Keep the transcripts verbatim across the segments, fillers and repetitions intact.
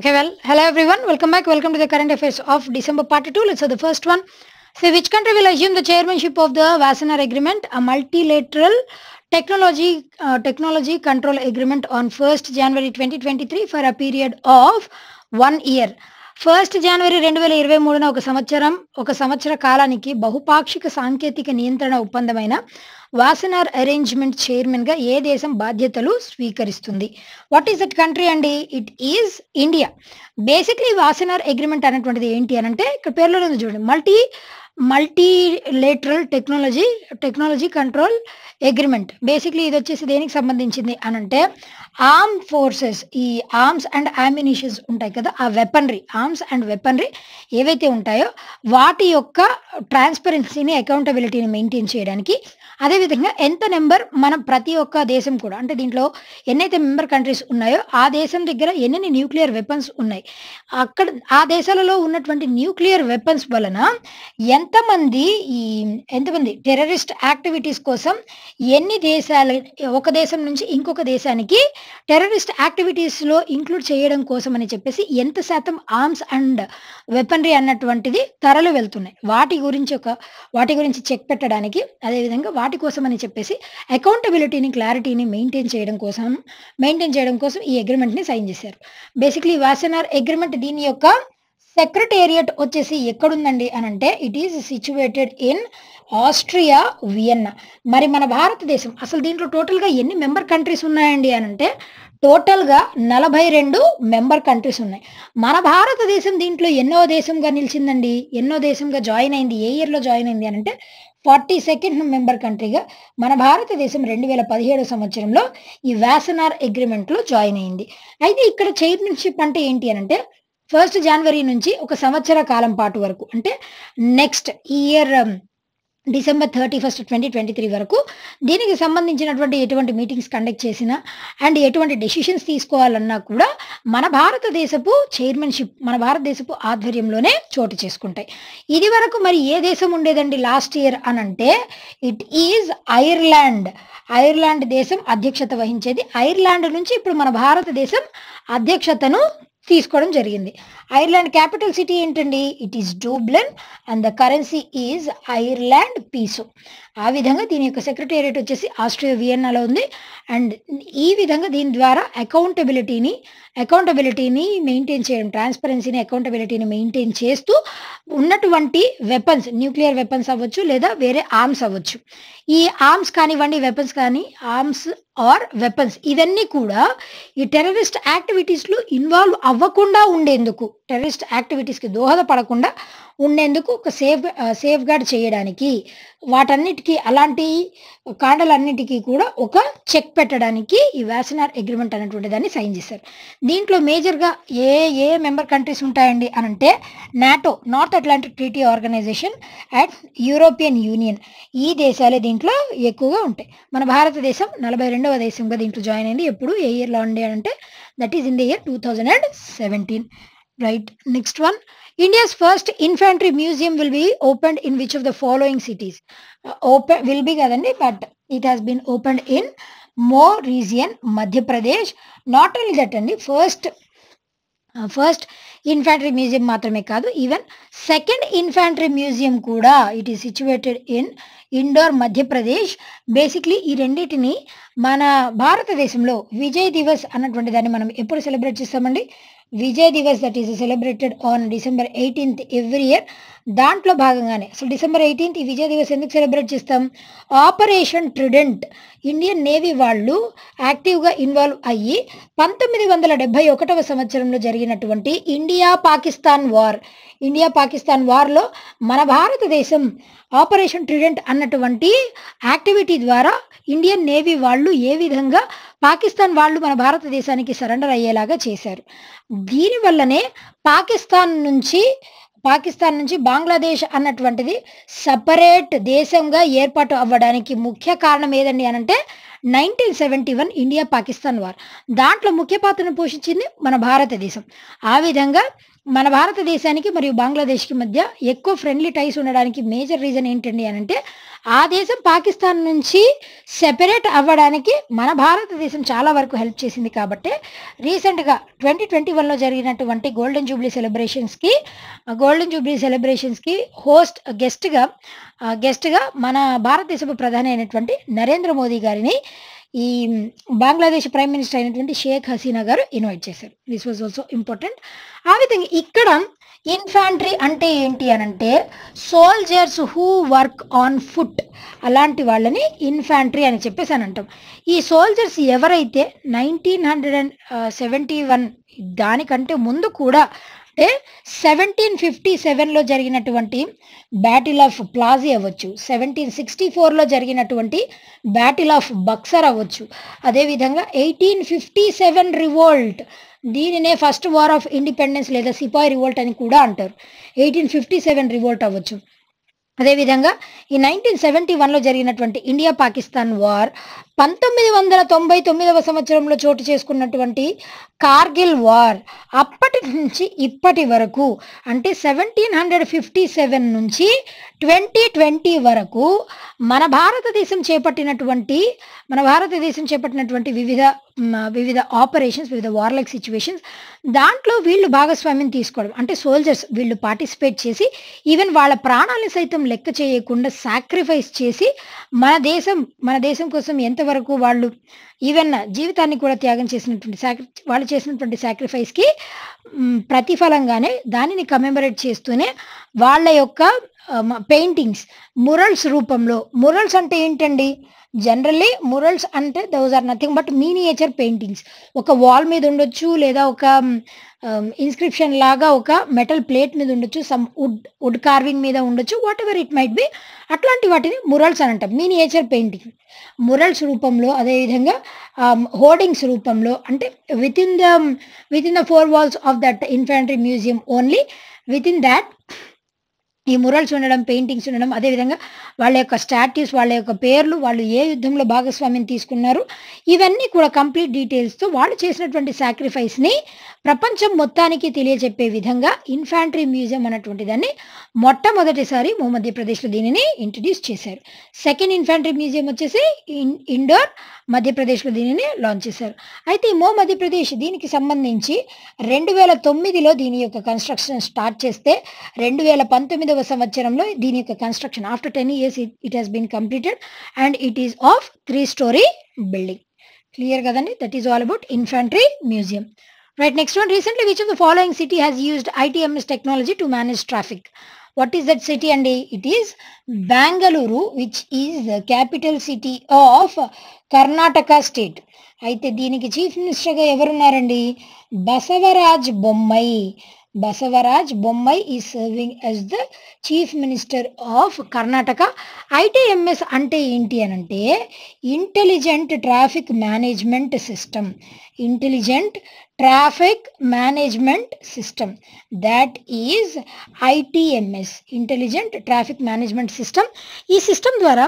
Okay, well, hello everyone. Welcome back. Welcome to the current affairs of December part two. Let's have the first one. So, which country will assume the chairmanship of the Wassenaar Agreement, a multilateral technology uh, technology control agreement on first January twenty twenty-three for a period of one year? first January two thousand twenty-three ఒక సంవత్సరం ఒక సంవత్సర కాలానికి బహుపాక్షిక సాంకేతిక నియంత్రణ ఒప్పందమైన వాసనార్ arrangement chairman గా ఏ దేశం బాధ్యతలు స్వీకరిస్తుంది? వాట్ ఈస్ దట్ కంట్రీ అండి? It is India. Basically Wassenaar agreement అనేటువంటిది ఏంటి అని అంటే, ఇక్కడ పేర్లో ఉంది చూడండి, multi multilateral technology technology control agreement. Basically ఇది వచ్చేసి దేనికి సంబంధించింది అనంటే, ఆర్మ్ ఫోర్సెస్, ఈ ఆర్మ్స్ అండ్ అమ్యునిషన్స్ ఉంటాయి కదా, ఆ వెపనరీ, ఆర్మ్స్ అండ్ వెపనరీ ఏవైతే ఉంటాయో వాటి యొక్క ట్రాన్స్పరెన్సీని, అకౌంటబిలిటీని మెయింటైన్ చేయడానికి, అదేవిధంగా ఎంత నెంబర్ మన ప్రతి ఒక్క దేశం కూడా, అంటే దీంట్లో ఎన్నైతే మెంబర్ కంట్రీస్ ఉన్నాయో ఆ దేశం దగ్గర ఎన్ని న్యూక్లియర్ వెపన్స్ ఉన్నాయి, అక్కడ ఆ దేశాలలో ఉన్నటువంటి న్యూక్లియర్ వెపన్స్ వలన ఎంతమంది ఈ ఎంతమంది టెర్రరిస్ట్ యాక్టివిటీస్ కోసం ఎన్ని దేశాలు ఒక దేశం నుంచి ఇంకొక దేశానికి టెర్రరిస్ట్ యాక్టివిటీస్లో ఇంక్లూడ్ చేయడం కోసం అని చెప్పేసి ఎంత శాతం ఆర్మ్స్ అండ్ వెపనరీ అన్నటువంటిది తరలి వెళ్తున్నాయి, వాటి గురించి ఒక వాటి గురించి చెక్ పెట్టడానికి, అదేవిధంగా వాటి కోసం అని చెప్పేసి అకౌంటబిలిటీని, క్లారిటీని మెయింటైన్ చేయడం కోసం మెయింటైన్ చేయడం కోసం ఈ అగ్రిమెంట్ని సైన్ చేశారు. బేసిక్లీ వాసనార్ అగ్రిమెంట్ దీని యొక్క సెక్రటేరియట్ వచ్చేసి ఎక్కడుందండి అనంటే, it is situated in Austria, Vienna. మరి మన భారతదేశం అసలు దీంట్లో టోటల్గా ఎన్ని మెంబర్ కంట్రీస్ ఉన్నాయండి అనంటే, టోటల్గా నలభై రెండు మెంబర్ కంట్రీస్ ఉన్నాయి. మన భారతదేశం దీంట్లో ఎన్నో దేశంగా నిలిచిందండి, ఎన్నో దేశంగా జాయిన్ అయింది, ఏ ఇయర్లో జాయిన్ అయింది అనంటే ఫార్టీ సెకండ్ మెంబర్ కంట్రీగా మన భారతదేశం రెండు వేల పదిహేడో సంవత్సరంలో ఈ వాసనార్ అగ్రిమెంట్లో జాయిన్ అయింది. అయితే ఇక్కడ చైర్మన్షిప్ అంటే ఏంటి అనంటే, ఫస్ట్ జనవరి నుంచి ఒక సంవత్సర కాలం పాటు వరకు, అంటే next year December thirty first twenty twenty three వరకు దీనికి సంబంధించినటువంటి ఎటువంటి మీటింగ్స్ కండక్ట్ చేసినా అండ్ ఎటువంటి డెసిషన్స్ తీసుకోవాలన్నా కూడా మన భారతదేశపు చైర్మన్షిప్, మన భారతదేశపు ఆధ్వర్యంలోనే చోటు చేసుకుంటాయి. ఇది వరకు మరి ఏ దేశం ఉండేదండి లాస్ట్ ఇయర్ అనంటే, ఇట్ ఈజ్ ఐర్లాండ్. ఐర్లాండ్ దేశం అధ్యక్షత వహించేది. ఐర్లాండ్ నుంచి ఇప్పుడు మన భారతదేశం అధ్యక్షతను తీసుకోవడం జరిగింది. ఐర్లాండ్ క్యాపిటల్ సిటీ ఏంటండి? It is Dublin and the currency is Ireland peso. ఆ విధంగా దీని యొక్క సెక్రటేరియట్ వచ్చేసి ఆస్ట్రియా, వియన్నాలో ఉంది. అండ్ ఈ విధంగా దీని ద్వారా అకౌంటబిలిటీని అకౌంటబిలిటీని మెయింటైన్ చేయడం, ట్రాన్స్పరెన్సీని, అకౌంటబిలిటీని మెయింటైన్ చేస్తూ ఉన్నటువంటి వెపన్స్, న్యూక్లియర్ వెపన్స్ అవ్వచ్చు లేదా వేరే ఆర్మ్స్ అవ్వచ్చు, ఈ ఆర్మ్స్ కానివ్వండి, వెపన్స్ కానీ, ఆర్మ్స్ ఆర్ వెపన్స్, ఇవన్నీ కూడా ఈ టెర్రరిస్ట్ యాక్టివిటీస్లో ఇన్వాల్వ్ అవ్వకుండా ఉండేందుకు, టెర్రరిస్ట్ యాక్టివిటీస్కి దోహదపడకుండా ఉండేందుకు ఒక సేఫ్ సేఫ్ గార్డ్ చేయడానికి, వాటన్నిటికీ, అలాంటి కాండలన్నిటికీ కూడా ఒక చెక్ పెట్టడానికి ఈ వాసనార్ అగ్రిమెంట్ అనేటువంటి దాన్ని సైన్ చేశారు. దీంట్లో మేజర్గా ఏ ఏ మెంబర్ కంట్రీస్ ఉంటాయండి అనంటే, NATO, North Atlantic Treaty Organization and European Union, ఈ దేశాలే దీంట్లో ఎక్కువగా ఉంటాయి. మన భారతదేశం నలభై రెండవ దేశంగా దీంట్లో జాయిన్ అయింది. ఎప్పుడు, ఏ ఇయర్లో ఉండే అంటే, that is in the year two thousand and seventeen. Right, next one. India's first infantry museum will be opened in which of the following cities? Uh, open will be Gadandi, but it has been opened in Mo region, Madhya Pradesh. Not only that, and first, uh, first infantry museum matrame kadu, even second infantry museum kuda. It is situated in Indore, Madhya Pradesh. Basically ఈ రెండింటిని మన భారతదేశంలో విజయ్ దివస్ అన్నటువంటి దాన్ని మనం ఎప్పుడు celebrate చేస్తామండి? Vijay Diwas, that is celebrated on December eighteenth every year. దాంట్లో భాగంగానే అసలు డిసెంబర్ ఎయిటీన్త్ ఈ విజయ్ దివస్ ఎందుకు సెలబ్రేట్ చేస్తాం? ఆపరేషన్ ట్రిడెంట్, ఇండియన్ నేవీ వాళ్ళు యాక్టివ్గా ఇన్వాల్వ్ అయ్యి పంతొమ్మిది వందల డెబ్బై ఒకటవ సంవత్సరంలో జరిగినటువంటి India Pakistan war, India Pakistan వార్లో మన భారతదేశం ఆపరేషన్ ట్రిడెంట్ అన్నటువంటి యాక్టివిటీ ద్వారా ఇండియన్ నేవీ వాళ్ళు ఏ విధంగా పాకిస్తాన్ వాళ్ళు మన భారతదేశానికి సరెండర్ అయ్యేలాగా చేశారు. దీనివల్లనే పాకిస్తాన్ నుంచి పాకిస్తాన్ నుంచి బంగ్లాదేశ్ అన్నటువంటిది సపరేట్ దేశంగా ఏర్పాటు అవ్వడానికి ముఖ్య కారణం ఏదండి అనంటే, nineteen seventy one India Pakistan war. దాంట్లో ముఖ్య పాత్రను పోషించింది మన భారతదేశం. ఆ విధంగా మన భారతదేశానికి మరియు బంగ్లాదేశ్కి మధ్య ఎక్కువ ఫ్రెండ్లీ టైస్ ఉండడానికి మేజర్ రీజన్ ఏంటండి అనంటే, ఆ దేశం పాకిస్తాన్ నుంచి సెపరేట్ అవ్వడానికి మన భారతదేశం చాలా వరకు హెల్ప్ చేసింది కాబట్టి రీసెంట్గా ట్వంటీ ట్వంటీ వన్లో జరిగినటువంటి గోల్డెన్ జూబ్లీ సెలబ్రేషన్స్కి గోల్డెన్ జూబ్లీ సెలబ్రేషన్స్కి హోస్ట్ గెస్ట్గా గెస్ట్గా మన భారతదేశపు ప్రధాని అయినటువంటి నరేంద్ర మోదీ గారిని ఈ బంగ్లాదేశ్ ప్రైమ్ మినిస్టర్ అయినటువంటి షేక్ హసీనా గారు ఇన్వైట్ చేశారు. This was also important. ఆ విధంగా ఇక్కడ ఇన్ఫాంట్రీ అంటే ఏంటి అని అంటే soldiers who work on foot, అలాంటి వాళ్ళని ఇన్ఫాంట్రీ అని చెప్పేసి అని అంటాం. ఈ సోల్జర్స్ ఎవరైతే nineteen hundred and seventy one దానికంటే ముందు కూడా అంటే సెవెంటీన్ ఫిఫ్టీ సెవెన్లో జరిగినటువంటి బ్యాటిల్ ఆఫ్ ప్లాజీ అవ్వచ్చు, సెవెంటీన్ సిక్స్టీ ఫోర్లో జరిగినటువంటి బ్యాటిల్ ఆఫ్ బక్సర్ అవ్వచ్చు, అదేవిధంగా ఎయిటీన్ ఫిఫ్టీ సెవెన్ రివోల్ట్, దీనినే ఫస్ట్ వార్ ఆఫ్ ఇండిపెండెన్స్ లేదా సిపాయి రివోల్ట్ అని కూడా అంటారు, ఎయిటీన్ ఫిఫ్టీ సెవెన్ రివోల్ట్ అవ్వచ్చు. అదేవిధంగా ఈ నైన్టీన్ సెవెంటీ వన్లో జరిగినటువంటి ఇండియా పాకిస్తాన్ వార్, పంతొమ్మిది వందల తొంభై తొమ్మిదవ సంవత్సరంలో చోటు చేసుకున్నటువంటి కార్గిల్ వార్, అప్పటి నుంచి ఇప్పటి వరకు అంటే సెవెంటీన్ హండ్రెడ్ ఫిఫ్టీ సెవెన్ నుంచి ట్వంటీ ట్వంటీ వరకు మన భారతదేశం చేపట్టినటువంటి మన భారతదేశం చేపట్టినటువంటి వివిధ వివిధ ఆపరేషన్స్, వివిధ వార్లైక్ సిచ్యువేషన్స్, దాంట్లో వీళ్ళు భాగస్వామ్యం తీసుకోవడం అంటే సోల్జర్స్ వీళ్ళు పార్టిసిపేట్ చేసి ఈవెన్ వాళ్ళ ప్రాణాలను సైతం లెక్క చేయకుండా సాక్రిఫైస్ చేసి మన దేశం మన దేశం కోసం ఎంతవరకు వాళ్ళు ఈవెన్ జీవితాన్ని కూడా త్యాగం చేసినటువంటి సాక్రి వాళ్ళు చేసినటువంటి సాక్రిఫైస్కి ప్రతిఫలంగానే దానిని కమెమరేట్ చేస్తూనే వాళ్ళ యొక్క పెయింటింగ్స్ మురల్స్ రూపంలో. మురల్స్ అంటే ఏంటండి, జనరల్లీ మురల్స్ అంటే those are nothing but miniature paintings. ఒక వాల్ మీద ఉండొచ్చు, లేదా ఒక ఇన్స్క్రిప్షన్ లాగా ఒక మెటల్ ప్లేట్ మీద ఉండొచ్చు, సమ్ వుడ్ వుడ్ కార్వింగ్ మీద ఉండొచ్చు, whatever it might be, అట్లాంటి వాటిని మురల్స్ అని అంటాం, మినియేచర్ పెయింటింగ్. మురల్స్ రూపంలో, అదేవిధంగా హోర్డింగ్స్ రూపంలో, అంటే with in the with in the four walls of that infantry museum only within that ఈ మురల్స్ ఉండడం, పెయింటింగ్స్ ఉండడం, అదేవిధంగా వాళ్ళ యొక్క స్టాట్యూస్, వాళ్ళ యొక్క పేర్లు, వాళ్ళు ఏ యుద్ధంలో భాగస్వామ్యం తీసుకున్నారు, ఇవన్నీ కూడా కంప్లీట్ డీటెయిల్స్తో వాళ్ళు చేసినటువంటి సాక్రిఫైస్ని ప్రపంచం మొత్తానికి తెలియజెప్పే విధంగా ఇన్ఫాంట్రీ మ్యూజియం అన్నటువంటి దాన్ని మొట్టమొదటిసారి మధ్యప్రదేశ్లో దీనిని ఇంట్రడ్యూస్ చేశారు. సెకండ్ ఇన్ఫాంట్రీ మ్యూజియం వచ్చేసి ఇన్ ఇండోర్ మధ్యప్రదేశ్లో దీనిని లాంచ్ చేశారు. అయితే ఈ మో మధ్యప్రదేశ్ దీనికి సంబంధించి రెండు వేల తొమ్మిదిలో దీని యొక్క కన్స్ట్రక్షన్ స్టార్ట్ చేస్తే రెండు వేల పంతొమ్మిదవ సంవత్సరంలో దీని యొక్క construction after ten years it has been completed and it is of three storey building. Clear కదండి, that is all about infantry museum. Right, next one. Recently, which of the following city has used I T M S technology to manage traffic? What is that city? And it is Bangalore, which is the capital city of Karnataka state. Aithe deeniki chief minister ga evaru unnarandi? Basavaraj Bommai. Basavaraj Bommai is serving as the chief minister of Karnataka. I T M S ante enti anante intelligent traffic management system. Intelligent traffic management system, that is I T M S, intelligent traffic management system. ఈ system ద్వారా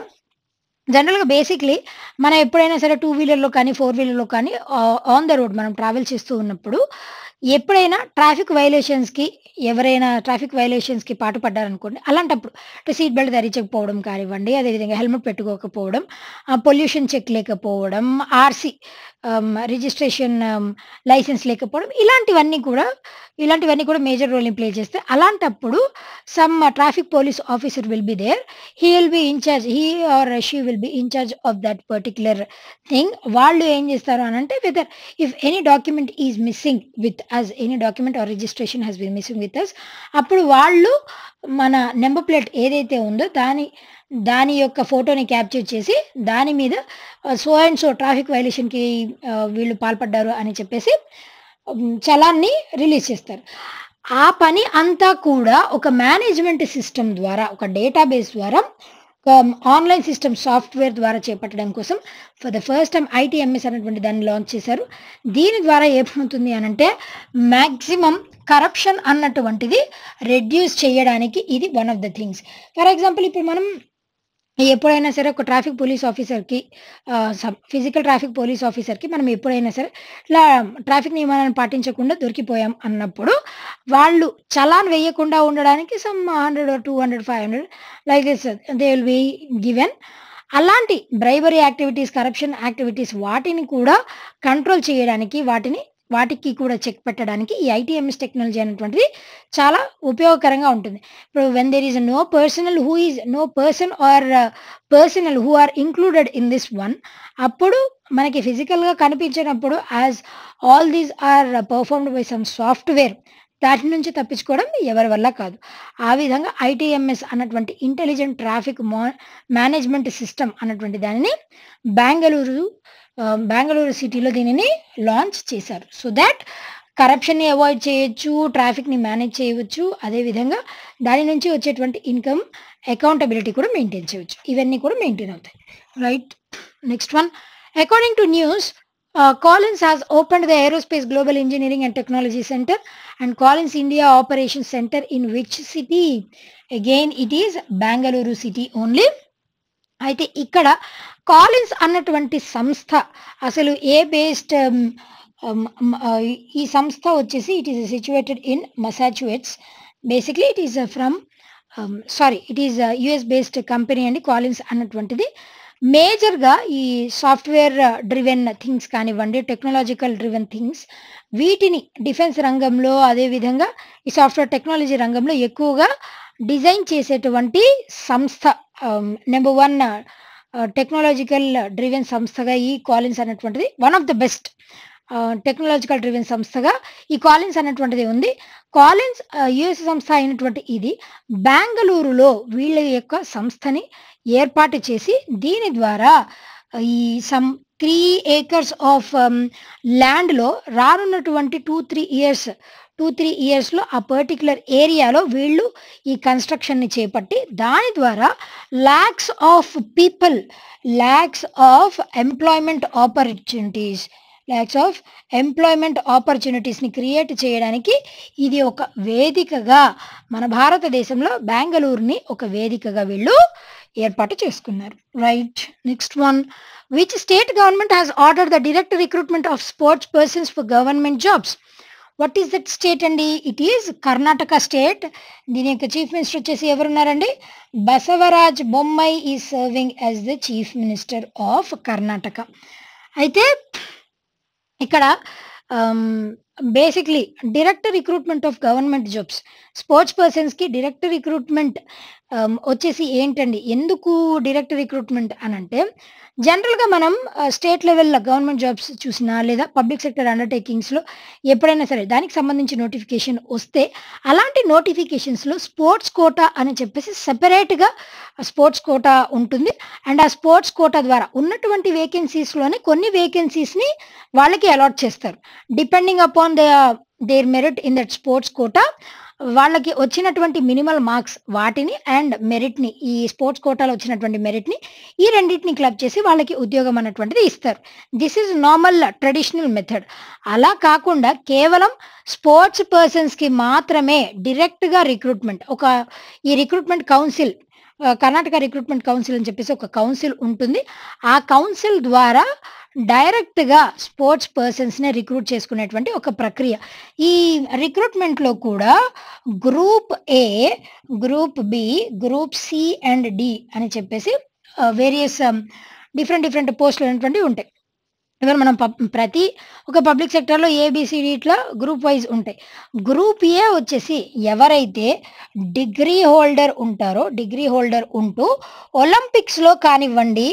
జనరల్గా basically మనం ఎప్పుడైనా సరే two వీలర్లో కానీ four వీలర్లో కానీ on the road మనం ట్రావెల్ చేస్తూ ఉన్నప్పుడు ఎప్పుడైనా ట్రాఫిక్ వైలేషన్స్కి ఎవరైనా ట్రాఫిక్ వైలేషన్స్కి పాటుపడ్డారనుకోండి, అలాంటప్పుడు అంటే సీట్ బెల్ట్ ధరించకపోవడం కానివ్వండి, అదేవిధంగా హెల్మెట్ పెట్టుకోకపోవడం, పొల్యూషన్ చెక్ లేకపోవడం, ఆర్సీ రిజిస్ట్రేషన్ లైసెన్స్ లేకపోవడం, ఇలాంటివన్నీ కూడా ఇలాంటివన్నీ కూడా మేజర్ రోల్ని ప్లే చేస్తే అలాంటప్పుడు some traffic police officer will be there, he will be in charge, he or she will be in charge of that particular thing. వాళ్ళు ఏం చేస్తారు అని అంటే whether if any document is missing with us, any document or registration has been missing with us, అప్పుడు వాళ్ళు మన number plate ఏదైతే ఉందో దాని దాని యొక్క ఫోటోని క్యాప్చర్ చేసి దాని మీద సో అండ్ సో ట్రాఫిక్ వైలేషన్కి వీళ్ళు పాల్పడ్డారు అని చెప్పేసి చలాన్ని రిలీజ్ చేస్తారు. ఆ పని అంతా కూడా ఒక మేనేజ్మెంట్ సిస్టమ్ ద్వారా, ఒక డేటాబేస్ ద్వారా, ఆన్లైన్ సిస్టమ్ సాఫ్ట్వేర్ ద్వారా చేపట్టడం కోసం for the first time I T M S అనేటువంటి దాన్ని లాంచ్ చేశారు. దీని ద్వారా ఏమవుతుంది అనంటే మ్యాక్సిమం కరప్షన్ అన్నటువంటిది రెడ్యూస్ చేయడానికి ఇది one of the things. For example ఇప్పుడు మనం ఎప్పుడైనా సరే ఒక ట్రాఫిక్ పోలీస్ ఆఫీసర్ కి ఫిజికల్ ట్రాఫిక్ పోలీస్ ఆఫీసర్ కి మనం ఎప్పుడైనా సరే ఇలా ట్రాఫిక్ నియమాలను పాటించకుండా దొరికిపోయాం అన్నప్పుడు వాళ్ళు చలాన్ వేయకుండా ఉండడానికి some hundred two hundred five hundred like this they will be given. అలాంటి బ్రైబరీ యాక్టివిటీస్, కరప్షన్ యాక్టివిటీస్ వాటిని కూడా కంట్రోల్ చేయడానికి, వాటిని వాటికి కూడా చెక్ పెట్టడానికి ఈ ఐటీఎంఎస్ టెక్నాలజీ అనేటువంటిది చాలా ఉపయోగకరంగా ఉంటుంది. ఇప్పుడు when there is no personal who is no person or personal who are included in this one, అప్పుడు మనకి ఫిజికల్గా కనిపించినప్పుడు as all these are performed by some software, దాటి నుంచి తప్పించుకోవడం ఎవరి వల్ల కాదు. ఆ విధంగా ఐటీఎంఎస్ అన్నటువంటి ఇంటెలిజెంట్ ట్రాఫిక్ మా మేనేజ్మెంట్ సిస్టమ్ అన్నటువంటి దానిని బెంగళూరు బెంగళూరు సిటీలో దీనిని లాంచ్ చేశారు. సో దాట్ కరప్షన్ని అవాయిడ్ చేయొచ్చు, ట్రాఫిక్ని మేనేజ్ చేయవచ్చు, అదేవిధంగా దాని నుంచి వచ్చేటువంటి ఇన్కమ్ అకౌంటబిలిటీ కూడా మెయింటైన్ చేయవచ్చు. ఇవన్నీ కూడా మెయింటైన్ అవుతాయి, right. Next one, according to news, Uh, Collins has opened the Aerospace Global Engineering and Technology Center and Collins India Operations Center in which city? Again, it is Bangalore city only. అయితే ఇక్కడ Collins అన్నటువంటి సంస్థ అసలు ఏ based, ఈ సంస్థ వచ్చేసి it is situated in Massachusetts. Basically it is from sorry it is US based company అండి Collins అన్నటువంటిది. మేజర్గా ఈ సాఫ్ట్వేర్ డ్రివెన్ థింగ్స్ కానివ్వండి, టెక్నాలజికల్ డ్రివెన్ థింగ్స్, వీటిని డిఫెన్స్ రంగంలో అదేవిధంగా ఈ సాఫ్ట్వేర్ టెక్నాలజీ రంగంలో ఎక్కువగా డిజైన్ చేసేటువంటి సంస్థ, నెంబర్ వన్ టెక్నాలజికల్ డ్రివెన్ సంస్థగా ఈ కాలిన్స్ అనేటువంటిది, one of the best technological driven సంస్థగా ఈ కాలిన్స్ అనేటువంటిది ఉంది. కాలిన్స్ యుఎస్ సంస్థ అయినటువంటి ఇది బెంగళూరులో వీళ్ళ యొక్క సంస్థని ఏర్పాటు చేసి దీని ద్వారా ఈ సమ్ త్రీ ఏకర్స్ ఆఫ్ ల్యాండ్లో రానున్నటువంటి two three years two three ఇయర్స్లో ఆ పర్టికులర్ ఏరియాలో వీళ్ళు ఈ కన్స్ట్రక్షన్ని చేపట్టి దాని ద్వారా lakhs of people, lakhs of employment opportunities lakhs of employment ఆపర్చునిటీస్ని క్రియేట్ చేయడానికి ఇది ఒక వేదికగా మన భారతదేశంలో బెంగళూరుని ఒక వేదికగా వీళ్ళు ఏర్పాటు చేసుకున్నారు, right. Next one, which state government has ordered the direct recruitment of sports persons for government jobs? What is that state అండి? It is Karnataka state. దీని యొక్క చీఫ్ మినిస్టర్ వచ్చేసి ఎవరున్నారండి? Basavaraj Bommai is serving as the chief minister of Karnataka. అయితే ఇక్కడ basically direct recruitment of government jobs, sports పర్సన్స్కి direct recruitment వచ్చేసి ఏంటండి, ఎందుకు డైరెక్ట్ రిక్రూట్మెంట్ అని అంటే, జనరల్గా మనం స్టేట్ లెవెల్లో గవర్నమెంట్ జాబ్స్ చూసినా లేదా పబ్లిక్ సెక్టర్ అండర్టేకింగ్స్లో ఎప్పుడైనా సరే దానికి సంబంధించి నోటిఫికేషన్ వస్తే అలాంటి నోటిఫికేషన్స్లో స్పోర్ట్స్ కోటా అని చెప్పేసి సెపరేట్గా స్పోర్ట్స్ కోటా ఉంటుంది. అండ్ ఆ స్పోర్ట్స్ కోటా ద్వారా ఉన్నటువంటి వేకెన్సీస్లోనే కొన్ని వేకెన్సీస్ని వాళ్ళకి అలాట్ చేస్తారు. Depending upon the their merit in that sports quota వాళ్ళకి వచ్చినటువంటి మినిమల్ మార్క్స్ వాటిని అండ్ మెరిట్ని, ఈ స్పోర్ట్స్ కోటాలో వచ్చినటువంటి మెరిట్ని, ఈ రెండింటిని క్లబ్ చేసి వాళ్ళకి ఉద్యోగం అన్నటువంటిది ఇస్తారు. This is normal traditional method. అలా కాకుండా కేవలం స్పోర్ట్స్ పర్సన్స్కి మాత్రమే డైరెక్ట్గా రిక్రూట్మెంట్, ఒక ఈ recruitment council, Karnataka recruitment council అని చెప్పేసి ఒక కౌన్సిల్ ఉంటుంది. ఆ కౌన్సిల్ ద్వారా డైరెక్ట్గా స్పోర్ట్స్ పర్సన్స్ని రిక్రూట్ చేసుకునేటువంటి ఒక ప్రక్రియ. ఈ రిక్రూట్మెంట్లో కూడా group A, group B, group C and D అని చెప్పేసి వేరియస్ డిఫరెంట్ డిఫరెంట్ పోస్టులు అనేటువంటివి ఉంటాయి. ఇవాళ మనం ప్రతి ఒక పబ్లిక్ సెక్టర్లో ఏబిసిడి ఇట్లా గ్రూప్ వైజ్ ఉంటాయి. గ్రూప్ ఏ వచ్చేసి ఎవరైతే డిగ్రీ హోల్డర్ ఉంటారో, డిగ్రీ హోల్డర్ ఉంటూ ఒలింపిక్స్లో కానివ్వండి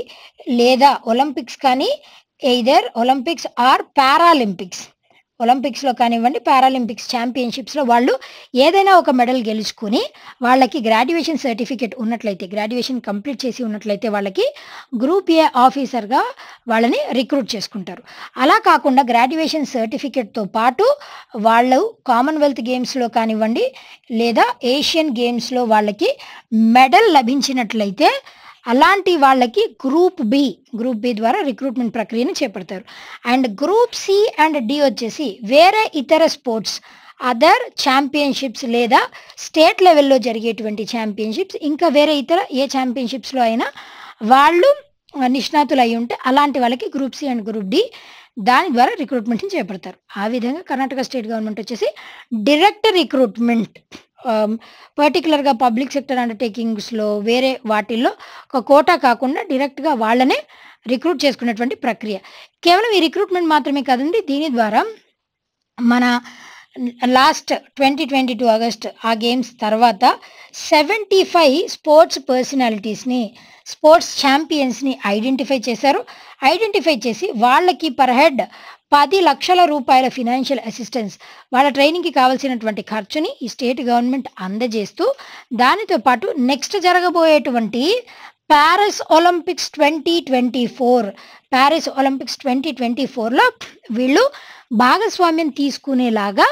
లేదా ఒలింపిక్స్ కానీ ఎయిదర్ ఒలింపిక్స్ ఆర్ పారాలింపిక్స్, ఒలింపిక్స్లో కానివ్వండి పారాలింపిక్స్ ఛాంపియన్షిప్స్లో వాళ్ళు ఏదైనా ఒక మెడల్ గెలుచుకుని వాళ్ళకి గ్రాడ్యుయేషన్ సర్టిఫికేట్ ఉన్నట్లయితే, గ్రాడ్యుయేషన్ కంప్లీట్ చేసి ఉన్నట్లయితే వాళ్ళకి గ్రూప్ ఏ ఆఫీసర్గా వాళ్ళని రిక్రూట్ చేసుకుంటారు. అలా కాకుండా గ్రాడ్యుయేషన్ సర్టిఫికేట్తో పాటు వాళ్ళు కామన్వెల్త్ గేమ్స్లో కానివ్వండి లేదా ఏషియన్ గేమ్స్లో వాళ్ళకి మెడల్ లభించినట్లయితే అలాంటి వాళ్ళకి గ్రూప్ బి, గ్రూప్ బి ద్వారా రిక్రూట్మెంట్ ప్రక్రియను చేపడతారు. And group C and D వచ్చేసి వేరే ఇతర స్పోర్ట్స్, అదర్ ఛాంపియన్షిప్స్ లేదా స్టేట్ లెవెల్లో జరిగేటువంటి ఛాంపియన్షిప్స్ ఇంకా వేరే ఇతర ఏ ఛాంపియన్షిప్స్లో అయినా వాళ్ళు నిష్ణాతులు అయి ఉంటే అలాంటి వాళ్ళకి group C and group D దాని ద్వారా రిక్రూట్మెంట్ని చేపడతారు. ఆ విధంగా కర్ణాటక స్టేట్ గవర్నమెంట్ వచ్చేసి డైరెక్ట్ రిక్రూట్మెంట్ పర్టికులర్గా పబ్లిక్ సెక్టర్ అండర్టేకింగ్స్లో వేరే వాటిల్లో ఒక కోటా కాకుండా డైరెక్ట్గా వాళ్ళనే రిక్రూట్ చేసుకునేటువంటి ప్రక్రియ. కేవలం ఈ రిక్రూట్మెంట్ మాత్రమే కాదండి, దీని ద్వారా మన last twenty twenty two August ఆ గేమ్స్ తర్వాత సెవెంటీ ఫైవ్ స్పోర్ట్స్ పర్సనాలిటీస్ని స్పోర్ట్స్ ఛాంపియన్స్ని ఐడెంటిఫై చేశారు. ఐడెంటిఫై చేసి వాళ్ళకి పర్ హెడ్ పది లక్షల రూపాయల ఫినాన్షియల్ అసిస్టెన్స్ వాళ్ళ ట్రైనింగ్కి కావాల్సినటువంటి ఖర్చుని ఈ స్టేట్ గవర్నమెంట్ అందజేస్తూ దానితో పాటు నెక్స్ట్ జరగబోయేటువంటి Paris Olympics twenty twenty four Paris Olympics twenty twenty ఫోర్లో వీళ్ళు భాగస్వామ్యం తీసుకునేలాగా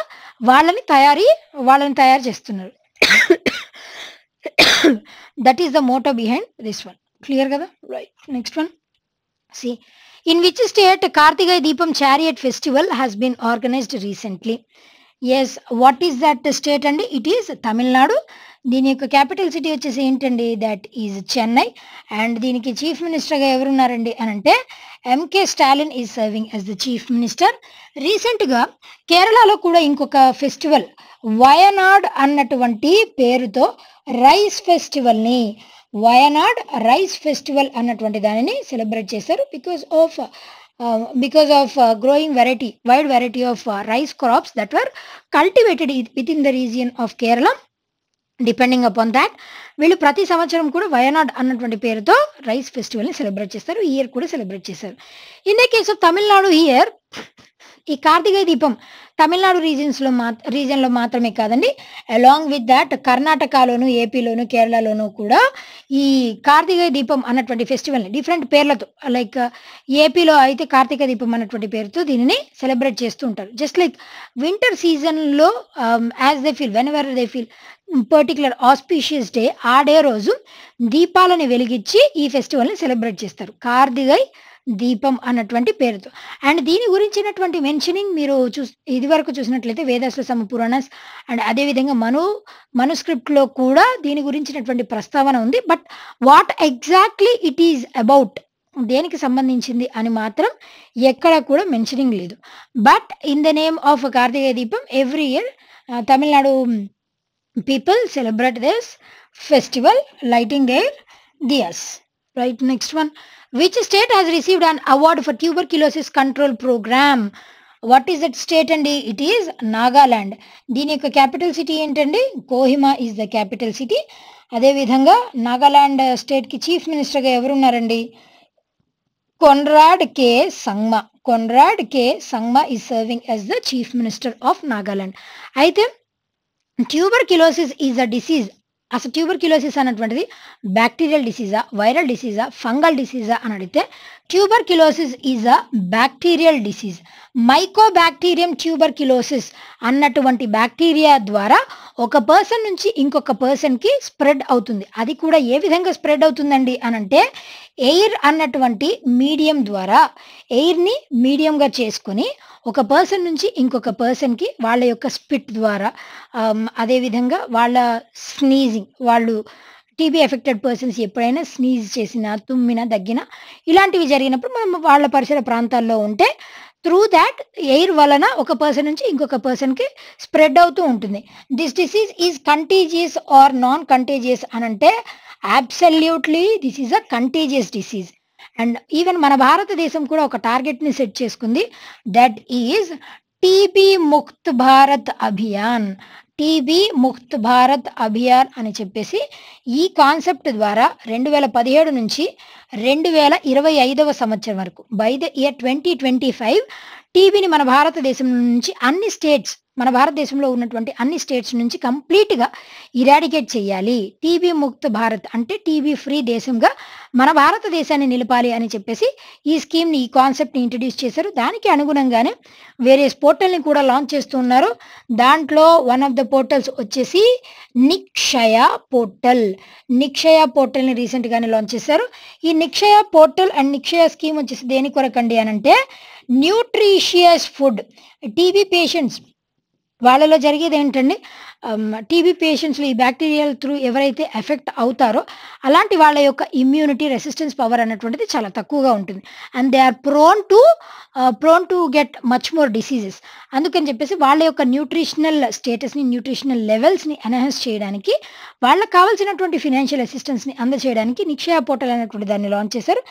వాళ్ళని తయారీ వాళ్ళని తయారు చేస్తున్నారు. That is the motto behind this one. Clear కదా? Right. Next one see in which state Karthikeya Deepam chariot festival has been organised recently. Yes, what is that state అండి? It is Tamil Nadu. దీని యొక్క క్యాపిటల్ సిటీ వచ్చేసి ఏంటండి? That is Chennai. అండ్ దీనికి chief మినిస్టర్గా ఎవరున్నారండి అని అంటే MK Stalin is serving as the chief minister. రీసెంట్గా కేరళలో కూడా ఇంకొక ఫెస్టివల్ వయనాడ్ అన్నటువంటి పేరుతో రైస్ ఫెస్టివల్ని వయనాడ్ రైస్ ఫెస్టివల్ అన్నటువంటి దానిని సెలబ్రేట్ చేశారు. Because of because of growing variety wide variety of rice crops that were cultivated with in the region of Kerala depending upon that వీళ్ళు ప్రతి సంవత్సరం కూడా వయనాడ్ అన్నటువంటి పేరుతో రైస్ ఫెస్టివల్ని సెలబ్రేట్ చేస్తారు. ఈ ఇయర్ కూడా సెలబ్రేట్ చేశారు. In the case of Tamil Nadu year ఈ కార్తికేయ దీపం తమిళనాడు రీజన్స్లో మా రీజన్లో మాత్రమే కాదండి, అలాంగ్ విత్ దాట్ కర్ణాటకలోను ఏపీలోను కేరళలోను కూడా ఈ కార్తికేయ దీపం అన్నటువంటి ఫెస్టివల్ని డిఫరెంట్ పేర్లతో లైక్ ఏపీలో అయితే కార్తికేయ దీపం అన్నటువంటి పేరుతో దీనిని సెలబ్రేట్ చేస్తూ ఉంటారు. జస్ట్ లైక్ వింటర్ సీజన్లో as they feel whenever they feel particular auspicious day ఆ డే రోజు దీపాలను వెలిగించి ఈ ఫెస్టివల్ని సెలబ్రేట్ చేస్తారు కార్తికేయ దీపం అన్నటువంటి పేరుతో. అండ్ దీని గురించినటువంటి మెన్షనింగ్ మీరు చూ ఇది వరకు చూసినట్లయితే వేదాస్ల సమ పురాణస్ అండ్ అదేవిధంగా మను మనుస్క్రిప్ట్లో కూడా దీని గురించినటువంటి ప్రస్తావన ఉంది. But what exactly it is about దేనికి సంబంధించింది అని మాత్రం ఎక్కడా కూడా మెన్షనింగ్ లేదు. But in the name of Karthikeya Deepam every year Tamil Nadu people celebrate this festival lighting their diyas. Right. Next one which state has received an award for tuberculosis control program? What is that state and it is Nagaland. Deenika capital city entandi Kohima is the capital city. Ade vidhanga Nagaland state ki chief minister ga evaru unnarandi Konrad K Sangma. Konrad K Sangma is serving as the chief minister of Nagaland. Aithe tuberculosis is a disease. అసలు tuberculosis అన్నటువంటిది bacterial డిసీజా viral డిసీజా fungal డిసీజా అని అడిగితే tuberculosis is a bacterial disease. Mycobacterium tuberculosis అన్నటువంటి bacteria ద్వారా ఒక పర్సన్ నుంచి ఇంకొక పర్సన్కి స్ప్రెడ్ అవుతుంది. అది కూడా ఏ విధంగా స్ప్రెడ్ అవుతుందండి అని అంటే ఎయిర్ అన్నటువంటి మీడియం ద్వారా ఎయిర్ని మీడియంగా చేసుకుని ఒక పర్సన్ నుంచి ఇంకొక పర్సన్కి వాళ్ళ యొక్క స్పిట్ ద్వారా అదేవిధంగా వాళ్ళ స్నీజింగ్ వాళ్ళు టీబీ ఎఫెక్టెడ్ పర్సన్స్ ఎప్పుడైనా స్నీజ్ చేసినా తుమ్మినా దగ్గినా ఇలాంటివి జరిగినప్పుడు మనం వాళ్ళ పరిసర ప్రాంతాల్లో ఉంటే త్రూ దాట్ ఎయిర్ వలన ఒక పర్సన్ నుంచి ఇంకొక పర్సన్కి స్ప్రెడ్ అవుతూ ఉంటుంది. This disease is contagious or non contagious అనంటే absolutely this is a contagious disease. And even మన భారతదేశం కూడా ఒక టార్గెట్ని సెట్ చేసుకుంది. That is TB Mukt Bharat Abhiyan. TB Mukt Bharat Abhiyan అని చెప్పేసి ఈ కాన్సెప్ట్ ద్వారా రెండు వేల పదిహేడు నుంచి రెండు వేల ఇరవై ఐదవ సంవత్సరం వరకు by the year twenty twenty five టీబీని మన భారతదేశం నుంచి అన్ని స్టేట్స్ మన భారతదేశంలో ఉన్నటువంటి అన్ని స్టేట్స్ నుంచి కంప్లీట్గా ఇరాడికేట్ చేయాలి. టీబీ ముక్త్ భారత్ అంటే టీబీ ఫ్రీ దేశంగా మన భారతదేశాన్ని నిలపాలి అని చెప్పేసి ఈ స్కీమ్ని ఈ కాన్సెప్ట్ని ఇంట్రడ్యూస్ చేశారు. దానికి అనుగుణంగానే వేరే పోర్టల్ని కూడా లాంచ్ చేస్తున్నారు. దాంట్లో వన్ ఆఫ్ ద పోర్టల్స్ వచ్చేసి నిక్షయ పోర్టల్. నిక్షయ పోర్టల్ని రీసెంట్గానే లాంచ్ చేశారు. ఈ Nikshay portal and Nikshay scheme వచ్చేసి దేని కొరకండి అనంటే న్యూట్రిషియస్ ఫుడ్ టీబీ పేషెంట్స్ వాళ్ళలో జరిగేది ఏంటండి, టీబీ పేషెంట్స్లో ఈ బ్యాక్టీరియల్ త్రూ ఎవరైతే ఎఫెక్ట్ అవుతారో అలాంటి వాళ్ళ యొక్క ఇమ్యూనిటీ రెసిస్టెన్స్ పవర్ అనేటువంటిది చాలా తక్కువగా ఉంటుంది. And they are prone to prone to get much more diseases. అందుకని చెప్పేసి వాళ్ళ యొక్క న్యూట్రిషనల్ స్టేటస్ని, న్యూట్రిషనల్ లెవెల్స్ని ఎన్హాన్స్ చేయడానికి, వాళ్ళకు కావాల్సినటువంటి ఫినాన్షియల్ అసిస్టెన్స్ని అందజేయడానికి నిక్షయ పోర్టల్ అనేటువంటి దాన్ని లాంచ్ చేశారు.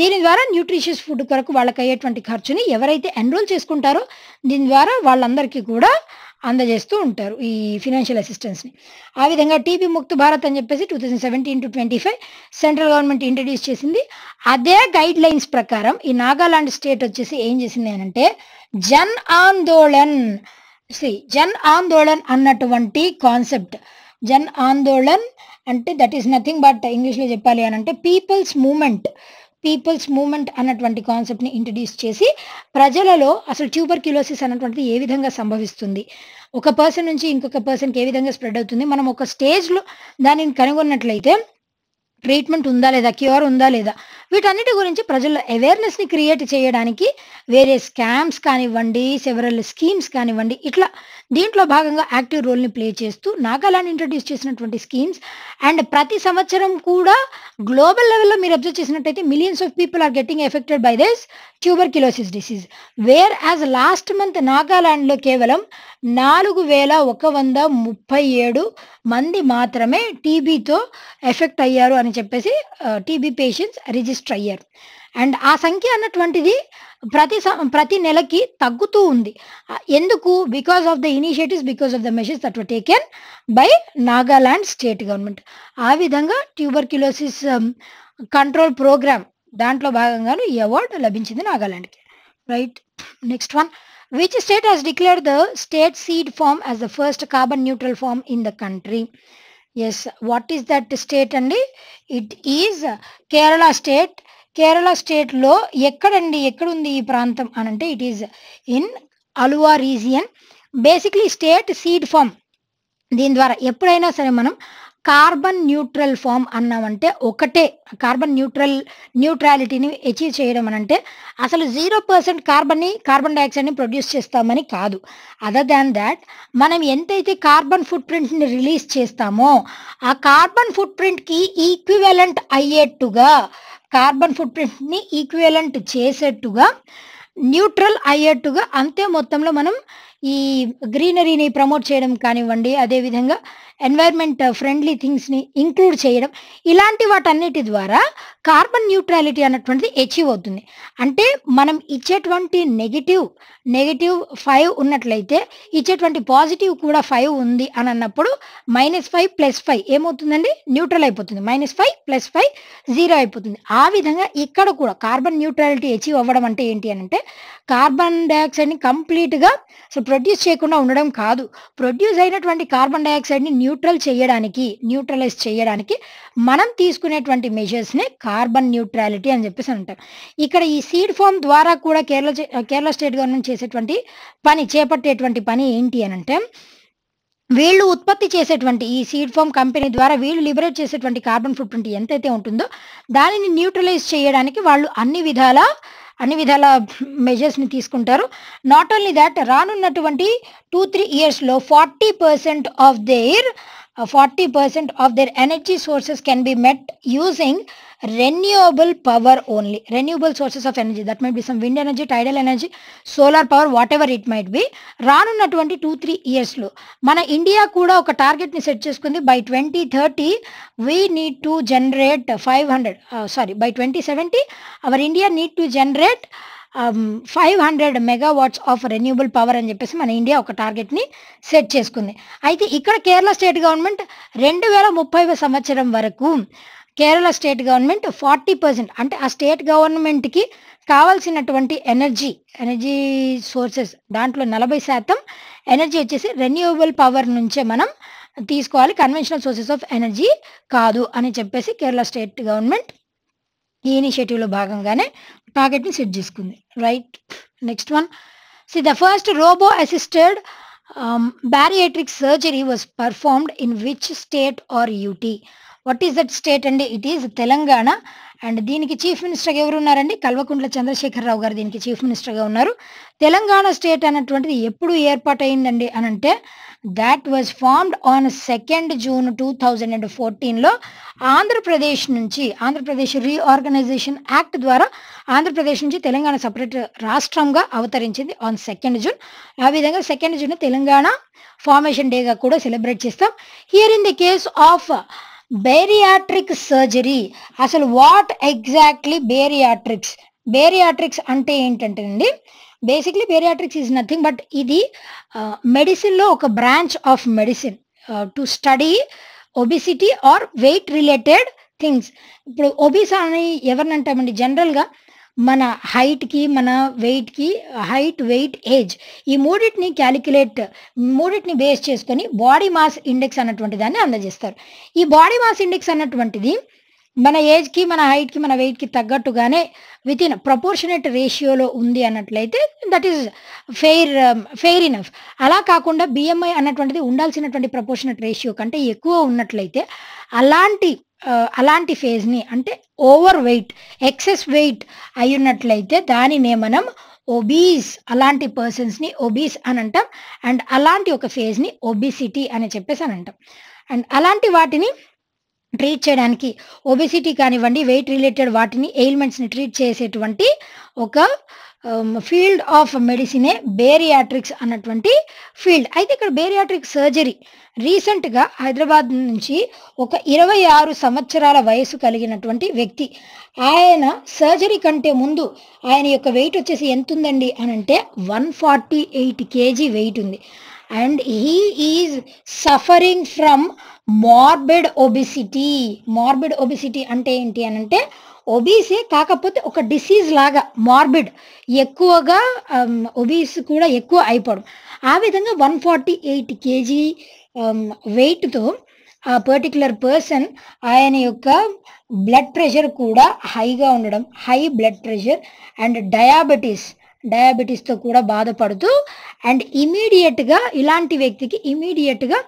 దీని ద్వారా న్యూట్రిషియస్ ఫుడ్ కొరకు వాళ్ళకి అయ్యేటువంటి ఖర్చుని ఎవరైతే ఎన్రోల్ చేసుకుంటారో దీని ద్వారా వాళ్ళందరికీ కూడా అందజేస్తూ ఉంటారు ఈ ఫినాన్షియల్ అసిస్టెన్స్ని. ఆ విధంగా టీబీ ముక్త్ భారత్ అని చెప్పేసి two thousand seventeen to twenty five central government introduce చేసింది. అదే గైడ్ లైన్స్ ప్రకారం ఈ నాగాలాండ్ స్టేట్ వచ్చేసి ఏం చేసింది అని అంటే, జన్ ఆందోళన్ సి జన్ ఆందోళన్ అన్నటువంటి కాన్సెప్ట్. జన్ ఆందోళన్ అంటే దట్ ఈస్ నథింగ్ బట్ ఇంగ్లీష్లో చెప్పాలి అని అంటే పీపుల్స్ మూమెంట్. పీపుల్స్ మూమెంట్ అన్నటువంటి కాన్సెప్ట్ని ఇంట్రడ్యూస్ చేసి ప్రజలలో అసలు ట్యూబర్క్యులోసిస్ అన్నటువంటిది ఏ విధంగా సంభవిస్తుంది, ఒక పర్సన్ నుంచి ఇంకొక పర్సన్కి ఏ విధంగా స్ప్రెడ్ అవుతుంది, మనం ఒక స్టేజ్లో దానిని కనుగొన్నట్లయితే ట్రీట్మెంట్ ఉందా లేదా, క్యూర్ ఉందా లేదా, వీటన్నిటి గురించి ప్రజల్లో అవేర్నెస్ని క్రియేట్ చేయడానికి వేరే స్కామ్స్ కానివ్వండి, సెవరల్ స్కీమ్స్ కానివ్వండి, ఇట్లా దీంట్లో భాగంగా యాక్టివ్ రోల్ని ప్లే చేస్తూ నాగాలాండ్ ఇంట్రడ్యూస్ చేసినటువంటి స్కీమ్స్. అండ్ ప్రతి సంవత్సరం కూడా గ్లోబల్ లెవెల్లో మీరు అబ్జర్వ్ చేసినట్టయితే millions of people are getting affected by this tuberculosis disease. Whereas last month నాగాలాండ్లో కేవలం నాలుగు వేల ఒక వంద ముప్పై ఏడు మంది మాత్రమే టీబీతో ఎఫెక్ట్ అయ్యారు అని చెప్పేసి టీబీ పేషెంట్స్ రిజిస్టర్ అయ్యారు. అండ్ ఆ సంఖ్య అన్నటువంటిది ప్రతి ప్రతి నెలకి తగ్గుతూ ఉంది. ఎందుకు? Because of the initiatives, because of the measures that were taken by Nagaland state government. ఆ విధంగా ట్యూబర్క్యులోసిస్ కంట్రోల్ ప్రోగ్రామ్ దాంట్లో భాగంగాను ఈ అవార్డు లభించింది నాగాలాండ్కి. Right, next one. Which state has declared the state seed form as the first carbon neutral form in the country? Yes, what is that state and it is Kerala state. Kerala state lo ekkadandi ekkadundi ee prantham anante it is in Alwar region. Basically state seed form దీని ద్వారా ఎప్పుడైనా సరే మనం carbon neutral form అన్నామంటే ఒకటే carbon neutral న్యూట్రాలిటీని achieve చేయడం అనంటే అసలు జీరో పర్సెంట్ కార్బన్ని కార్బన్ డైఆక్సైడ్ని ప్రొడ్యూస్ చేస్తామని కాదు. అదర్ దాన్ దాట్ మనం ఎంతైతే కార్బన్ ఫుట్ ప్రింట్ని రిలీజ్ చేస్తామో ఆ కార్బన్ ఫుట్ ప్రింట్కి ఈక్వివలెంట్ అయ్యేట్టుగా, కార్బన్ ఫుట్ ప్రింట్ని ఈక్వివలెంట్ చేసేట్టుగా, న్యూట్రల్ అయ్యేట్టుగా అంతే మొత్తంలో మనం ఈ గ్రీనరీని ప్రమోట్ చేయడం కానివ్వండి, అదేవిధంగా ఎన్వైర్న్మెంట్ ఫ్రెండ్లీ థింగ్స్ని ఇంక్లూడ్ చేయడం, ఇలాంటి వాటన్నిటి ద్వారా కార్బన్ న్యూట్రాలిటీ అన్నటువంటిది అచీవ్ అవుతుంది. అంటే మనం ఇచ్చేటువంటి నెగిటివ్ నెగిటివ్ ఫైవ్ ఉన్నట్లయితే ఇచ్చేటువంటి పాజిటివ్ కూడా ఫైవ్ ఉంది అని అన్నప్పుడు మైనస్ ఫైవ్ ప్లస్ ఫైవ్ ఏమవుతుందండి, న్యూట్రల్ అయిపోతుంది. Minus five plus five zero అయిపోతుంది. ఆ విధంగా ఇక్కడ కూడా కార్బన్ న్యూట్రాలిటీ అచీవ్ అవ్వడం అంటే ఏంటి అని అంటే కార్బన్ డైఆక్సైడ్ని కంప్లీట్గా సో ప్రొడ్యూస్ చేయకుండా ఉండడం కాదు, ప్రొడ్యూస్ అయినటువంటి కార్బన్ డైఆక్సైడ్ని న్యూట్రల్ చేయడానికి, న్యూట్రలైజ్ చేయడానికి మనం తీసుకునేటువంటి మెజర్స్నే కార్బన్ న్యూట్రాలిటీ అని చెప్పేసి అంటారు. ఇక్కడ ఈ సీడ్ ఫామ్ ద్వారా కూడా కేరళ కేరళ స్టేట్ గవర్నమెంట్ చేసేటువంటి పని, చేపట్టేటువంటి పని ఏంటి అని అంటే వీళ్ళు ఉత్పత్తి చేసేటువంటి ఈ సీడ్ ఫామ్ కంపెనీ ద్వారా వీళ్ళు లిబరేట్ చేసేటువంటి కార్బన్ ఫుట్ ప్రింట్ ఎంతైతే ఉంటుందో దానిని న్యూట్రలైజ్ చేయడానికి వాళ్ళు అన్ని విధాల అన్ని విధాల మెజర్స్ని తీసుకుంటారు. నాట్ ఓన్లీ దాట్, రానున్నటువంటి టూ త్రీ ఇయర్స్లో forty percent of their forty percent of their energy sources can be met using renewable power only, renewable sources of energy, that might be some wind energy, tidal energy, solar power, whatever it might be. రానున్నటువంటి two three ఇయర్స్లో మన India కూడా ఒక టార్గెట్ని set చేసుకుంది. By twenty thirty we need to generate five hundred sorry by twenty seventy our India need to generate five hundred megawatts of renewable power అని చెప్పేసి మన ఇండియా ఒక టార్గెట్ని సెట్ చేసుకుంది. అయితే ఇక్కడ కేరళ స్టేట్ గవర్నమెంట్ రెండు వేల ముప్పైవ సంవత్సరం వరకు Kerala state government forty percent అంటే ఆ స్టేట్ గవర్నమెంట్కి కావాల్సినటువంటి ఎనర్జీ ఎనర్జీ సోర్సెస్ దాంట్లో నలభై శాతం ఎనర్జీ వచ్చేసి రెన్యూవబుల్ పవర్ నుంచే మనం తీసుకోవాలి, కన్వెన్షనల్ సోర్సెస్ ఆఫ్ ఎనర్జీ కాదు అని చెప్పేసి కేరళ స్టేట్ గవర్నమెంట్ ఈ ఇనిషియేటివ్లో భాగంగానే టార్గెట్ని సెట్ చేసుకుంది. Right, next one. See the first robo assisted bariatric surgery was performed in which state or UT? What is that state? And it is Telangana And Diniki Chief Minister Gavunarandi, Kalvakundla Chandrasekhar Rao garu Diniki Chief Minister Gavunnaru, Telangana State and twenty Eppudu Erpataindandi Anante, that was formed on second June two thousand fourteen lo Andhra Pradesh nunchi, Andhra Pradesh Reorganization Act Dwara, Andhra Pradesh nunchi Telangana separate Rastramga avatarinchindi on second June. Avidanga second June Telangana Formation Day ga kuda celebrate chestam. Here in the case of bariatric surgery, asalu what exactly bariatrics? Bariatrics ante entante andi. Basically bariatrics is nothing but idi uh, medicine lo oka branch of medicine uh, to study obesity or weight related things. Ippudu obese ani evarni antamandi general ga mana height ki mana weight ki height weight age ee mooditni calculate mooditni base cheskoni body mass index anatuvanti danni andajestaru. Ee body mass index anatuvanti మన age కి మన height కి మన wait కి తగ్గట్టుగానే with in proportionate రేషియోలో ఉంది అన్నట్లయితే that is fair fair enough. అలా కాకుండా బిఎంఐ అన్నటువంటిది ఉండాల్సినటువంటి ప్రపోర్షనేట్ రేషియో కంటే ఎక్కువ ఉన్నట్లయితే అలాంటి అలాంటి ఫేజ్ని అంటే ఓవర్ వెయిట్ ఎక్సెస్ వెయిట్ అయ్యున్నట్లయితే దానినే మనం ఒబీస్ అలాంటి పర్సన్స్ని ఒబీస్ అని అంటాం. అండ్ అలాంటి ఒక ఫేజ్ని ఒబిసిటీ అని చెప్పేసి అని అంటాం. అండ్ అలాంటి వాటిని ట్రీట్ చేయడానికి ఒబెసిటీ కానివ్వండి వెయిట్ రిలేటెడ్ వాటిని ఎయిల్మెంట్స్ని ట్రీట్ చేసేటువంటి ఒక ఫీల్డ్ ఆఫ్ మెడిసినే బేరియాట్రిక్స్ అన్నటువంటి ఫీల్డ్. అయితే ఇక్కడ బేరియాట్రిక్ సర్జరీ రీసెంట్గా హైదరాబాద్ నుంచి ఒక ఇరవై ఆరు సంవత్సరాల వయసు కలిగినటువంటి వ్యక్తి ఆయన సర్జరీ కంటే ముందు ఆయన యొక్క వెయిట్ వచ్చేసి ఎంత ఉందండి అని అంటే one forty eight KG weight ఉంది. And he is suffering from morbid obesity. Morbid obesity ante enti anante obese kakapothe oka disease laga morbid ekkuvaga obese kuda ekkuva ayipadam aa vidhanga one forty-eight kilograms um, weight tho a particular person ayana yokka blood pressure kuda high ga undadam high blood pressure and diabetes diabetes తో కూడా బాధపడుతూ and immediate గా ఇలాంటి వ్యక్తికి immediate గా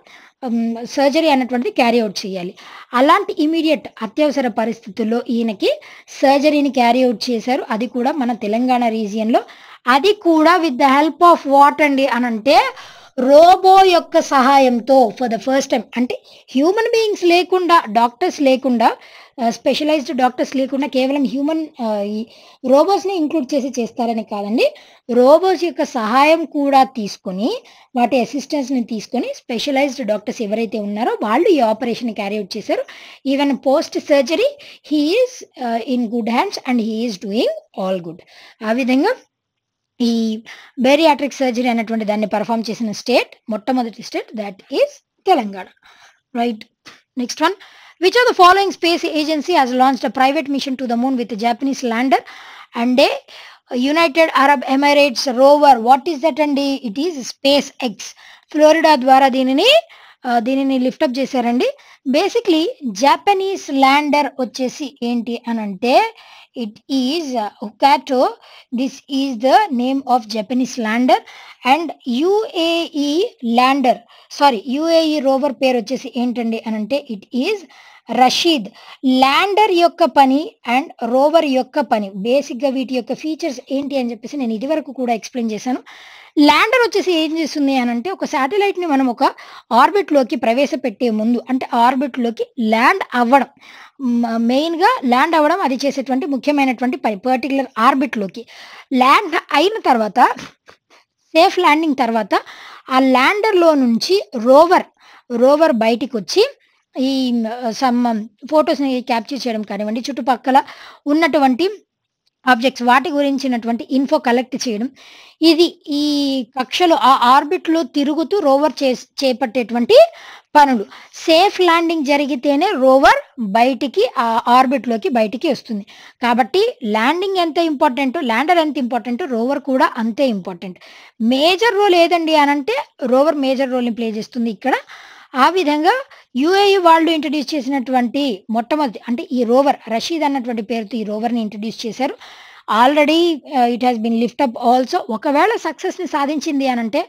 surgery అనేటువంటిది carry out చేయాలి. అలాంటి ఇమీడియట్ అత్యవసర పరిస్థితుల్లో ఈయనకి సర్జరీని క్యారీ అవుట్ చేశారు. అది కూడా మన తెలంగాణ రీజియన్లో, అది కూడా with the help of what అండి అనంటే రోబో యొక్క సహాయంతో ఫర్ ద ఫస్ట్ టైం. అంటే హ్యూమన్ బీయింగ్స్ లేకుండా, డాక్టర్స్ లేకుండా, స్పెషలైజ్డ్ డాక్టర్స్ లేకుండా కేవలం హ్యూమన్ రోబోస్ని ఇంక్లూడ్ చేసి చేస్తారని కాదండి, రోబోస్ యొక్క సహాయం కూడా తీసుకొని వాటి అసిస్టెన్స్ని తీసుకొని స్పెషలైజ్డ్ డాక్టర్స్ ఎవరైతే ఉన్నారో వాళ్ళు ఈ ఆపరేషన్ క్యారీ అవుట్ చేశారు. Even post surgery he is in good hands and he is doing all good. ఆ విధంగా ఈ బేరియాట్రిక్ సర్జరీ అనేటువంటి దాన్ని పర్ఫామ్ చేసిన స్టేట్, మొట్టమొదటి state that is Telangana. Right, next one. Which of the following space agency has launched a private mission to the moon with a Japanese lander and a United Arab Emirates rover? What is that and it is SpaceX. Florida dwara dinini dinini lift up chesarandi. Basically Japanese lander ochesi enti anante it is uh, Hokkaido. This is the name of Japanese lander. And U A E lander, sorry, U A E rover pair వచ్చేసి ఏంటండి అనంటే it is Rashid. Lander యొక్క పని and rover యొక్క పని, బేసిక్గా వీటి యొక్క ఫీచర్స్ ఏంటి అని చెప్పేసి నేను ఇది వరకు కూడా ఎక్స్ప్లెయిన్ చేశాను. ల్యాండర్ వచ్చేసి ఏం చేస్తుంది అనంటే ఒక శాటిలైట్ని మనం ఒక ఆర్బిట్లోకి ప్రవేశపెట్టే ముందు, అంటే ఆర్బిట్లోకి ల్యాండ్ అవ్వడం, మెయిన్గా ల్యాండ్ అవ్వడం అది చేసేటువంటి ముఖ్యమైనటువంటి పని. పర్టికులర్ ఆర్బిట్లోకి ల్యాండ్ అయిన తర్వాత, సేఫ్ ల్యాండింగ్ తర్వాత ఆ ల్యాండర్లో నుంచి రోవర్ రోవర్ బయటికి వచ్చి ఈ సమ్ ఫొటోస్ని క్యాప్చర్ చేయడం కానివ్వండి, చుట్టుపక్కల ఉన్నటువంటి ఆబ్జెక్ట్స్ వాటి గురించినటువంటి ఇన్ఫో కలెక్ట్ చేయడం, ఇది ఈ కక్షలో ఆ ఆర్బిట్లో తిరుగుతూ రోవర్ చే చేపట్టేటువంటి పనులు. సేఫ్ ల్యాండింగ్ జరిగితేనే రోవర్ బయటికి ఆ ఆర్బిట్లోకి బయటికి వస్తుంది. కాబట్టి ల్యాండింగ్ ఎంత ఇంపార్టెంట్, ల్యాండర్ ఎంత ఇంపార్టెంట్, రోవర్ కూడా అంతే ఇంపార్టెంట్. మేజర్ రోల్ ఏదండి అనంటే రోవర్ మేజర్ రోల్ని ప్లే చేస్తుంది ఇక్కడ. ఆ విధంగా యూఏఈ వాళ్ళు ఇంట్రడ్యూస్ చేసినటువంటి మొట్టమొదటి అంటే ఈ రోవర్ రషీద్ అన్నటువంటి పేరుతో ఈ రోవర్ని ఇంట్రడ్యూస్ చేశారు. Already it has been lift up also. ఒకవేళ సక్సెస్ని సాధించింది అనంటే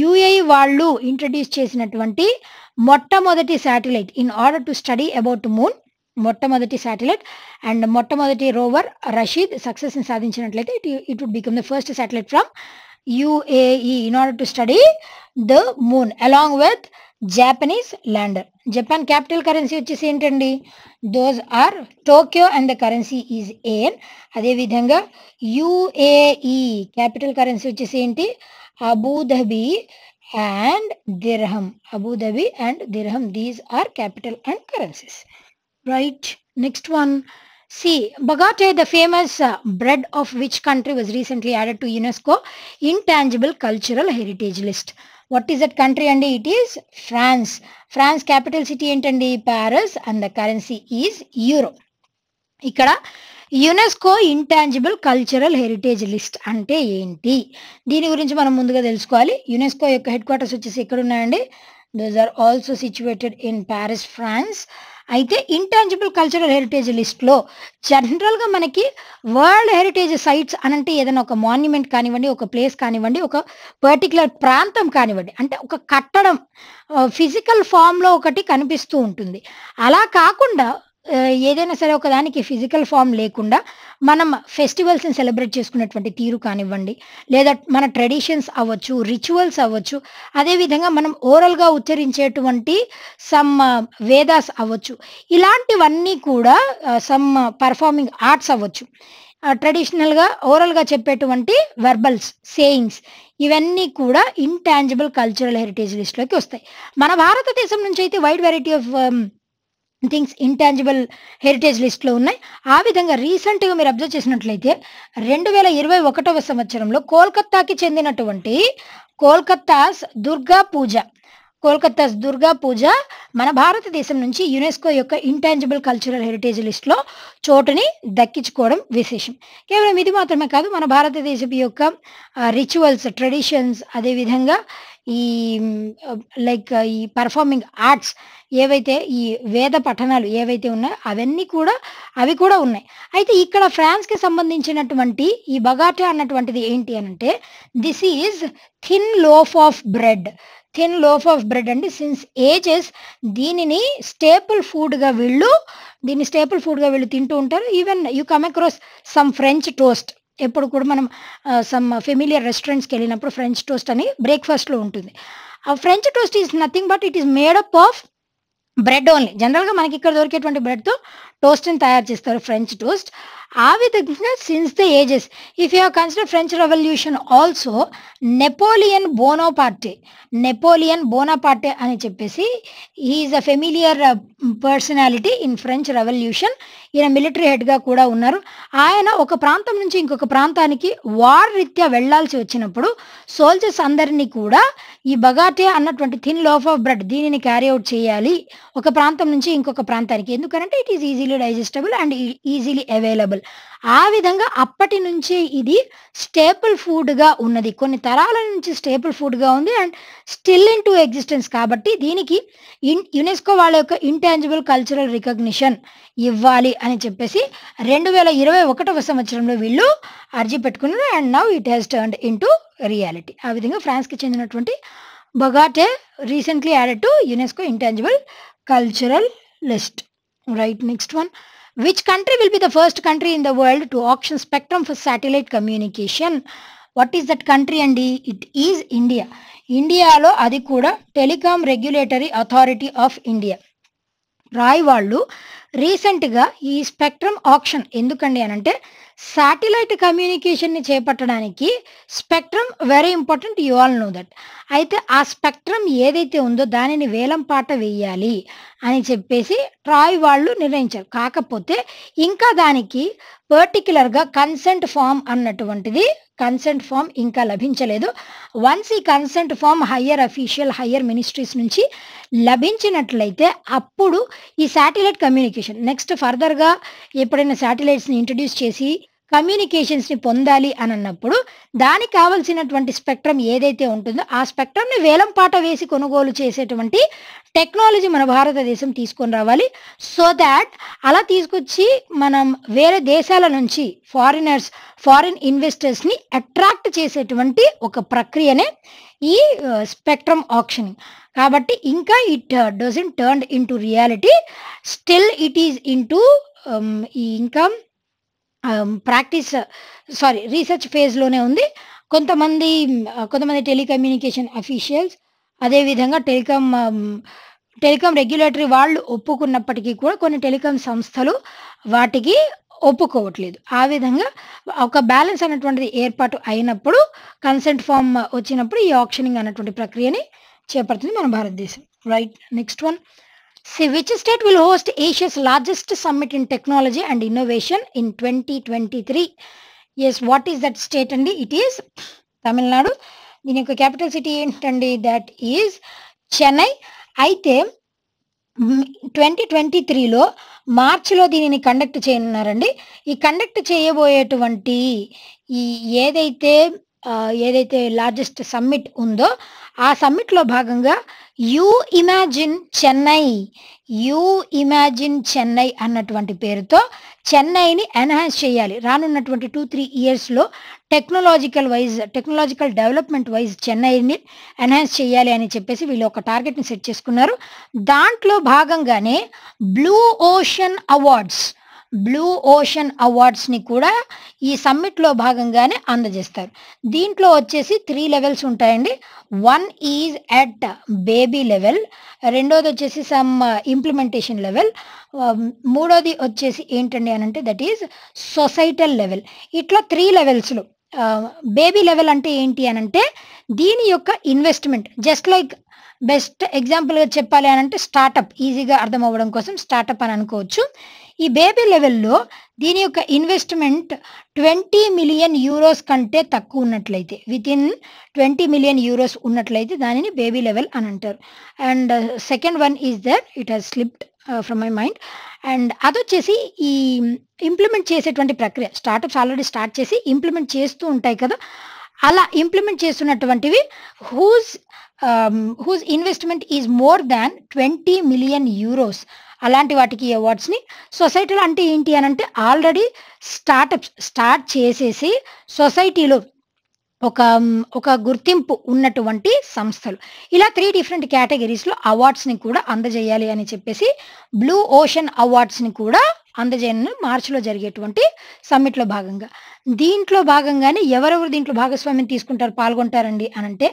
యూఏఈ వాళ్ళు ఇంట్రడ్యూస్ చేసినటువంటి మొట్టమొదటి satellite in order to study about moon మొట్టమొదటి శాటిలైట్ అండ్ మొట్టమొదటి రోవర్ రషీద్ సక్సెస్ ని సాధించినట్లయితే it it would become the first satellite from U A E in order to study the moon along with Japanese lander. Japan capital currency వచ్చేసి ఏంటండి? Those are Tokyo and the currency is yen. అదే విధంగా U A E capital currency వచ్చేసి ఏంటి? Abu Dhabi and dirham. Abu Dhabi and dirham. These are capital and currencies. Right, next one. See, Bagate, the famous uh, bread of which country, was recently added to UNESCO Intangible Cultural Heritage List. What is that country? And it is France. France capital city entandi Paris and the currency is Euro. Ikkada UNESCO Intangible Cultural Heritage List ante enti. Deeni gurinchi manam munduga telusukovali. UNESCO yokka headquarters vachesi ikkada unnayandi. Those are also situated in Paris, France. అయితే intangible cultural heritage లిస్ట్లో జనరల్గా మనకి world heritage sites అనంటే ఏదైనా ఒక monument కానివ్వండి, ఒక place కానివ్వండి, ఒక పర్టికులర్ ప్రాంతం కానివ్వండి, అంటే ఒక కట్టడం ఫిజికల్ ఫామ్లో ఒకటి కనిపిస్తూ ఉంటుంది. అలా కాకుండా ఏదైనా సరే ఒకదానికి ఫిజికల్ ఫామ్ లేకుండా మనం ఫెస్టివల్స్ని సెలబ్రేట్ చేసుకునేటువంటి తీరు కానివ్వండి, లేదా మన ట్రెడిషన్స్ అవ్వచ్చు, రిచువల్స్ అవ్వచ్చు, అదేవిధంగా మనం ఓరల్గా ఉచ్చరించేటువంటి సమ్ వేదాస్ అవ్వచ్చు, ఇలాంటివన్నీ కూడా సమ్ పర్ఫార్మింగ్ ఆర్ట్స్ అవ్వచ్చు, ట్రెడిషనల్గా ఓరల్గా చెప్పేటువంటి వెర్బల్స్ సేయింగ్స్, ఇవన్నీ కూడా ఇంటాంజిబుల్ కల్చరల్ హెరిటేజ్ లిస్ట్లోకి వస్తాయి. మన భారతదేశం నుంచి అయితే wide variety of things intangible heritage లిస్ట్లో ఉన్నాయి. ఆ విధంగా రీసెంట్గా మీరు అబ్జర్వ్ చేసినట్లయితే రెండు వేల ఇరవై ఒకటవ సంవత్సరంలో కోల్కత్తాకి చెందినటువంటి కోల్కత్తాస్ దుర్గా పూజ కోల్కత్తాస్ దుర్గా పూజ మన భారతదేశం నుంచి యునెస్కో యొక్క ఇంటాంజిబుల్ కల్చరల్ హెరిటేజ్ లిస్ట్లో చోటుని దక్కించుకోవడం విశేషం. కేవలం ఇది మాత్రమే కాదు, మన భారతదేశం యొక్క రిచువల్స్, ట్రెడిషన్స్, అదేవిధంగా ఈ లైక్ ఈ పర్ఫార్మింగ్ ఆర్ట్స్ ఏవైతే ఈ వేద పఠనాలు ఏవైతే ఉన్నాయో అవన్నీ కూడా అవి కూడా ఉన్నాయి. అయితే ఇక్కడ ఫ్రాన్స్కి సంబంధించినటువంటి ఈ బగాటా అన్నటువంటిది ఏంటి అనంటే this is thin loaf of bread. Thin loaf of bread అండి సిన్స్ ఏజెస్ దీనిని స్టేపుల్ ఫుడ్గా వీళ్ళు దీన్ని స్టేపుల్ ఫుడ్గా వీళ్ళు తింటూ ఉంటారు. Even you come across some French toast. ఎప్పుడు కూడా మనం సమ్ ఫెమిలియర్ రెస్టారెంట్స్కి వెళ్ళినప్పుడు ఫ్రెంచ్ టోస్ట్ అని బ్రేక్ఫాస్ట్లో ఉంటుంది. ఆ French toast is nothing but it is made up of bread only. జనరల్గా మనకి ఇక్కడ దొరికేటువంటి బ్రెడ్తో టోస్ట్ని తయారు చేస్తారు, ఫ్రెంచ్ టోస్ట్. ఆ విధంగా since the ages if you have consider French revolution also Napoleon Bonaparte Napoleon Bonaparte అని చెప్పేసి he is a familiar personality in French revolution. ఈయన మిలిటరీ హెడ్గా కూడా ఉన్నారు. ఆయన ఒక ప్రాంతం నుంచి ఇంకొక ప్రాంతానికి వార్ రీత్యా వెళ్లాల్సి వచ్చినప్పుడు సోల్జర్స్ అందరినీ కూడా ఈ బగాటే అన్నటువంటి థిన్ లోఫ్ ఆఫ్ బ్రెడ్ దీనిని క్యారీ అవుట్ చేయాలి ఒక ప్రాంతం నుంచి ఇంకొక ప్రాంతానికి. ఎందుకంటే it is easily digestible and easily available. ఆ విధంగా అప్పటి నుంచే ఇది స్టేపుల్ ఫుడ్గా ఉన్నది, కొన్ని తరాల నుంచి స్టేపుల్ ఫుడ్గా ఉంది and still into existence. కాబట్టి దీనికి ఇన్ యునెస్కో వాళ్ళ యొక్క ఇంటాంజిబుల్ కల్చరల్ రికగ్నిషన్ ఇవ్వాలి అని చెప్పేసి రెండు వేల ఇరవై ఒకటవ సంవత్సరంలో వీళ్ళు అర్జీ పెట్టుకున్నారు and now it has turned into reality. ఆ విధంగా ఫ్రాన్స్కి చెందినటువంటి baguette recently added to UNESCO intangible cultural list. Right, next one. Which country will be the first country in the world to auction spectrum for satellite communication? What is that country and it is India. ఇండియాలో అది కూడా telecom regulatory authority of India TRAI వాళ్ళు రీసెంట్గా ఈ spectrum auction ఎందుకండి అనంటే satellite కమ్యూనికేషన్ని చేపట్టడానికి spectrum very important, you all know that. అయితే ఆ స్పెక్ట్రమ్ ఏదైతే ఉందో దానిని వేలం పాట వేయాలి అని చెప్పేసి ట్రాయ్ వాళ్ళు నిర్ణయించారు. కాకపోతే ఇంకా దానికి పర్టిక్యులర్గా కన్సెంట్ ఫామ్ అన్నటువంటిది కన్సెంట్ ఫామ్ ఇంకా లభించలేదు. వన్స్ ఈ consent form higher official higher ministries నుంచి లభించినట్లయితే అప్పుడు ఈ శాటిలైట్ కమ్యూనికేషన్ నెక్స్ట్ ఫర్దర్గా ఎప్పుడైనా శాటిలైట్స్ని ఇంట్రడ్యూస్ చేసి communications ni pondali అని అన్నప్పుడు దానికి కావాల్సినటువంటి స్పెక్ట్రం ఏదైతే ఉంటుందో ఆ స్పెక్ట్రం ని వేలం పాట వేసి కొనుగోలు చేసేటువంటి టెక్నాలజీ మన భారతదేశం తీసుకొని రావాలి. సో దట్ అలా తీసుకొచ్చి మనం వేరే దేశాల నుంచి ఫారినర్స్ ఫారిన్ ఇన్వెస్టర్స్ ని అట్రాక్ట్ చేసేటువంటి ఒక ప్రక్రియనే ఈ స్పెక్ట్రమ్ ఆక్షనింగ్. కాబట్టి ఇంకా it doesn't turn into reality, still it is in to ఈ ఇంకా ప్రాక్టీస్ సారీ రీసెర్చ్ ఫేజ్లోనే ఉంది. కొంతమంది కొంతమంది టెలికమ్యూనికేషన్ అఫీషియల్స్ అదేవిధంగా టెలికామ్ టెలికాం రెగ్యులేటరీ వాళ్ళు ఒప్పుకున్నప్పటికీ కూడా కొన్ని టెలికాం సంస్థలు వాటికి ఒప్పుకోవట్లేదు. ఆ విధంగా ఒక బ్యాలెన్స్ అనేటువంటిది ఏర్పాటు అయినప్పుడు కన్సెంట్ ఫామ్ వచ్చినప్పుడు ఈ ఆక్షనింగ్ అనేటువంటి ప్రక్రియని చేపడుతుంది మన భారతదేశం. Right, next one. See, which state will host Asia's largest summit in technology and innovation in twenty twenty-three? Yes, what is that state and it is Tamil Nadu. The capital city and that is Chennai. Aithe twenty twenty-three lo March lo dinini conduct cheyanarandi. Ee conduct cheyaboyetuvanti ee edaithe ఏదైతే largest summit ఉందో ఆ సమ్మిట్లో భాగంగా you imagine Chennai you imagine Chennai అన్నటువంటి పేరుతో చెన్నైని enhance చేయాలి. రానున్నటువంటి టూ త్రీ ఇయర్స్లో technological wise technological development wise చెన్నైని ఎన్హాన్స్ చేయాలి అని చెప్పేసి వీళ్ళు ఒక టార్గెట్ని సెట్ చేసుకున్నారు. దాంట్లో భాగంగానే blue ocean awards blue ocean అవార్డ్స్ని కూడా ఈ సమ్మిట్లో భాగంగానే అందజేస్తారు. దీంట్లో వచ్చేసి త్రీ లెవెల్స్ ఉంటాయండి. One is at baby level, రెండోది వచ్చేసి సమ్ ఇంప్లిమెంటేషన్ లెవెల్, మూడోది వచ్చేసి ఏంటండి అని అంటే దట్ ఈజ్ సొసైటల్ లెవెల్. ఇట్లా త్రీ లెవెల్స్లో బేబీ లెవెల్ అంటే ఏంటి అని అంటే దీని యొక్క ఇన్వెస్ట్మెంట్, జస్ట్ లైక్ బెస్ట్ ఎగ్జాంపుల్గా చెప్పాలి అని అంటే స్టార్టప్, ఈజీగా అర్థం అవ్వడం కోసం స్టార్టప్ అని అనుకోవచ్చు. ఈ బేబీ లెవెల్లో దీని యొక్క ఇన్వెస్ట్మెంట్ ట్వంటీ మిలియన్ యూరోస్ కంటే తక్కువ ఉన్నట్లయితే, with in twenty million euros ఉన్నట్లయితే దానిని బేబీ లెవెల్ అని అంటారు. And second one is there it has slipped from my mind. And అదొచ్చేసి ఈ ఇంప్లిమెంట్ చేసేటువంటి ప్రక్రియ, స్టార్టప్స్ ఆల్రెడీ స్టార్ట్ చేసి ఇంప్లిమెంట్ చేస్తూ ఉంటాయి కదా, అలా ఇంప్లిమెంట్ చేస్తున్నటువంటివి whose whose investment is more than twenty million euros, అలాంటి వాటికి అవార్డ్స్ని. సొసైటీలో అంటే ఏంటి అని అంటే ఆల్రెడీ స్టార్టప్స్ స్టార్ట్ చేసేసి సొసైటీలో ఒక ఒక గుర్తింపు ఉన్నటువంటి సంస్థలు, ఇలా త్రీ డిఫరెంట్ కేటగిరీస్లో అవార్డ్స్ని కూడా అందజేయాలి అని చెప్పేసి బ్లూ ఓషన్ అవార్డ్స్ని కూడా అందజేయను మార్చిలో జరిగేటువంటి సమ్మిట్లో భాగంగా. దీంట్లో భాగంగానే ఎవరెవరు దీంట్లో భాగస్వామ్యం తీసుకుంటారు పాల్గొంటారండి అనంటే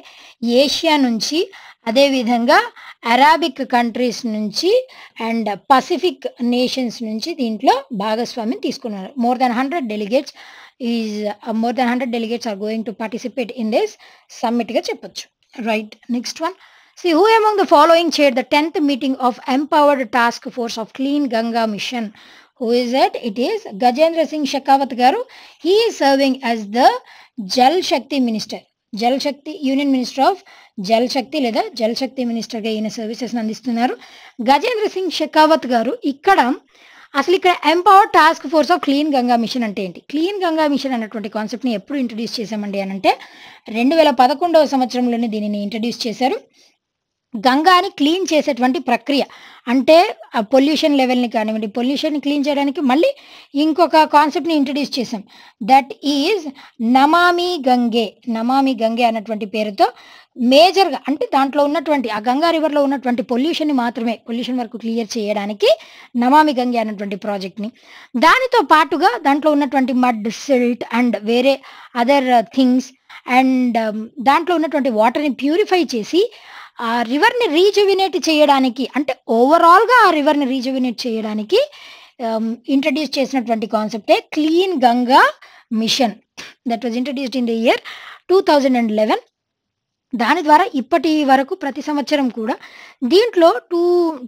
ఏషియా నుంచి, అదేవిధంగా అరాబిక్ కంట్రీస్ నుంచి అండ్ పసిఫిక్ నేషన్స్ నుంచి దీంట్లో భాగస్వామ్యం తీసుకున్నారు. More than hundred delegates is more than hundred delegates are going to participate in this సమ్మిట్గా చెప్పొచ్చు. Right, next one. See, who among the following chaired the tenth meeting of Empowered Task Force of Clean Ganga Mission? Who is it? It is Gajendra Singh Shekhawat Garu. He is serving as the Jal Shakti Minister. Jal Shakti Union Minister of Jal Shakti లేదా జల్ శక్తి మినిస్టర్గా ఈయన సర్వీసెస్ని అందిస్తున్నారు. గజేంద్ర సింగ్ షెకావత్ గారు ఇక్కడ అసలు ఇక్కడ empower task force of clean Ganga mission అంటే ఏంటి, క్లీన్ గంగా మిషన్ అన్నటువంటి కాన్సెప్ట్ని ఎప్పుడు ఇంట్రడ్యూస్ చేశామండి అని అంటే రెండు వేల పదకొండవ సంవత్సరంలోనే దీనిని ఇంట్రడ్యూస్ చేశారు. గంగాని క్లీన్ చేసేటువంటి ప్రక్రియ అంటే పొల్యూషన్ లెవెల్ని కానివ్వండి, పొల్యూషన్ని క్లీన్ చేయడానికి మళ్ళీ ఇంకొక కాన్సెప్ట్ని ఇంట్రడ్యూస్ చేసాం. That is Namami Gange. నమామి గంగే అన్నటువంటి పేరుతో మేజర్గా అంటే దాంట్లో ఉన్నటువంటి ఆ గంగా రివర్లో ఉన్నటువంటి పొల్యూషన్ని మాత్రమే పొల్యూషన్ వరకు క్లియర్ చేయడానికి నమామి గంగే అన్నటువంటి ప్రాజెక్ట్ని, దానితో పాటుగా దాంట్లో ఉన్నటువంటి మడ్ సిల్ట్ అండ్ వేరే అదర్ థింగ్స్ అండ్ దాంట్లో ఉన్నటువంటి వాటర్ని ప్యూరిఫై చేసి ఆ రివర్ని రీజువినేట్ చేయడానికి అంటే ఓవరాల్గా ఆ రివర్ని రీజువినేట్ చేయడానికి ఇంట్రడ్యూస్ చేసినటువంటి కాన్సెప్టే clean Ganga mission. That was introduced in the year two thousand and eleven. దాని ద్వారా ఇప్పటి వరకు ప్రతి సంవత్సరం కూడా దీంట్లో టూ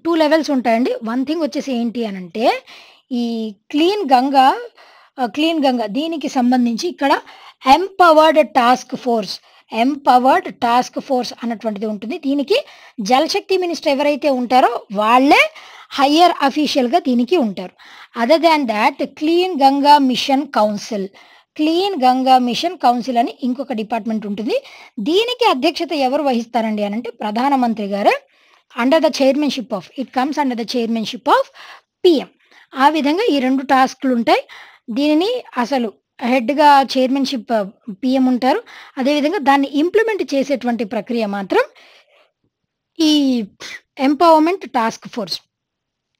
టూ లెవెల్స్ ఉంటాయండి. వన్ థింగ్ వచ్చేసి ఏంటి అని అంటే ఈ క్లీన్ గంగా క్లీన్ గంగా దీనికి సంబంధించి ఇక్కడ empowered task force empowered task force అన్నటువంటిది ఉంటుంది. దీనికి జలశక్తి మినిస్టర్ ఎవరైతే ఉంటారో వాళ్ళే higher official ga diniki untaru. Other than that, Clean Ganga Mission Council. Clean Ganga Mission Council ani inkoka department untundi. Deeniki adhyakshata evaru vahistharandi anante Pradhana Mantri garu under the chairmanship of. It comes under the chairmanship of P M. Aa vidhanga ee rendu tasklu untayi. Deenini asalu head ga chairmanship P M untaru. Ade vidhanga danni implement chesetvanti prakriya matram ee empowerment task force.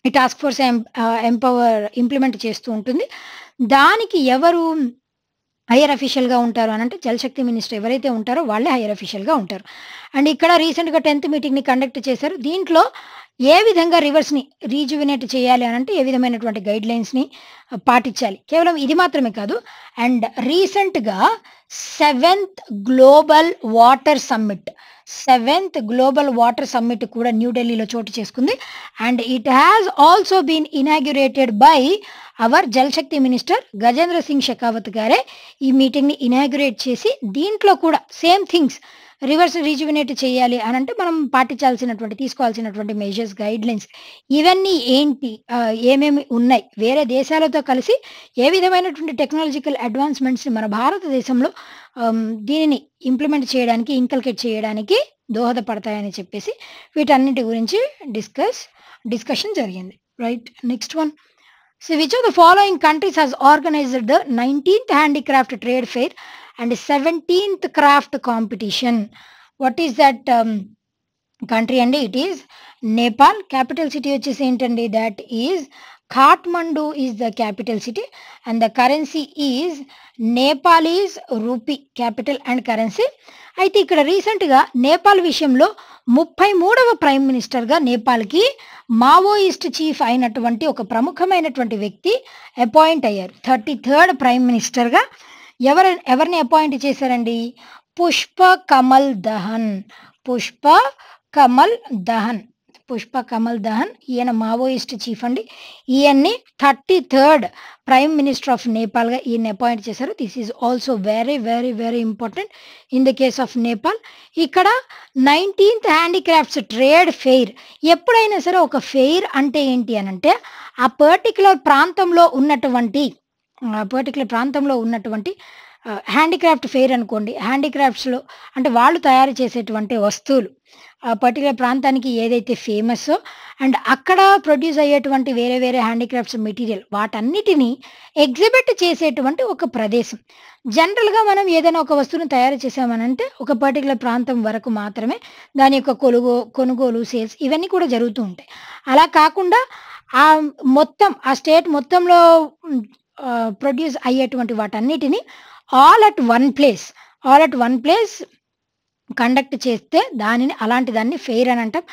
ఈ task force empower implement చేస్తూ ఉంటుంది. దానికి ఎవరు hire అఫీషియల్గా ఉంటారు అని అంటే జలశక్తి minister ఎవరైతే ఉంటారో వాళ్ళే హైయర్ అఫీషియల్గా ఉంటారు. అండ్ ఇక్కడ రీసెంట్గా టెన్త్ మీటింగ్ని కండక్ట్ చేశారు. దీంట్లో ఏ విధంగా రివర్స్ని రీజువినేట్ చేయాలి అని అంటే ఏ విధమైనటువంటి గైడ్ లైన్స్ని పాటించాలి. కేవలం ఇది మాత్రమే కాదు, అండ్ రీసెంట్గా seventh global water summit seventh global water summit కూడా న్యూఢిల్లీలో చోటు చేసుకుంది. And it has also been inaugurated by our Jal Shakti minister Gajendra Singh Shekhawat గారే ఈ మీటింగ్ని ఇనాగ్యురేట్ చేసి దీంట్లో కూడా సేమ్ థింగ్స్ రివర్స్ రీజువినేట్ చేయాలి అని అంటే మనం పాటించాల్సినటువంటి తీసుకోవాల్సినటువంటి మెజర్స్, గైడ్ లైన్స్ ఇవన్నీ ఏంటి, ఏమేమి ఉన్నాయి, వేరే దేశాలతో కలిసి ఏ విధమైనటువంటి టెక్నాలజికల్ అడ్వాన్స్మెంట్స్ని మన భారతదేశంలో దీనిని ఇంప్లిమెంట్ చేయడానికి, ఇంకల్కేట్ చేయడానికి దోహదపడతాయని చెప్పేసి వీటన్నిటి గురించి డిస్కస్ డిస్కషన్ జరిగింది. Right, next one. So which of the following countries has organized the nineteenth handicraft trade fair and seventeenth craft competition? What is that um, country? And it is Nepal. Capital city which is intended, that is Kathmandu is the capital city, and the currency is Nepalese rupee, capital and currency. అయితే ఇక్కడ రీసెంట్గా నేపాల్ విషయంలో ముప్పై మూడవ prime మినిస్టర్గా నేపాల్కి Maoist chief అయినటువంటి ఒక ప్రముఖమైనటువంటి వ్యక్తి అపాయింట్ అయ్యారు. థర్టీ థర్డ్ ప్రైమ్ మినిస్టర్గా ఎవరు ఎవరిని అపాయింట్ చేశారండి? పుష్ప కమల్ దహన్. పుష్ప కమల్ దహన్ పుష్ప కమల్ దహన్ ఈయన మావోయిస్ట్ చీఫ్ అండి. ఈయన్ని thirty third prime minister of నేపాల్గా ఈయన్ని అపాయింట్ చేశారు. This is also very very very important in the case of Nepal. ఇక్కడ నైన్టీన్త్ హ్యాండీక్రాఫ్ట్స్ ట్రేడ్ ఫెయిర్. ఎప్పుడైనా సరే ఒక ఫెయిర్ అంటే ఏంటి అని అంటే ఆ పర్టికులర్ ప్రాంతంలో ఉన్నటువంటి ఆ పర్టికులర్ ప్రాంతంలో ఉన్నటువంటి హ్యాండీక్రాఫ్ట్ ఫెయిర్ అనుకోండి. హ్యాండీక్రాఫ్ట్స్లో అంటే వాళ్ళు తయారు చేసేటువంటి వస్తువులు ఆ పర్టికులర్ ప్రాంతానికి ఏదైతే ఫేమస్ అండ్ అక్కడ ప్రొడ్యూస్ అయ్యేటువంటి వేరే వేరే హ్యాండీక్రాఫ్ట్స్ మెటీరియల్ వాటన్నిటినీ ఎగ్జిబిట్ చేసేటువంటి ఒక ప్రదేశం. జనరల్గా మనం ఏదైనా ఒక వస్తువును తయారు చేసామనంటే ఒక పర్టికులర్ ప్రాంతం వరకు మాత్రమే దాని యొక్క కొనుగో కొనుగోలు సేల్స్ ఇవన్నీ కూడా జరుగుతూ ఉంటాయి. అలా కాకుండా ఆ మొత్తం ఆ స్టేట్ మొత్తంలో ప్రొడ్యూస్ అయ్యేటువంటి వాటన్నిటినీ all at one place all at one place conduct చేస్తే దానిని అలాంటి దాన్ని ఫెయిర్ అని అంటాం,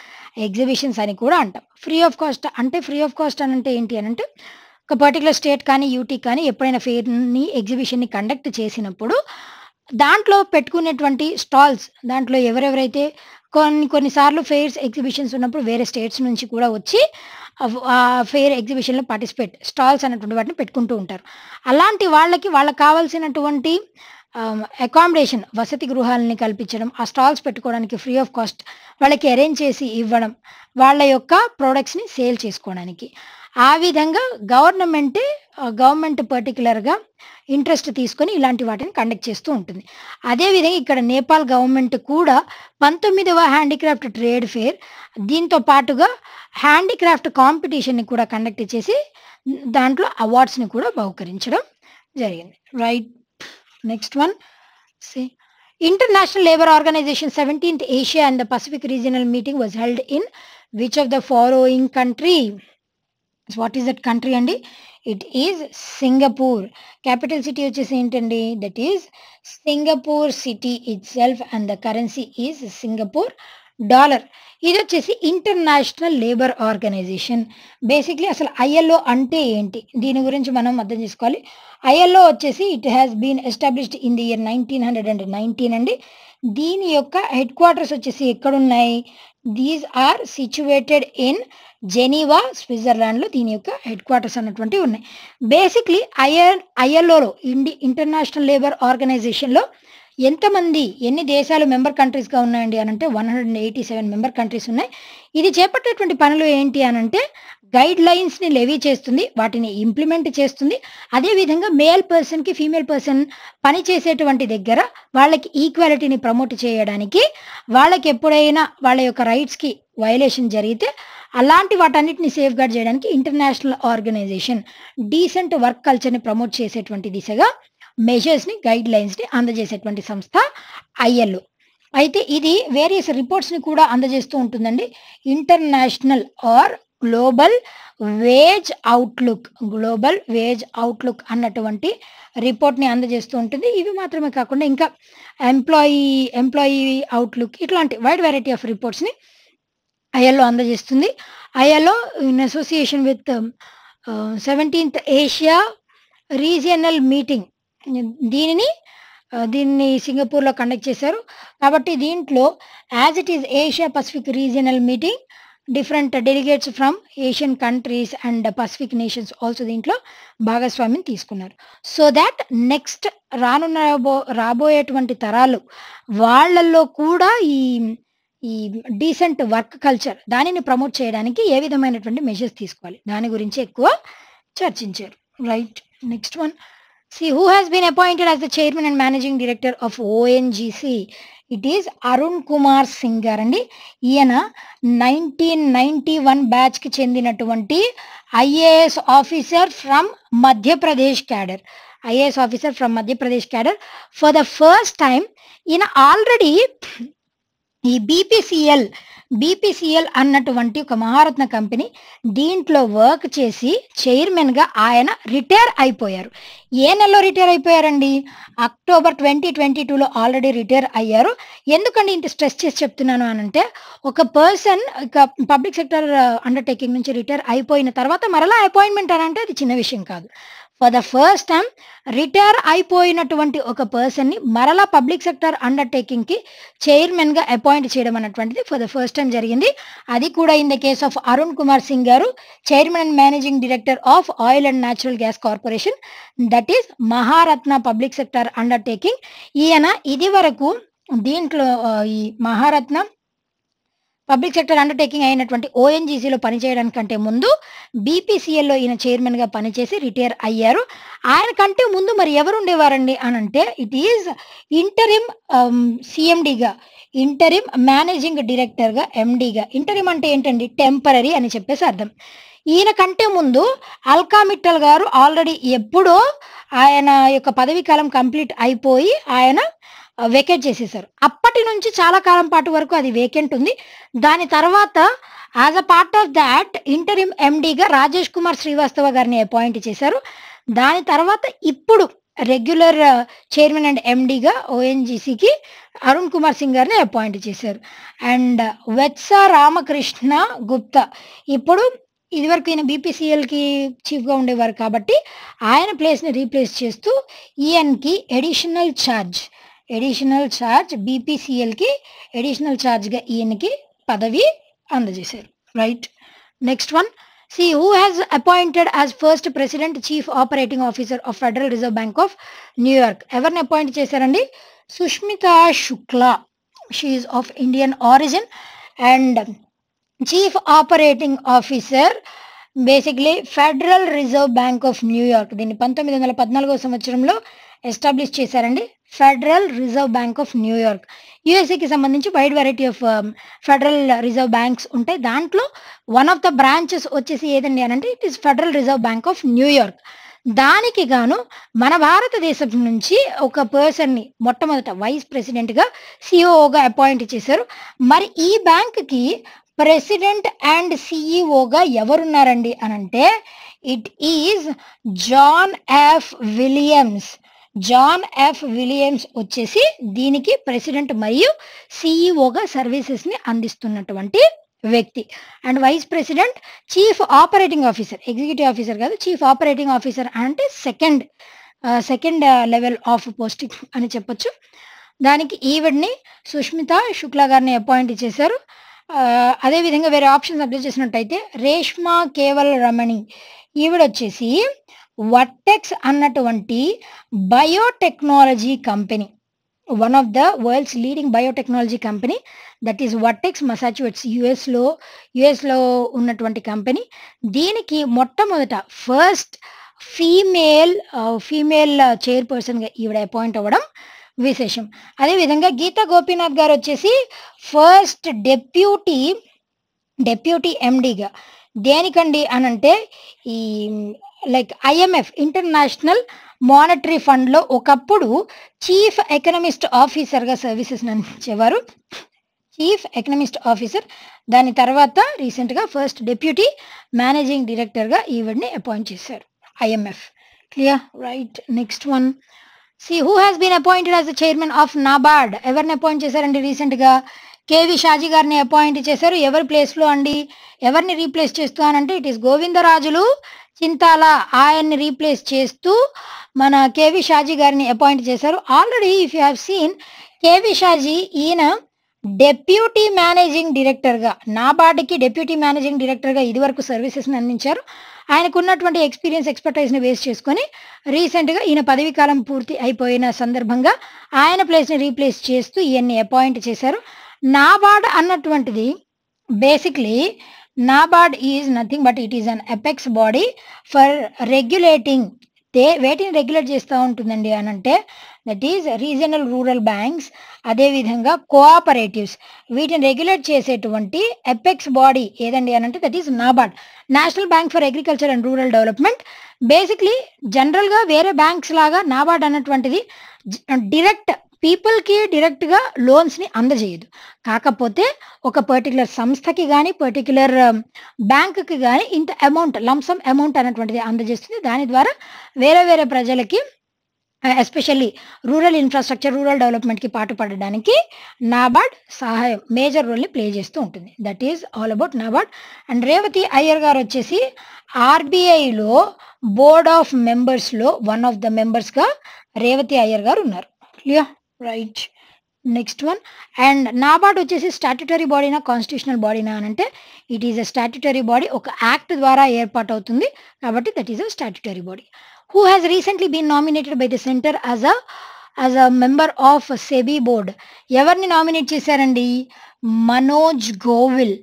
ఎగ్జిబిషన్స్ అని కూడా అంటాం. ఫ్రీ ఆఫ్ కాస్ట్ అంటే ఫ్రీ ఆఫ్ కాస్ట్ అని అంటే ఏంటి అని అంటే ఒక పర్టికులర్ స్టేట్ కానీ యూటీ కానీ ఎప్పుడైనా ఫెయిర్ని ఎగ్జిబిషన్ని కండక్ట్ చేసినప్పుడు దాంట్లో పెట్టుకునేటువంటి స్టాల్స్ దాంట్లో ఎవరెవరైతే కొన్ని కొన్నిసార్లు ఫెయిర్స్ ఎగ్జిబిషన్స్ ఉన్నప్పుడు వేరే స్టేట్స్ నుంచి కూడా వచ్చి ఫెయిర్ ఎగ్జిబిషన్లో పార్టిసిపేట్ స్టాల్స్ అనేటువంటి వాటిని పెట్టుకుంటూ ఉంటారు. అలాంటి వాళ్ళకి వాళ్ళకి కావాల్సినటువంటి అకామిడేషన్ వసతి గృహాలని కల్పించడం, ఆ స్టాల్స్ పెట్టుకోవడానికి ఫ్రీ ఆఫ్ కాస్ట్ వాళ్ళకి అరేంజ్ చేసి ఇవ్వడం, వాళ్ళ యొక్క ప్రోడక్ట్స్ని సేల్ చేసుకోవడానికి ఆ విధంగా గవర్నమెంటే గవర్నమెంట్ పర్టికులర్గా ఇంట్రెస్ట్ తీసుకొని ఇలాంటి వాటిని కండక్ట్ చేస్తూ ఉంటుంది. అదేవిధంగా ఇక్కడ నేపాల్ గవర్నమెంట్ కూడా పంతొమ్మిదవ హ్యాండీక్రాఫ్ట్ ట్రేడ్ ఫెయిర్ దీంతో పాటుగా హ్యాండీక్రాఫ్ట్ కాంపిటీషన్ని కూడా కండక్ట్ చేసి దాంట్లో అవార్డ్స్ని కూడా బహుకరించడం జరిగింది. Right, next one. See international labour organization seventeenth Asia and the Pacific regional meeting was held in which of the following country? What is that country అండి? It is Singapore. Capital city వచ్చేసి ఏంటండి? That is Singapore city itself and the currency is Singapore dollar. ఇది వచ్చేసి international labour organisation. Basically అసలు ILO అంటే ఏంటి దీని గురించి మనం అర్థం చేసుకోవాలి. ఐఎల్ఓ వచ్చేసి it has been established in the year nineteen hundred and nineteen అండి. దీని యొక్క హెడ్ క్వార్టర్స్ వచ్చేసి ఎక్కడున్నాయి? These are situated in Geneva, స్విట్జర్లాండ్లో దీని యొక్క హెడ్ క్వార్టర్స్ అన్నటువంటివి ఉన్నాయి. బేసిక్లీ ఐఎల్ ఐఎల్ఓలో ఇండి ఇంటర్నేషనల్ లేబర్ ఆర్గనైజేషన్లో ఎంతమంది ఎన్ని దేశాలు మెంబర్ కంట్రీస్గా ఉన్నాయండి అనంటే one hundred and eighty seven member countries ఉన్నాయి. ఇది చేపట్టేటువంటి పనులు ఏంటి అనంటే guidelines ni levy chestundi, వాటిని implement చేస్తుంది. అదే విధంగా మేల్ పర్సన్ కి ఫీమేల్ పర్సన్ పని చేసేటువంటి దగ్గర వాళ్ళకి ఈక్వాలిటీని ప్రమోట్ చేయడానికి, వాళ్ళకి ఎప్పుడైనా వాళ్ళ యొక్క రైట్స్ కి వయలేషన్ జరిగితే అలాంటి వాటన్నిటిని సేఫ్ గార్డ్ చేయడానికి international organisation decent work culture ని ప్రమోట్ చేసేటువంటి దిశగా మెజర్స్ ని, గైడ్ లైన్స్ ని అందజేసేటువంటి సంస్థ ఐఎల్ఓ. అయితే ఇది వేరియస్ రిపోర్ట్స్ ని కూడా అందజేస్తూ ఉంటుందండి. International or global wage outlook, global wage outlook అన్నటువంటి రిపోర్ట్ని అందజేస్తూ ఉంటుంది. ఇవి మాత్రమే కాకుండా ఇంకా ఎంప్లాయీ ఎంప్లాయీ అవుట్లుక్, ఇట్లాంటి వైడ్ వెరైటీ ఆఫ్ రిపోర్ట్స్ని ఐఎల్ఓ అందజేస్తుంది. ILO in association with seventeenth Asia regional meeting దీనిని దీన్ని సింగపూర్లో కండక్ట్ చేశారు. కాబట్టి దీంట్లో as it is Asia Pacific regional meeting different delegates from Asian countries and Pacific nations also దీంట్లో భాగస్వామ్యం తీసుకున్నారు. సో దాట్ నెక్స్ట్ రానున్న రాబో రాబోయేటువంటి తరాలు వాళ్ళల్లో కూడా ఈ ఈ డీసెంట్ వర్క్ కల్చర్ దానిని ప్రమోట్ చేయడానికి ఏ విధమైనటువంటి మెజర్స్ తీసుకోవాలి, దాని గురించి ఎక్కువ చర్చించారు. Right, next one. See, who has been appointed as the chairman and managing director of O N G C? It is Arun Kumar Singhar and Iyana nineteen ninety-one batch ki chendinatuvanti I A S officer from Madhya Pradesh cadre. I A S officer from Madhya Pradesh cadre. For the first time, in already B P C L, B P C L అన్నటువంటి ఒక Maharatna company దీంట్లో work చేసి చైర్మన్గా ఆయన retire అయిపోయారు. ఏ నెలలో retire అయిపోయారండి? అక్టోబర్ ట్వంటీ ట్వంటీ టూలో ఆల్రెడీ రిటైర్ అయ్యారు. ఎందుకండి ఇంత స్ట్రెస్ చేసి చెప్తున్నాను అనంటే, ఒక పర్సన్ ఇక పబ్లిక్ సెక్టర్ అండర్టేకింగ్ నుంచి రిటైర్ అయిపోయిన తర్వాత మరలా అపాయింట్మెంట్ అనంటే అది చిన్న విషయం కాదు. For the first time retire అయిపోయినటువంటి ఒక పర్సన్ని మరలా పబ్లిక్ సెక్టర్ అండర్టేకింగ్కి చైర్మన్గా అపాయింట్ చేయడం అన్నటువంటిది ఫర్ ద ఫస్ట్ టైం జరిగింది. అది కూడా in the case of Arun Kumar Singh గారు, chairman and managing director of oil and natural gas corporation, that is Maharatna public sector undertaking. ఈయన ఇది వరకు దీంట్లో ఈ మహారత్న పబ్లిక్ సెక్టర్ అండర్టేకింగ్ అయినటువంటి ఓఎన్జీసీలో పనిచేయడానికంటే ముందు బీపీసీఎల్లో ఈయన చైర్మన్గా పనిచేసి రిటైర్ అయ్యారు. ఆయన కంటే ముందు మరి ఎవరు ఉండేవారండి అనంటే, ఇట్ ఈజ్ ఇంటరిమ్ సిఎండిగా, ఇంటరిమ్ మేనేజింగ్ డైరెక్టర్గా, ఎండీగా. ఇంటరిమ్ అంటే ఏంటండి? టెంపరీ అని చెప్పేసి అర్థం. ఈయన కంటే ముందు అల్కామిట్టల్ గారు ఆల్రెడీ ఎప్పుడో ఆయన యొక్క పదవీ కాలం కంప్లీట్ అయిపోయి ఆయన వేకెంట్ చేసేసారు. అప్పటి నుంచి చాలా కాలం పాటు వరకు అది వేకెంట్ ఉంది. దాని తర్వాత as a part of that interim ఎండీగా రాజేష్ కుమార్ శ్రీవాస్తవ గారిని అపాయింట్ చేశారు. దాని తర్వాత ఇప్పుడు రెగ్యులర్ చైర్మన్ అండ్ ఎండీగా ఓఎన్జీసీకి అరుణ్ కుమార్ సింగ్ గారిని అపాయింట్ చేశారు. అండ్ వెత్స రామకృష్ణ గుప్తా, ఇప్పుడు ఇదివరకు ఈయన బీపీసీఎల్కి చీఫ్గా ఉండేవారు కాబట్టి ఆయన ప్లేస్ని రీప్లేస్ చేస్తూ ఈయనకి ఎడిషనల్ ఛార్జ్, ఎడిషనల్ ఛార్జ్ బీపీసీఎల్కి ఎడిషనల్ ఛార్జ్గా ఈయనకి పదవి అందజేశారు. Right, next one. See who has appointed as first president chief operating officer of federal reserve bank of New York? ఎవరిని అపాయింట్ చేశారండి? Sushmita Shukla. She is of Indian origin and chief operating officer basically federal reserve bank of New York. దీన్ని పంతొమ్మిది వందల పద్నాలుగో సంవత్సరంలో establish చేశారండి, federal reserve bank of New York. యూఎస్ఏకి సంబంధించి wide variety of federal reserve banks ఉంటాయి. దాంట్లో వన్ ఆఫ్ ద బ్రాంచెస్ వచ్చేసి ఏదండి అనంటే, it is federal reserve bank of New York. దానికి గాను మన భారతదేశం నుంచి ఒక పర్సన్ని మొట్టమొదట వైస్ ప్రెసిడెంట్గా, సిఓగా అపాయింట్ చేశారు. మరి ఈ బ్యాంక్కి ప్రెసిడెంట్ అండ్ సిఈఓగా ఎవరున్నారండి అనంటే, it is John F Williams. John F Williams వచ్చేసి దీనికి ప్రెసిడెంట్ మరియు సిఈఓగా సర్వీసెస్ని అందిస్తున్నటువంటి వ్యక్తి. And vice president, chief operating officer, executive officer కాదు, చీఫ్ ఆపరేటింగ్ ఆఫీసర్ అంటే second second level of posting అని చెప్పొచ్చు. దానికి ఈవిడ్ని సుష్మితా శుక్లా గారిని అపాయింట్ చేశారు. అదేవిధంగా వేరే ఆప్షన్స్ అప్లై చేసినట్టయితే రేష్మా కేవల్ రమణి, ఈవిడొచ్చేసి వర్టెక్స్ అన్నటువంటి biotechnology company, one of the world's leading biotechnology company, that is Vertex, Massachusetts, U S లో U S లో ఉన్నటువంటి కంపెనీ. దీనికి మొట్టమొదట ఫస్ట్ ఫీమేల్ ఫీమేల్ చైర్ పర్సన్గా ఈవిడ అపాయింట్ అవ్వడం విశేషం. అదేవిధంగా గీతా గోపీనాథ్ గారు వచ్చేసి ఫస్ట్ డెప్యూటీ డెప్యూటీ ఎండీగా. దేనికండి అనంటే ఈ లైక్ ఐఎంఎఫ్, ఇంటర్నేషనల్ మానిటరీ ఫండ్లో ఒకప్పుడు చీఫ్ ఎకనమిస్ట్ ఆఫీసర్గా సర్వీసెస్ అందించేవారు, చీఫ్ ఎకనమిస్ట్ ఆఫీసర్. దాని తర్వాత రీసెంట్గా ఫస్ట్ డెప్యూటీ మేనేజింగ్ డైరెక్టర్గా ఈవిడ్ని అపాయింట్ చేశారు IMF. Clear, right. Next one, see who has been appointed as the chairman of NABARD. ఎవరిని అపాయింట్ చేశారండి రీసెంట్గా? కేవీ షాజీ గారిని అపాయింట్ చేశారు. ఎవరి ప్లేస్లో అండి, ఎవరిని రీప్లేస్ చేస్తూ అనంటే ఇట్ ఈస్ గోవిందరాజులు చింతాల ఆయన్ని రీప్లేస్ చేస్తూ మన కేవీ షాజీ గారిని అపాయింట్ చేశారు. Already if you have seen KV Shaji ఈయన డెప్యూటీ మేనేజింగ్ డైరెక్టర్గా, నాబార్డ్కి డెప్యూటీ మేనేజింగ్ డైరెక్టర్గా ఇదివరకు సర్వీసెస్ని అందించారు. ఆయనకు ఉన్నటువంటి ఎక్స్పీరియన్స్, ఎక్స్పర్టైజ్ని బేస్ చేసుకొని రీసెంట్గా ఈయన పదవీకాలం పూర్తి అయిపోయిన సందర్భంగా ఆయన ప్లేస్ని రీప్లేస్ చేస్తూ ఈయన్ని అపాయింట్ చేశారు. నాబార్డ్ అన్నటువంటిది basically, NABARD is nothing but it is an apex body for regulating. They వేటిని రెగ్యులేట్ చేస్తూ ఉంటుందండి అనంటే that is regional rural banks, అదేవిధంగా కోఆపరేటివ్స్. వీటిని రెగ్యులేట్ చేసేటువంటి అపెక్స్ బాడీ ఏదండి అనంటే that is NABARD, national bank for agriculture and rural development. Basically జనరల్గా వేరే బ్యాంక్స్ లాగా నాబార్డ్ అన్నటువంటిది డైరెక్ట్ పీపుల్కి డైరెక్ట్గా లోన్స్ని అందజేయదు. కాకపోతే ఒక పర్టికులర్ సంస్థకి కానీ పర్టికులర్ బ్యాంకుకి కానీ ఇంత అమౌంట్, లంసమ్ అమౌంట్ అనేటువంటిది అందజేస్తుంది. దాని ద్వారా వేరే వేరే ప్రజలకి, ఎస్పెషల్లీ రూరల్ ఇన్ఫ్రాస్ట్రక్చర్, రూరల్ డెవలప్మెంట్కి పాటుపడడానికి నాబార్డ్ సహాయం, మేజర్ రోల్ని ప్లే చేస్తూ ఉంటుంది. That is all about NABARD. And Revathi Iyer గారు వచ్చేసి ఆర్బీఐలో బోర్డ్ ఆఫ్ మెంబర్స్లో వన్ ఆఫ్ ద మెంబర్స్గా రేవతి అయ్యర్ గారు ఉన్నారు. Clear, right. Next one, and NABARD వచ్చేసి స్టాట్యుటరీ బాడీనా కాన్స్టిట్యూషనల్ బాడీనా అనంటే it is a statutory body. ఒక యాక్ట్ ద్వారా ఏర్పాటు అవుతుంది కాబట్టి that is a statutory body. Who has recently been nominated by the centre as a as a member of SEBI board. ఎవరిని నామినేట్ చేశారండి? Manoj Govil.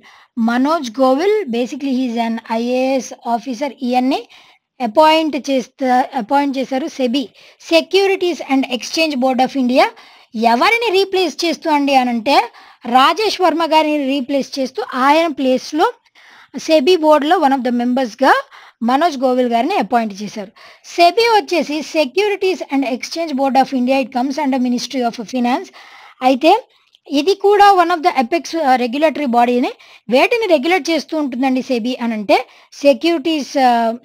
Manoj Govil basically he's an IAS officer. ఈయన్ని appoint చేస్తా appoint చేశారు SEBI, securities and exchange board of India. ఎవరిని replace చేస్తూ అండి అనంటే రాజేష్ వర్మ గారిని రీప్లేస్ చేస్తూ ఆయన ప్లేస్లో సెబీ బోర్డులో వన్ ఆఫ్ ద మెంబర్స్గా మనోజ్ గోవిల్ గారిని అపాయింట్ చేశారు. సెబీ వచ్చేసి securities and exchange board of India, it comes under ministry of finance. అయితే ఇది కూడా one of the apex regulatory బాడీని. వేటిని రెగ్యులేట్ చేస్తూ ఉంటుందండి సెబీ అనంటే సెక్యూరిటీస్,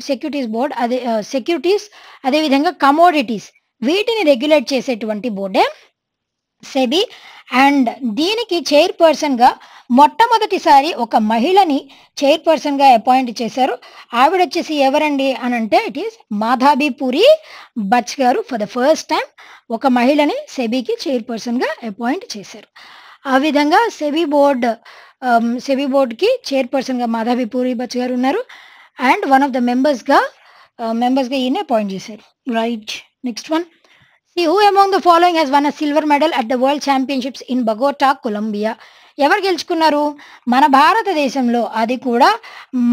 సెక్యూరిటీస్ బోర్డ్, అదే సెక్యూరిటీస్, అదేవిధంగా కమోడిటీస్, వీటిని రెగ్యులేట్ చేసేటువంటి బోర్డే సెబీ. అండ్ దీనికి చైర్పర్సన్గా మొట్టమొదటిసారి ఒక మహిళని చైర్పర్సన్గా అపాయింట్ చేశారు. ఆవిడ వచ్చేసి ఎవరండి అనంటే ఇట్ ఈస్ మాధాబి పూరి బచ్ గారు. ఫర్ ద ఫస్ట్ టైం ఒక మహిళని సెబీకి చైర్పర్సన్గా అపాయింట్ చేశారు. ఆ విధంగా సెబీ బోర్డ్ సెబీ బోర్డ్కి చైర్పర్సన్గా మాధాబి పూరి బచ్ గారు ఉన్నారు. అండ్ వన్ ఆఫ్ ద మెంబర్స్గా మెంబర్స్గా ఈయన అపాయింట్ చేశారు. Right, next one. See who among the following has won a silver medal at the World Championships in Bogota, Colombia. ఎవరు గెలుచుకున్నారు? మన భారతదేశంలో, అది కూడా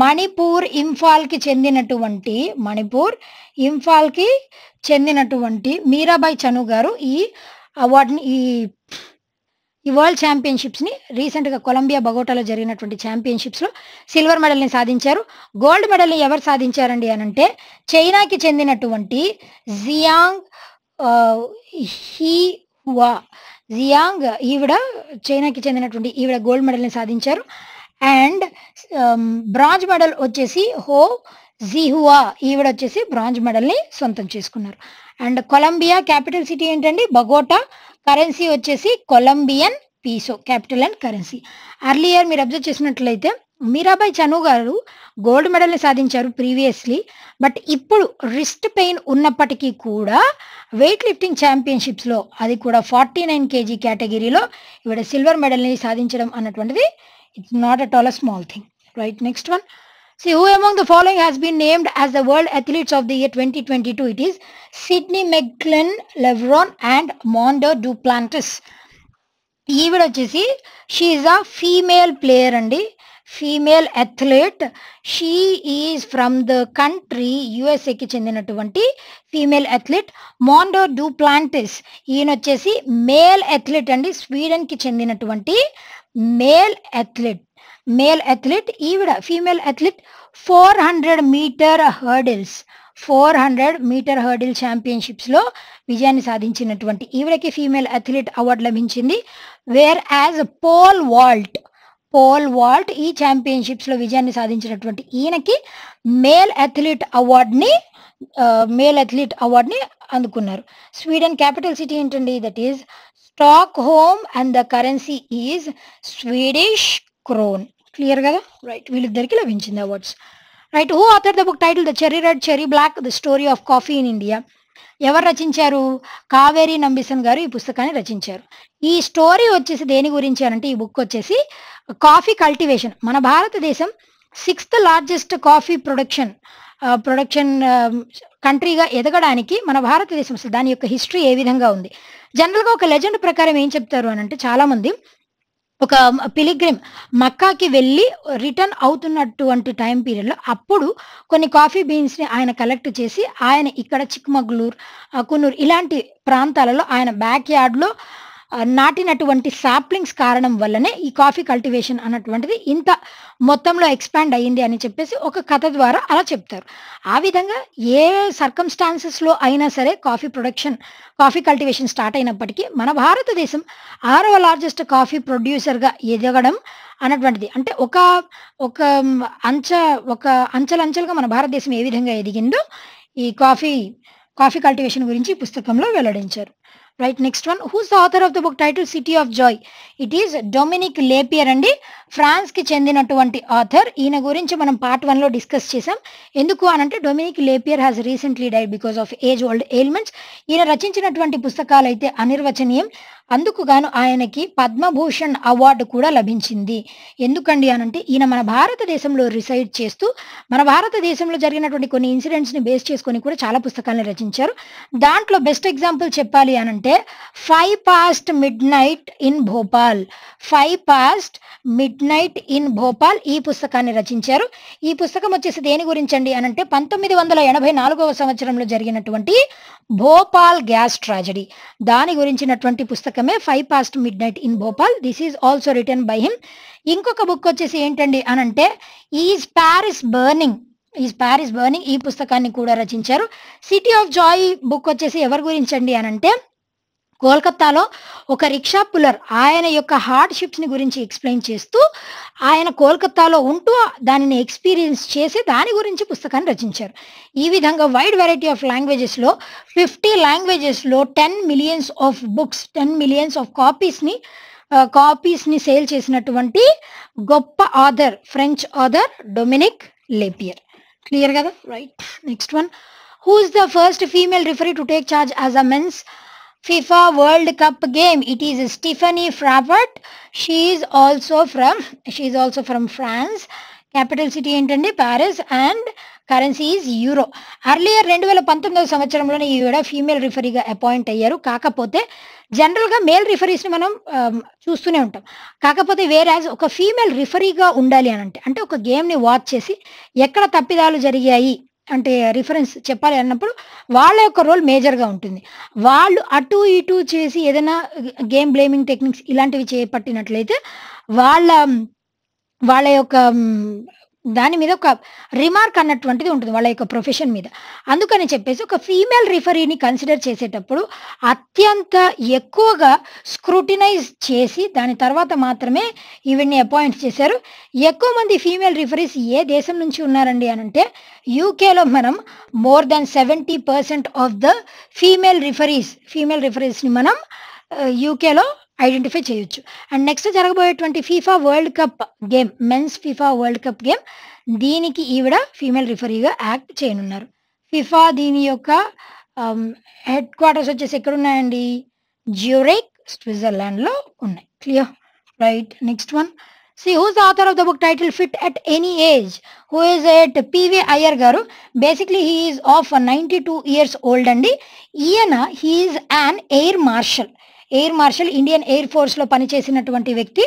మణిపూర్ ఇంఫాల్కి చెందినటువంటి మణిపూర్ ఇంఫాల్కి చెందినటువంటి మీరాబాయి చను గారు ఈ అవార్డుని, ఈ ఈ వరల్డ్ ఛాంపియన్షిప్స్ని రీసెంట్గా కొలంబియా బొగోటాలో జరిగినటువంటి ఛాంపియన్షిప్స్లో సిల్వర్ మెడల్ని సాధించారు. గోల్డ్ మెడల్ని ఎవరు సాధించారండి అనంటే చైనాకి చెందినటువంటి జియాంగ్ హీ హువా జియాంగ్, ఈవిడ చైనాకి చెందినటువంటి ఈవిడ గోల్డ్ మెడల్ని సాధించారు. అండ్ బ్రాంజ్ మెడల్ వచ్చేసి హో జిహువా, ఈవిడ వచ్చేసి బ్రాంజ్ మెడల్ని సొంతం చేసుకున్నారు. అండ్ కొలంబియా క్యాపిటల్ సిటీ ఏంటండి? బొగోటా. కరెన్సీ వచ్చేసి Colombian peso, capital and currency. Earlier మీరు అబ్జర్వ్ చేసినట్లయితే మీరాబాయి చను గారు గోల్డ్ మెడల్ని సాధించారు ప్రీవియస్లీ, బట్ ఇప్పుడు రిస్ట్ పెయిన్ ఉన్నప్పటికీ కూడా వెయిట్ లిఫ్టింగ్ ఛాంపియన్షిప్స్లో, అది కూడా ఫార్టీ నైన్ కేజీ కేటగిరీలో ఇవిడ సిల్వర్ మెడల్ని సాధించడం అన్నటువంటిది it's not at all a small thing. Right, next one. See, who among the following has been named as the World Athletes of the Year twenty twenty-two? It is Sydney McGlynn Levron and Mondo Duplantis. She is a female player and female athlete. She is from the country U S A ki chendinatuvanti female athlete. Mondo Duplantis is male athlete and Sweden ki chendinatuvanti male athlete. Male athlete, even female athlete, four hundred meter hurdles, four hundred meter hurdle championships lo Vijayani sadhinchinatuvanti evidaki female athlete award labhinchindi. Whereas pole vault, pole vault ee championships lo Vijayani sadhinchinatuvanti eenaki male athlete award ni uh, male athlete award ni andukunnaru. Sweden capital city entandi, that is Stockholm, and the currency is Swedish Crown. Clear gada? Right. We'll look there ki lavinchin the awards. Right. Who authored the book titled The Cherry Red, Cherry Black, The Story of Coffee in India? Evar Rachincharu? Kaveri Nambisan Garu, Pustakani Rachincharu. E story ochesi deni gurinchi anante ee book ochesi coffee cultivation. Mana Bharatadesam sixth largest coffee production uh, production um, country ga edagadani mana Bharatadesam so dani yokka history e vidhanga undi. General ga oka legend prakaram em cheptaru anante chaala mandi ఒక pilgrim మక్కాకి వెళ్ళి return అవుతున్నటువంటి time పీరియడ్లో అప్పుడు కొన్ని coffee బీన్స్ని ఆయన collect చేసి ఆయన ఇక్కడ చిక్మగళూరు కున్నూరు ఇలాంటి ప్రాంతాలలో ఆయన బ్యాక్ యార్డ్లో నాటినటువంటి సాప్లింగ్స్ కారణం వల్లనే ఈ కాఫీ కల్టివేషన్ అన్నటువంటిది ఇంత మొత్తంలో ఎక్స్పాండ్ అయ్యింది అని చెప్పేసి ఒక కథ ద్వారా అలా చెప్తారు. ఆ విధంగా ఏ సర్కమ్స్టాన్సెస్లో అయినా సరే coffee production coffee cultivation start అయినప్పటికీ మన భారతదేశం ఆరవ లార్జెస్ట్ కాఫీ ప్రొడ్యూసర్గా ఎదగడం అన్నటువంటిది అంటే ఒక ఒక అంచ ఒక అంచెలంచెలుగా మన భారతదేశం ఏ విధంగా ఎదిగిందో ఈ కాఫీ కాఫీ కల్టివేషన్ గురించి పుస్తకంలో వెల్లడించారు. Right, next one. Who's the author of the book titled City of Joy? It is Dominique Lapierre and France ki chendinatuvanti author. Eena gurinchi manam part one lo discuss chesam. Enduku anante Dominique Lapierre has recently died because of age old ailments. Eena rachinchinaatuvanti pustakalu aithe anirvachaniyam. Anduku gaanu aayanaki Padma Bhushan award kuda labhinchindi. Endukandi anante eena mana Bharatadeshamlo reside chestu mana Bharatadeshamlo jariginatuvanti konni incidents ni base cheskoni kuda chaala pustakalanu rachincharu. Dantlo best example cheppali anante Five past midnight in Bhopal. Five past midnight in Bhopal. E pustakani rachincharu. E pustakam vachesi deni gurinchandi anante nineteen eighty-four samvatsaramlo jariginatuvanti Bhopal gas tragedy. Dani gurinchinaatuvanti pustakame Five past midnight in Bhopal. This is also written by him. Inkoka book vachesi entandi anante Is Paris Burning? Is Paris Burning? E pustakani kuda rachincharu. City of Joy book vachesi evaru gurinchandi anante కోల్కతాలో ఒక rickshaw puller ఆయన యొక్క హార్డ్షిప్స్ని గురించి explain చేస్తూ ఆయన కోల్కతాలో ఉంటూ దానిని ఎక్స్పీరియన్స్ చేసి దాని గురించి పుస్తకాన్ని రచించారు. ఈ విధంగా వైడ్ వెరైటీ ఆఫ్ లాంగ్వేజెస్లో ఫిఫ్టీ లాంగ్వేజెస్లో ten millions of books ten millions of కాపీస్ని కాపీస్ని సేల్ చేసినటువంటి గొప్ప author French author Dominique Lapierre. Clear కదా? Right. Next one. Who is the first female referee to take charge as a men's FIFA World Cup game? It is Stephanie Frappart. She is also from she is also from France. Capital city entandi Paris and currency is euro. Earlier twenty nineteen సంవత్సరంలోనే ఈవిడ female రిఫరీగా appoint అయ్యారు. కాకపోతే జనరల్గా male రిఫరీస్ని మనం చూస్తూనే ఉంటాం. కాకపోతే వేరే ఒక ఫీమేల్ రిఫరీగా ఉండాలి అని అంటే అంటే ఒక గేమ్ని వాచ్ చేసి ఎక్కడ తప్పిదాలు జరిగాయి అంటే రిఫరెన్స్ చెప్పాలి అన్నప్పుడు వాళ్ళ యొక్క రోల్ మేజర్గా ఉంటుంది. వాళ్ళు అటు ఇటు చేసి ఏదైనా గేమ్ బ్లేమింగ్ టెక్నిక్స్ ఇలాంటివి చేపట్టినట్లయితే వాళ్ళ వాళ్ళ యొక్క దాని మీద ఒక రిమార్క్ అన్నటువంటిది ఉంటుంది వాళ్ళ యొక్క ప్రొఫెషన్ మీద. అందుకని చెప్పేసి ఒక ఫీమేల్ రిఫరీని కన్సిడర్ చేసేటప్పుడు అత్యంత ఎక్కువగా స్క్రూటినైజ్ చేసి దాని తర్వాత మాత్రమే ఈవిడ్ని అపాయింట్ చేశారు. ఎక్కువ మంది ఫీమేల్ రిఫరీస్ ఏ దేశం నుంచి ఉన్నారండి అని అంటే యూకేలో మనం more than seventy percent of the female referees female రిఫరీస్ని మనం యూకేలో ఐడెంటిఫై చేయొచ్చు. అండ్ నెక్స్ట్ జరగబోయేటువంటి FIFA world cup game men's FIFA world cup game దీనికి ఈవిడ ఫీమేల్ రిఫరీగా యాక్ట్ చేయనున్నారు. ఫిఫా దీని యొక్క హెడ్ క్వార్టర్స్ వచ్చేసి ఎక్కడ ఉన్నాయండి? జ్యూరిక్, స్విట్జర్లాండ్లో ఉన్నాయి. Clear? Right. Next one. See, who's the author of the book titled Fit at Any Age, who is at P V Iyer Garu. Basically, he is of ninety-two years old and Iena, he is an air marshal. Air Marshal, Indian Air Force lo panichesinatuvanti vyakti.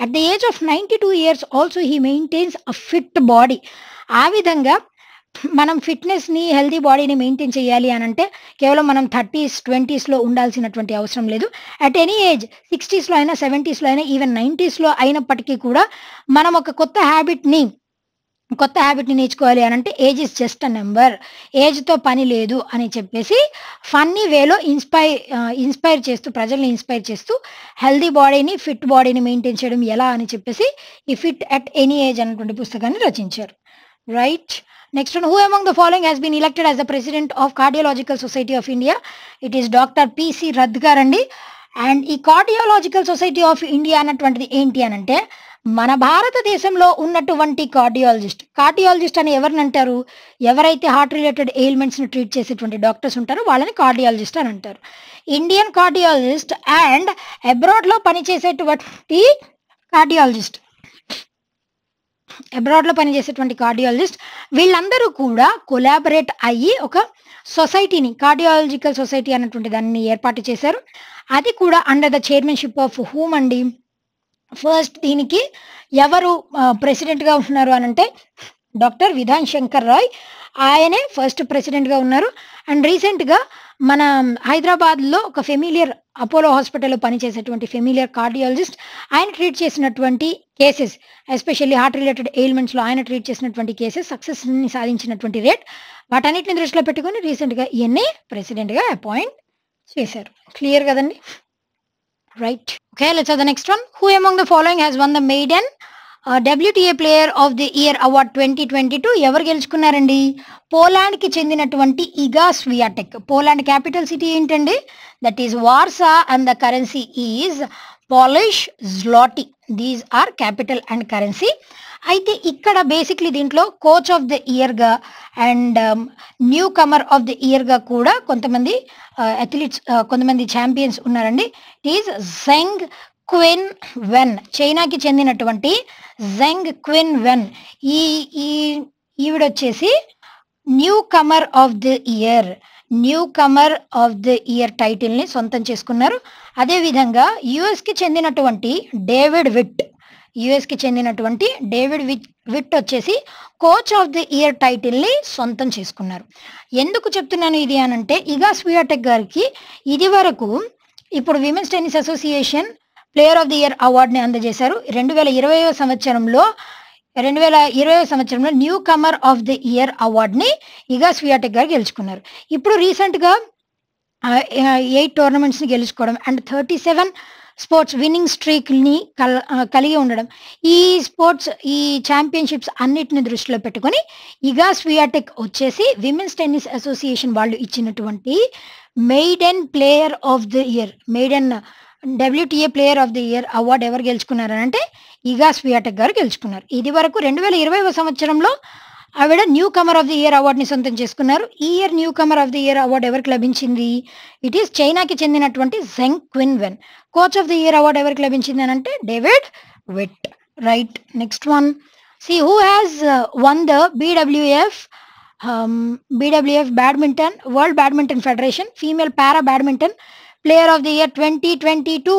At the age of ninety-two years also he maintains a fit body. Aa vidhanga manam fitness ni healthy body ni maintain cheyali anante kevalam manam thirties twenties lo undalsinatuvanti avasaram ledu. At any age, sixties lo aina, seventies lo aina, even nineties lo ainappatiki kuda manam oka kotta habit ni కొత్త habit ని నేర్చుకోవాలి అని అంటే age is just a number, age తో పని లేదు అని చెప్పేసి ఫన్నీ వేలో ఇన్స్పైర్ ఇన్స్పైర్ చేస్తూ ప్రజల్ని ఇన్స్పైర్ చేస్తూ హెల్దీ బాడీని ఫిట్ బాడీని మెయింటైన్ చేయడం ఎలా అని చెప్పేసి ఈ ఫిట్ అట్ ఎనీ ఏజ్ అనేటువంటి పుస్తకాన్ని రచించారు. Right, next one, who among the following has been elected as the president of cardiological society of India? It is doctor PC రద్గార్ అండి. అండ్ ఈ కార్డియోలాజికల్ సొసైటీ ఆఫ్ ఇండియా అన్నటువంటిది ఏంటి అని అంటే మన భారతదేశంలో ఉన్నటువంటి కార్డియాలజిస్ట్ కార్డియాలజిస్ట్ అని ఎవరిని అంటారు? ఎవరైతే హార్ట్ రిలేటెడ్ ఎయిల్మెంట్స్ని ట్రీట్ చేసేటువంటి డాక్టర్స్ ఉంటారో వాళ్ళని కార్డియాలజిస్ట్ అని అంటారు. ఇండియన్ కార్డియాలజిస్ట్ అండ్ అబ్రాడ్లో పనిచేసేటువంటి కార్డియాలజిస్ట్ అబ్రాడ్లో పనిచేసేటువంటి కార్డియాలజిస్ట్ వీళ్ళందరూ కూడా కొలాబరేట్ అయ్యి ఒక సొసైటీని కార్డియాలజికల్ సొసైటీ అనేటువంటి దాన్ని ఏర్పాటు చేశారు. అది కూడా under the chairmanship of whom అండి? ఫస్ట్ దీనికి ఎవరు ప్రెసిడెంట్గా ఉంటున్నారు అనంటే డాక్టర్ విధాన్ శంకర్ రాయ్, ఆయనే ఫస్ట్ ప్రెసిడెంట్గా ఉన్నారు. అండ్ రీసెంట్గా మన హైదరాబాద్లో ఒక ఫెమిలియర్ అపోలో హాస్పిటల్లో పనిచేసేటువంటి ఫెమిలియర్ కార్డియాలజిస్ట్ ఆయన ట్రీట్ చేసినటువంటి కేసెస్ ఎస్పెషల్లీ హార్ట్ రిలేటెడ్ ఎయిల్మెంట్స్లో ఆయన ట్రీట్ చేసినటువంటి కేసెస్ సక్సెస్ని సాధించినటువంటి రేట్ వాటన్నిటిని దృష్టిలో పెట్టుకొని రీసెంట్గా ఈయన్ని ప్రెసిడెంట్గా అపాయింట్ చేశారు. క్లియర్ కదండి? Right. Okay, let's have the next one. Who among the following has won the maiden uh, W T A Player of the Year Award twenty twenty-two? Ever geluchukunnarandi? Poland ki chendinatuvanti Iga Świątek. Poland capital city entandi? That is Warsaw, and the currency is Polish zloty. These are capital and currency. అయితే ఇక్కడ basically దీంట్లో coach of the ఇయర్గా and newcomer of the ఇయర్గా కూడా కొంతమంది athletes కొంతమంది champions ఉన్నారండి. Is Zheng క్విన్ వెన్, చైనాకి చెందినటువంటి జెంగ్ క్విన్ వెన్. ఈ ఈవిడొచ్చేసి newcomer of the year newcomer of the year టైటిల్ని సొంతం చేసుకున్నారు. అదేవిధంగా యుఎస్కి చెందినటువంటి డేవిడ్ విట్ యుఎస్కి చెందినటువంటి డేవిడ్ విట్ విట్ వచ్చేసి కోచ్ ఆఫ్ ది ఇయర్ టైటిల్ని సొంతం చేసుకున్నారు. ఎందుకు చెప్తున్నాను ఇది అనంటే ఇగా స్వియాటెక్ గారికి ఇది వరకు ఇప్పుడు women's tennis association player of the year అవార్డుని అందజేశారు. రెండు వేల ఇరవయో సంవత్సరంలో రెండు వేల ఇరవై సంవత్సరంలో newcomer of the year అవార్డుని ఇగా స్వియాటెక్ గారు గెలుచుకున్నారు. ఇప్పుడు రీసెంట్గా ఎయిట్ టోర్నమెంట్స్ని గెలుచుకోవడం and thirty seven sports winning స్ట్రీక్ని కల్ కలిగి ఉండడం, ఈ స్పోర్ట్స్ ఈ ఛాంపియన్షిప్స్ అన్నిటిని దృష్టిలో పెట్టుకొని ఇగా స్వియాటెక్ వచ్చేసి విమెన్స్ టెన్నిస్ అసోసియేషన్ వాళ్ళు ఇచ్చినటువంటి maiden player of the year maiden WTA player of the year award ఎవరు గెలుచుకున్నారంటే ఇగా స్వియాటెక్ గారు గెలుచుకున్నారు. ఇది వరకు రెండు వేల ఇరవైవ సంవత్సరంలో ఆవిడ newcomer of the year అవార్డుని సొంతం చేసుకున్నారు. ఈ year newcomer of the year award ఎవరికి లభించింది? ఇట్ ఈస్ చైనాకి చెందినటువంటి Zheng Qinwen. Coach of the year award ఎవరికి లభించింది అని అంటే David Witt. Right, next one, see who has won the BWF BWF badminton world badminton federation female para badminton player of the year twenty twenty two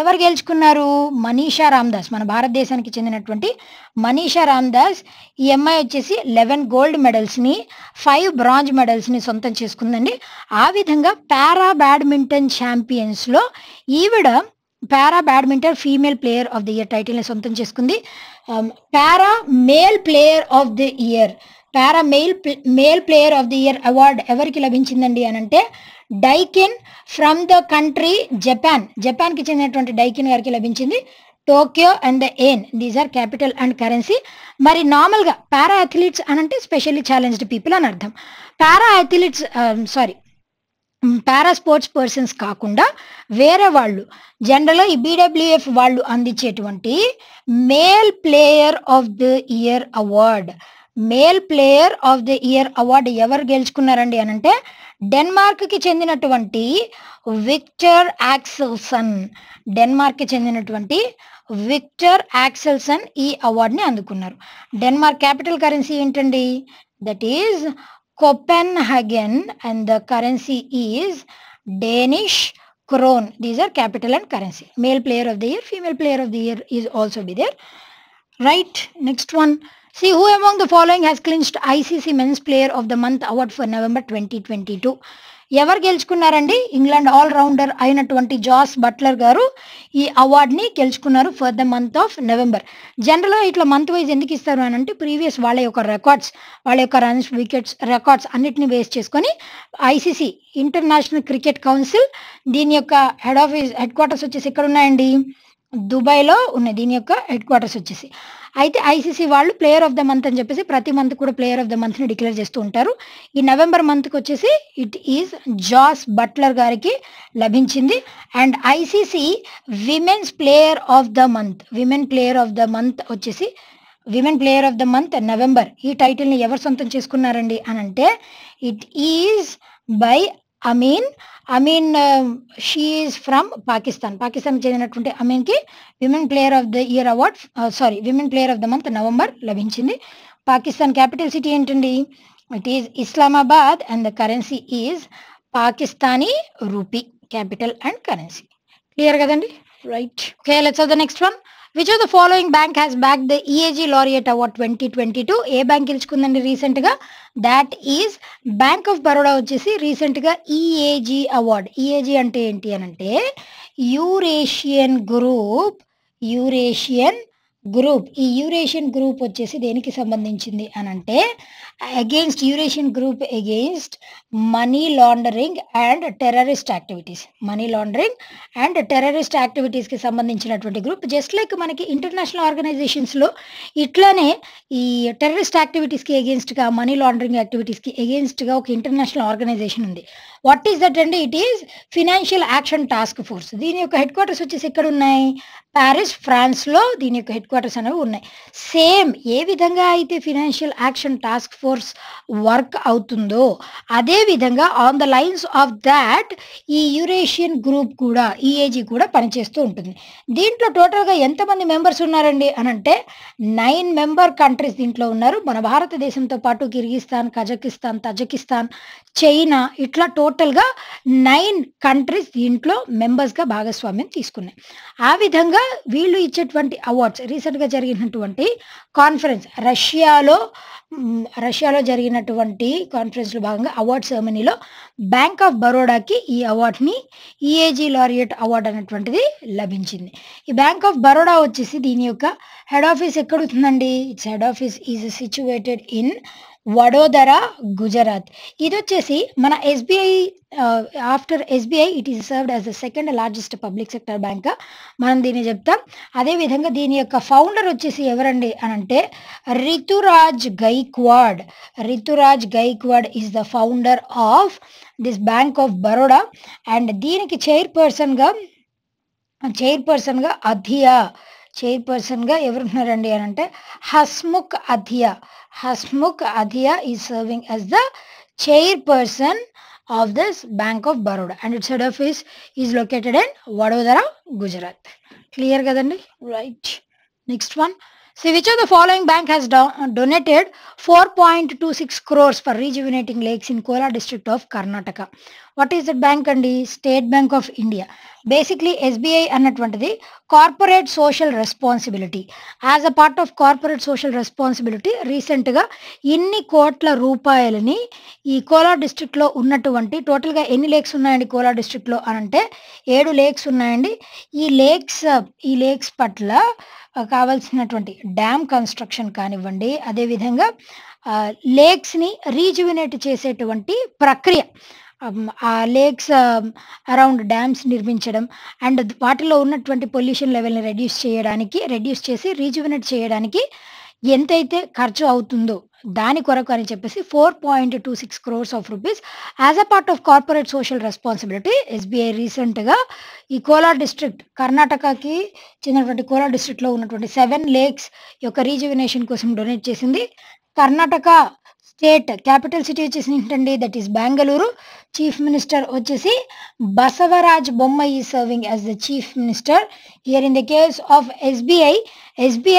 ఎవరు గెలుచుకున్నారు? మనీషా రామ్దాస్, మన భారతదేశానికి చెందినటువంటి మనీషా రామ్దాస్. ఈ అమ్మాయి వచ్చేసి లెవెన్ గోల్డ్ మెడల్స్ని ఫైవ్ బ్రాంజ్ మెడల్స్ని సొంతం చేసుకుందండి. ఆ విధంగా పారా బ్యాడ్మింటన్ ఛాంపియన్స్లో ఈవిడ para badminton female player of the year టైటిల్ని సొంతం చేసుకుంది. Para male player of the year para male male player of the year award ఎవరికి లభించిందండి అనంటే Daikin from the country Japan జపాన్కి చెందినటువంటి డైకిన్ గారికి లభించింది. Tokyo and the yen, these are capital and currency. మరి నార్మల్గా పారా అథ్లీట్స్ అనంటే స్పెషల్లీ ఛాలెంజ్డ్ పీపుల్ అని అర్థం. Para athletes sorry para sports persons కాకుండా వేరే వాళ్ళు జనరల్గా ఈ బీడబ్ల్యూఎఫ్ వాళ్ళు అందించేటువంటి male player of the year award male player of the year award ఎవరు గెలుచుకున్నారండి అనంటే డెన్మార్క్కి చెందినటువంటి విక్టర్ యాక్సెల్సన్ డెన్మార్క్కి చెందినటువంటి విక్టర్ యాక్సెల్సన్ ఈ అవార్డుని అందుకున్నారు. డెన్మార్క్ క్యాపిటల్ కరెన్సీ ఏంటండి? That is Copenhagen and the currency is Danish krone. These are capital and currency. Male player of the year, female player of the year is also be there. Right, next one. See who among the following has clinched I C C Men's Player of the Month award for November twenty twenty-two. ఎవరు గెలుచుకున్నారండి? England all rounder అయినటువంటి Jos Buttler గారు ఈ అవార్డుని గెలుచుకున్నారు for the month of November. జనరల్గా ఇట్లా month wise ఎందుకు ఇస్తారు అని అంటే ప్రీవియస్ వాళ్ళ యొక్క రికార్డ్స్, వాళ్ళ యొక్క రన్స్, వికెట్స్, రికార్డ్స్ అన్నిటిని బేస్ చేసుకొని ఐసీసీ ఇంటర్నేషనల్ క్రికెట్ కౌన్సిల్ దీని యొక్క హెడ్ ఆఫీస్ హెడ్ క్వార్టర్స్ వచ్చేసి ఇక్కడ ఉన్నాయండి, దుబాయ్లో ఉన్న దీని యొక్క హెడ్ క్వార్టర్స్ వచ్చేసి. అయితే ఐసీసీ వాళ్ళు ప్లేయర్ ఆఫ్ ద మంత్ అని చెప్పేసి ప్రతి మంత్ కూడా ప్లేయర్ ఆఫ్ ద మంత్ని డిక్లేర్ చేస్తూ ఉంటారు. ఈ నవంబర్ మంత్కి వచ్చేసి ఇట్ ఈజ్ జాస్ బట్లర్ గారికి లభించింది. And ICC women's player of the month, women player of the month వచ్చేసి women player of the month November ఈ టైటిల్ని ఎవరు సొంతం చేసుకున్నారండి అని అంటే it is by Amin. Amin she is from Pakistan. పాకిస్తాన్కి చెందినటువంటి అమీన్కి women player of the year award sorry women player of the month November లభించింది. పాకిస్తాన్ క్యాపిటల్ సిటీ ఏంటండి? It is Islamabad and the currency is Pakistani rupee, capital and currency. Clear కదండి? Right, okay, let's of the next one. Which of the following bank has backed the E A G Laureate Award twenty twenty-two? ఏ bank గెలుచుకుందండి రీసెంట్గా? That is bank of Baroda వచ్చేసి రీసెంట్గా EAG award. EAG అంటే ఏంటి అని అంటే యూరేషియన్ గ్రూప్. యూరేషియన్ గ్రూప్ ఈ యూరేషియన్ గ్రూప్ వచ్చేసి దేనికి సంబంధించింది అని అంటే against Eurasian group against money laundering and terrorist activities. Money laundering and terrorist యాక్టివిటీస్కి సంబంధించినటువంటి గ్రూప్. జస్ట్ లైక్ మనకి ఇంటర్నేషనల్ ఆర్గనైజేషన్స్లో ఇట్లానే ఈ టెర్రరిస్ట్ యాక్టివిటీస్కి అగెయిన్స్ట్గా, మనీ లాండరింగ్ యాక్టివిటీస్కి అగెయిన్స్ట్గా ఒక ఇంటర్నేషనల్ ఆర్గనైజేషన్ ఉంది. వాట్ ఈస్ దట్ అండి? It is financial action task force. దీని యొక్క హెడ్ క్వార్టర్స్ వచ్చేసి ఎక్కడ ఉన్నాయి? ప్యారిస్, ఫ్రాన్స్లో దీని యొక్క హెడ్ క్వార్టర్స్ అనేవి ఉన్నాయి. సేమ్ ఏ విధంగా అయితే financial action task force work అవుతుందో అదే విధంగా on the lines of that ఈ యూరేషియన్ గ్రూప్ కూడా, ఈఏజీ కూడా పనిచేస్తూ ఉంటుంది. దీంట్లో టోటల్గా ఎంతమంది మెంబర్స్ ఉన్నారండి అని అంటే నైన్ మెంబర్ కంట్రీస్ దీంట్లో ఉన్నారు. మన భారతదేశంతో పాటు కిర్గిస్తాన్, కజకిస్తాన్, తజకిస్తాన్, చైనా ఇట్లా టోటల్గా నైన్ కంట్రీస్ దీంట్లో మెంబర్స్గా భాగస్వామ్యం తీసుకున్నాయి. ఆ విధంగా వీళ్ళు ఇచ్చేటువంటి అవార్డ్స్ రీసెంట్గా జరిగినటువంటి కాన్ఫరెన్స్ రష్యాలో రష్యాలో జరిగినటువంటి కాన్ఫరెన్స్లో భాగంగా అవార్డ్ సెరమనీలో బ్యాంక్ ఆఫ్ బరోడాకి ఈ అవార్డుని ఈఏజీ లారియట్ అవార్డు అనేటువంటిది లభించింది. ఈ బ్యాంక్ ఆఫ్ బరోడా వచ్చేసి దీని యొక్క హెడ్ ఆఫీస్ ఎక్కడ ఉంటుందండి? Its head office is situated in Vadodara, Gujarat. ఇది వచ్చేసి మన SBI, after SBI it is served as the second largest public sector bank మనం దీన్ని చెప్తాం. అదేవిధంగా దీని యొక్క ఫౌండర్ వచ్చేసి ఎవరండి అని అంటే Rituraj Gaikwad. Rituraj Gaikwad is the founder of this bank of Baroda. And దీనికి చైర్పర్సన్గా చైర్పర్సన్గా అధియా చైర్పర్సన్గా ఎవరున్నారండి అని అంటే Hasmukh Adhia. Hasmukh Adhia is serving as the chairperson of this Bank of Baroda and its head office is located in Vadodara, Gujarat. Clear kadandi? Right. Next one. See which of the following bank has do donated four point two six crores for rejuvenating lakes in Kola district of Karnataka? What is that bank andi? State Bank of India. Basically S B I annatvantadi corporate social responsibility. As a part of corporate social responsibility recent ga inni kotla rupayalani ee Kola district lo unnatuvanti total ga enni lakes unnayandi Kola district lo anante seven lakes unnayandi. Ee lakes ee lakes patla కావాల్సినటువంటి dam construction కానివ్వండి, అదేవిధంగా లేక్స్ని rejuvenate చేసేటువంటి ప్రక్రియ, ఆ lakes around dams నిర్మించడం and వాటిలో ఉన్నటువంటి పొల్యూషన్ లెవెల్ని రెడ్యూస్ చేయడానికి, రెడ్యూస్ చేసి రీజువినేట్ చేయడానికి ఎంతైతే ఖర్చు అవుతుందో దాని కొరకు అని చెప్పేసి four point two six crores of rupees as a part of corporate social responsibility SBI రీసెంట్గా ఈ కోలా డిస్ట్రిక్ట్, కర్ణాటకకి చెందినటువంటి కోలా డిస్ట్రిక్ట్లో ఉన్నటువంటి సెవెన్ లేక్స్ యొక్క రీజువినేషన్ కోసం డొనేట్ చేసింది. Karnataka state capital city vachesi, that is Bangalore. Chief Minister vachesi Basavaraj Bommai is serving as the Chief Minister. Here in the case of S B I, S B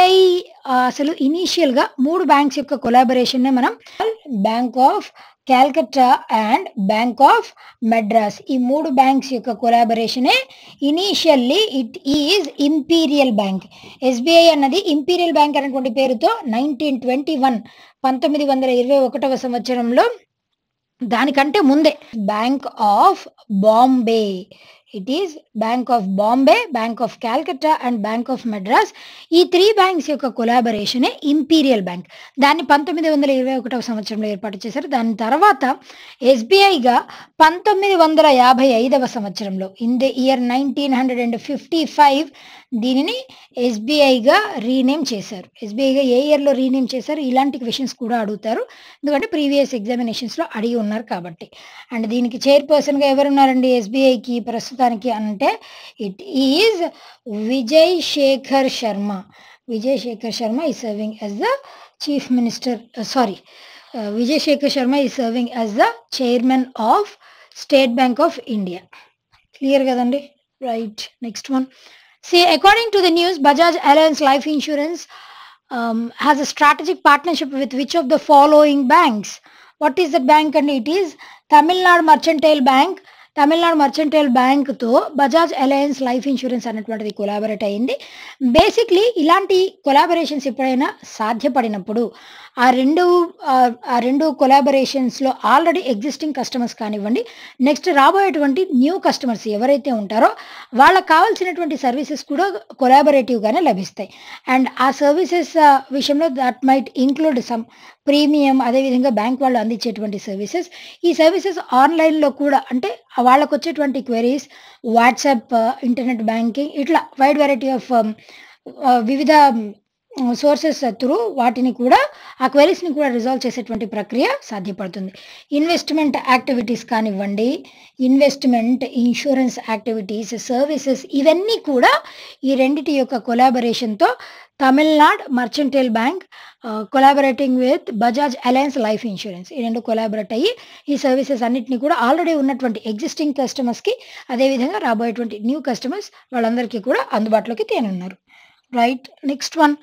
I uh, initial ga three banks yokka collaboration ne manam Bank of Calcutta and Bank of Madras. Ee three banks yokka collaboration e initially it is Imperial Bank. S B I annadi Imperial Bank anukonde peru tho nineteen twenty-one సంవత్సరంలో దానికంటే ముందే bank of Bombay. It is Bank of Bombay, Bank of Calcutta and Bank of Madras. These three banks collaboration is Imperial Bank. That is nineteen twenty-one. S B I ga nineteen fifty-five. In the year nineteen fifty-five, దీనిని ఎస్బీఐగా rename చేశారు. ఎస్బీఐగా ఏ ఇయర్లో rename చేశారు ఇలాంటి questions కూడా అడుగుతారు, ఎందుకంటే previous ఎగ్జామినేషన్స్లో అడిగి ఉన్నారు కాబట్టి. అండ్ దీనికి చైర్పర్సన్గా ఎవరున్నారండి ఎస్బీఐకి ప్రస్తుతానికి అంటే it is Vijay Shekhar Sharma. Vijay Shekhar Sharma is serving as the chief minister, sorry Vijay Shekhar Sharma is serving as the chairman of state bank of India. Clear కదండి? Right, next one. See, according to the news, Bajaj Alliance Life Insurance um, has a strategic partnership with which of the following banks? What is that bank? And it is Tamil Nadu Mercantile Bank. Tamil Nadu Mercantile Bank to Bajaj Alliance Life Insurance అనేటువంటిది collaborate అయ్యింది. Basically ఇలాంటి collaborations ఎప్పుడైనా సాధ్యపడినప్పుడు ఆ రెండు ఆ రెండు కొలాబరేషన్స్లో ఆల్రెడీ ఎగ్జిస్టింగ్ కస్టమర్స్ కానివ్వండి, నెక్స్ట్ రాబోయేటువంటి న్యూ కస్టమర్స్ ఎవరైతే ఉంటారో వాళ్ళకు కావాల్సినటువంటి సర్వీసెస్ కూడా కొలాబరేటివ్గానే లభిస్తాయి. అండ్ ఆ సర్వీసెస్ విషయంలో that might include some premium, అదేవిధంగా బ్యాంక్ వాళ్ళు అందించేటువంటి సర్వీసెస్. ఈ సర్వీసెస్ ఆన్లైన్లో కూడా అంటే వాళ్ళకు వచ్చేటువంటి క్వెరీస్, వాట్సాప్, ఇంటర్నెట్ బ్యాంకింగ్, ఇట్లా వైడ్ వెరైటీ ఆఫ్ వివిధ సోర్సెస్ త్రూ వాటిని కూడా ఆ క్వెరీస్ని కూడా రిజాల్వ్ చేసేటువంటి ప్రక్రియ సాధ్యపడుతుంది. ఇన్వెస్ట్మెంట్ యాక్టివిటీస్ కానివ్వండి, ఇన్వెస్ట్మెంట్, ఇన్సూరెన్స్ యాక్టివిటీస్, సర్వీసెస్ ఇవన్నీ కూడా ఈ రెండిటి యొక్క కొలాబరేషన్తో Tamil Nadu mercantile bank collaborating with Bajaj alliance life insurance ఈ రెండు కొలాబరేట్ అయ్యి ఈ సర్వీసెస్ అన్నింటినీ కూడా ఆల్రెడీ ఉన్నటువంటి ఎగ్జిస్టింగ్ కస్టమర్స్కి అదేవిధంగా రాబోయేటువంటి న్యూ కస్టమర్స్ వాళ్ళందరికీ కూడా అందుబాటులోకి తేనున్నారు. Right, next one.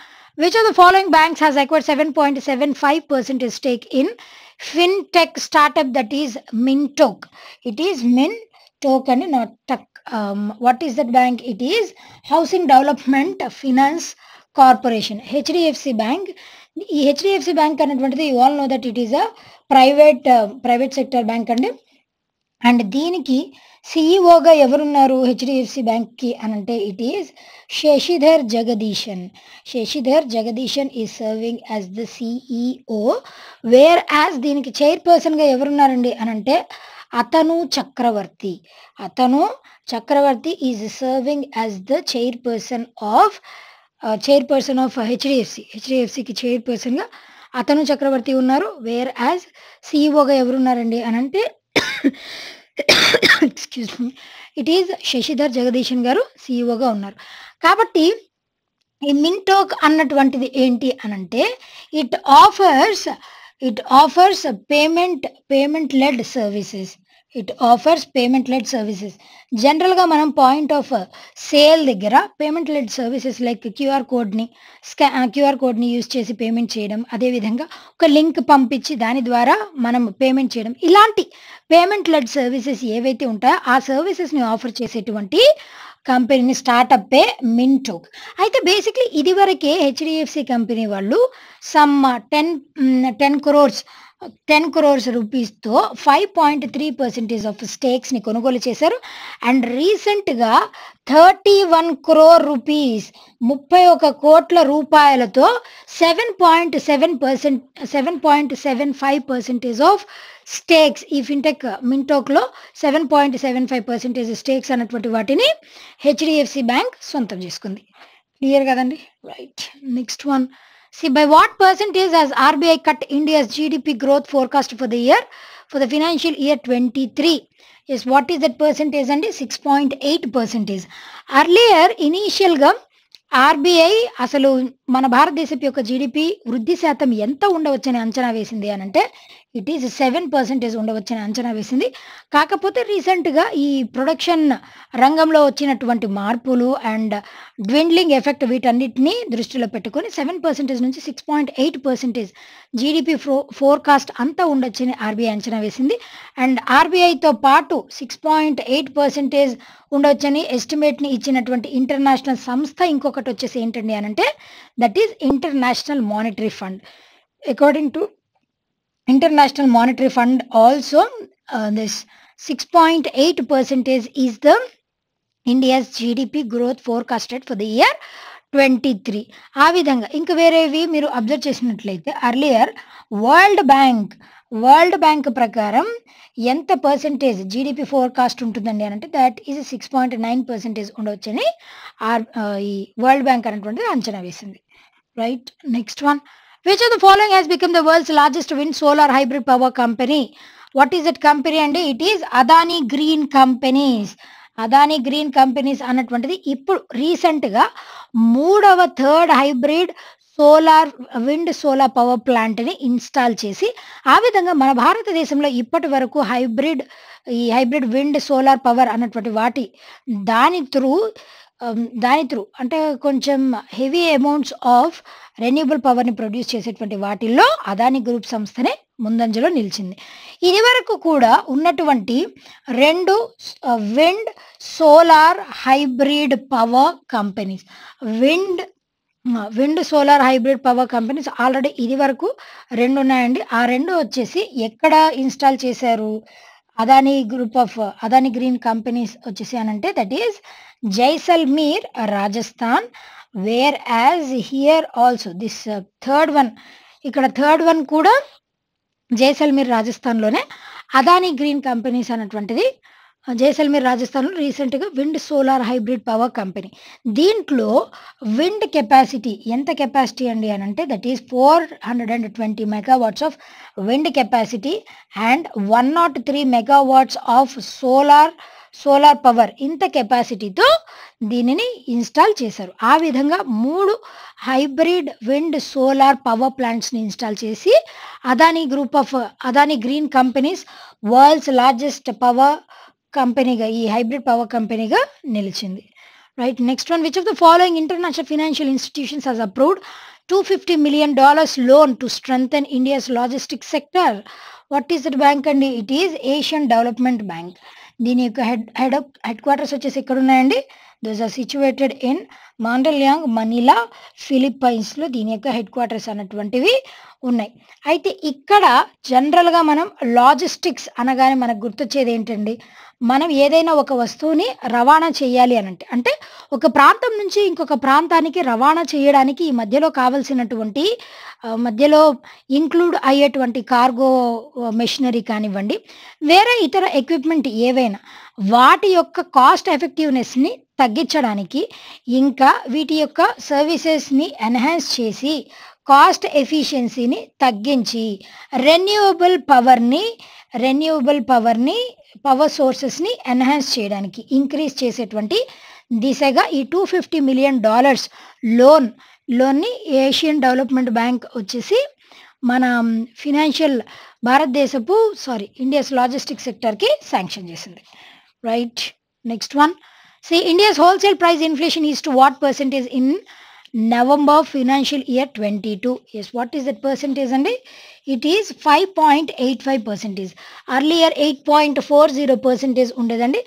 Which of the following banks has acquired seven point seven five percent stake in fintech startup that is Mintoak? It is Mintoak and not Tuck. Um, what is that bank? It is Housing Development Finance Corporation, H D F C Bank. H D F C Bank అనేటువంటిది you all know that it is a private uh, private sector bank అండి. And దీనికి సిఈఓగా ఎవరున్నారు HDFC బ్యాంక్కి అని అంటే it is Sashidhar Jagdishan. Sashidhar Jagdishan is serving as the CEO. Where as దీనికి చైర్పర్సన్గా ఎవరున్నారండి అని అంటే Atanu Chakraborty. Atanu Chakraborty is serving as the chairperson of chairperson of HDFC. హెచ్డిఎఫ్సికి చైర్పర్సన్గా అతను చక్రవర్తి ఉన్నారు. వేర్ యాజ్ సిఈఓగా ఎవరున్నారండి అని అంటే excuse me it is Shashidhar Jagdishan గారు సిఈఓగా ఉన్నారు. కాబట్టి ఈ మింటోక్ అన్నటువంటిది ఏంటి అనంటే it offers it offers payment payment led services. It offers payment led services జనరల్గా మనం పాయింట్ ఆఫ్ సేల్ దగ్గర payment led services like QR కోడ్ని స్కా క్యూఆర్ కోడ్ని యూజ్ చేసి పేమెంట్ చేయడం, అదేవిధంగా ఒక లింక్ పంపించి దాని ద్వారా మనం పేమెంట్ చేయడం, ఇలాంటి పేమెంట్ లెడ్ సర్వీసెస్ ఏవైతే ఉంటాయో ఆ సర్వీసెస్ని ఆఫర్ చేసేటువంటి కంపెనీని స్టార్టప్ ఏ మింటోక్. అయితే బేసిక్లీ ఇది వరకే హెచ్డిఎఫ్సి కంపెనీ వాళ్ళు some ten ten crores ten crores రూపీస్తో five point three percentage of స్టేక్స్ని కొనుగోలు చేశారు. అండ్ రీసెంట్గా థర్టీ వన్ క్రోర్ రూపీస్ ముప్పై ఒక కోట్ల రూపాయలతో seven point seven percent seven point seven five percentage of stakes ఈ ఫిన్టెక్ మింటోక్లో seven point seven five percentage stakes అన్నటువంటి వాటిని హెచ్డిఎఫ్సి బ్యాంక్ సొంతం చేసుకుంది. క్లియర్ కదండి? Right, next one. See, by what percentage has R B I cut India's G D P growth forecast for the year, for the financial year twenty-three? Yes, what is that percentage? And six point eight percentage. Earlier, initial ga R B I asalu మన భారతదేశపు యొక్క GDP వృద్ధి శాతం ఎంత ఉండవచ్చని అంచనా వేసింది అని అంటే ఇట్ ఈస్ సెవెన్ పర్సెంట్ ఉండవచ్చని అంచనా వేసింది. కాకపోతే రీసెంట్గా ఈ ప్రొడక్షన్ రంగంలో వచ్చినటువంటి మార్పులు అండ్ డ్విండ్లింగ్ ఎఫెక్ట్ వీటన్నిటిని దృష్టిలో పెట్టుకొని సెవెన్ పర్సెంటేజ్ నుంచి six point eight percentage GDP ఫో ఫోర్కాస్ట్ అంతా ఉండొచ్చని ఆర్బీఐ అంచనా వేసింది. అండ్ ఆర్బీఐతో పాటు సిక్స్ పాయింట్ ఎయిట్ పర్సెంటేజ్ ఉండొచ్చని ఎస్టిమేట్ని ఇచ్చినటువంటి ఇంటర్నేషనల్ సంస్థ ఇంకొకటి వచ్చేసి ఏంటండి అనంటే that is international monetary fund. According to International Monetary Fund also uh, this six point eight percent is the India's G D P growth forecasted for the year twenty-three. Aa vidhanga inka verevi meeru observe chesinatlayite earlier World Bank World Bank prakaram enta percentage G D P forecast untundandi anante that is six point nine percent undavachani ee World Bank anatundi anchana vesindi. Right, next one. Which of the following has become the world's largest wind solar hybrid power company? What is that company? And it is Adani Green Companies. Adani Green Companies anatundi ippudu recent ga మూడవ third hybrid solar wind solar power ప్లాంట్ని install చేసి ఆ విధంగా మన భారతదేశంలో ఇప్పటి వరకు hybrid ఈ హైబ్రిడ్ విండ్ సోలార్ పవర్ అన్నటువంటి వాటి దాని త్రూ దాని త్రూ అంటే కొంచెం హెవీ అమౌంట్స్ ఆఫ్ రెన్యూబుల్ పవర్ని ప్రొడ్యూస్ చేసేటువంటి వాటిల్లో అదాని గ్రూప్ సంస్థనే ముందంజలో నిలిచింది. ఇది వరకు కూడా ఉన్నటువంటి రెండు wind solar hybrid power companies wind wind solar hybrid power companies already ఇది వరకు రెండు ఉన్నాయండి. ఆ రెండు వచ్చేసి ఎక్కడ ఇన్స్టాల్ చేశారు Adani Group of Adani green companies వచ్చేసి అనంటే that is Jaisalmer Rajasthan where as here also this third one ఇక్కడ థర్డ్ వన్ కూడా జైసల్మీర్ రాజస్థాన్లోనే అదానీ గ్రీన్ కంపెనీస్ అన్నటువంటిది జైసల్మీర్ రాజస్థాన్లో రీసెంట్గా wind solar hybrid power company దీంట్లో విండ్ కెపాసిటీ ఎంత కెపాసిటీ అండి అని అంటే that is four hundred and twenty megawatts of wind capacity and one nought three megawatts of solar solar power ఇంత కెపాసిటీతో దీనిని ఇన్స్టాల్ చేశారు. ఆ విధంగా మూడు హైబ్రిడ్ విండ్ సోలార్ పవర్ ప్లాంట్స్ని ఇన్స్టాల్ చేసి Adani Group of Adani green companies world's largest power కంపెనీగా ఈ హైబ్రిడ్ పవర్ కంపెనీగా నిలిచింది. Right, next one. Which of the following international financial institutions has approved two hundred fifty million dollars loan to strengthen India's logistics sector? What is that bank అండి? It is Asian Development Bank. దీని యొక్క head head head quarters వచ్చేసి ఎక్కడ ఉన్నాయండి? Those are situated in Mandaluyong Manila ఫిలిప్పైన్స్లో దీని యొక్క headquarters అన్నటువంటివి ఉన్నాయి. అయితే ఇక్కడ జనరల్గా మనం లాజిస్టిక్స్ అనగానే మనకు గుర్తొచ్చేది ఏంటండి, మనం ఏదైనా ఒక వస్తువుని రవాణా చేయాలి అనంటే అంటే ఒక ప్రాంతం నుంచి ఇంకొక ప్రాంతానికి రవాణా చేయడానికి ఈ మధ్యలో కావలసినటువంటి మధ్యలో ఇంక్లూడ్ అయ్యేటువంటి కార్గో మెషినరీ కానివ్వండి వేరే ఇతర ఎక్విప్మెంట్ ఏవైనా వాటి యొక్క కాస్ట్ ఎఫెక్టివ్నెస్ని తగ్గించడానికి ఇంకా వీటి యొక్క సర్వీసెస్ని ఎన్హాన్స్ చేసి కాస్ట్ ఎఫిషియన్సీని తగ్గించి రెన్యూవబుల్ పవర్ని రెన్యూవబుల్ పవర్ని పవర్ సోర్సెస్ని ఎన్హాన్స్ చేయడానికి ఇంక్రీజ్ చేసేటువంటి దిశగా ఈ two fifty million dollars loan లోన్ని ఏషియన్ డెవలప్మెంట్ బ్యాంక్ వచ్చేసి మన ఫినాన్షియల్ భారతదేశపు సారీ ఇండియాస్ లాజిస్టిక్ సెక్టర్కి శాంక్షన్ చేసింది. Right, next one. See India's wholesale price inflation is to what percentage in November financial year twenty-two? Yes, what is that percentage and it is five point eight five percent. Earlier eight point four zero percent ఉండదండి,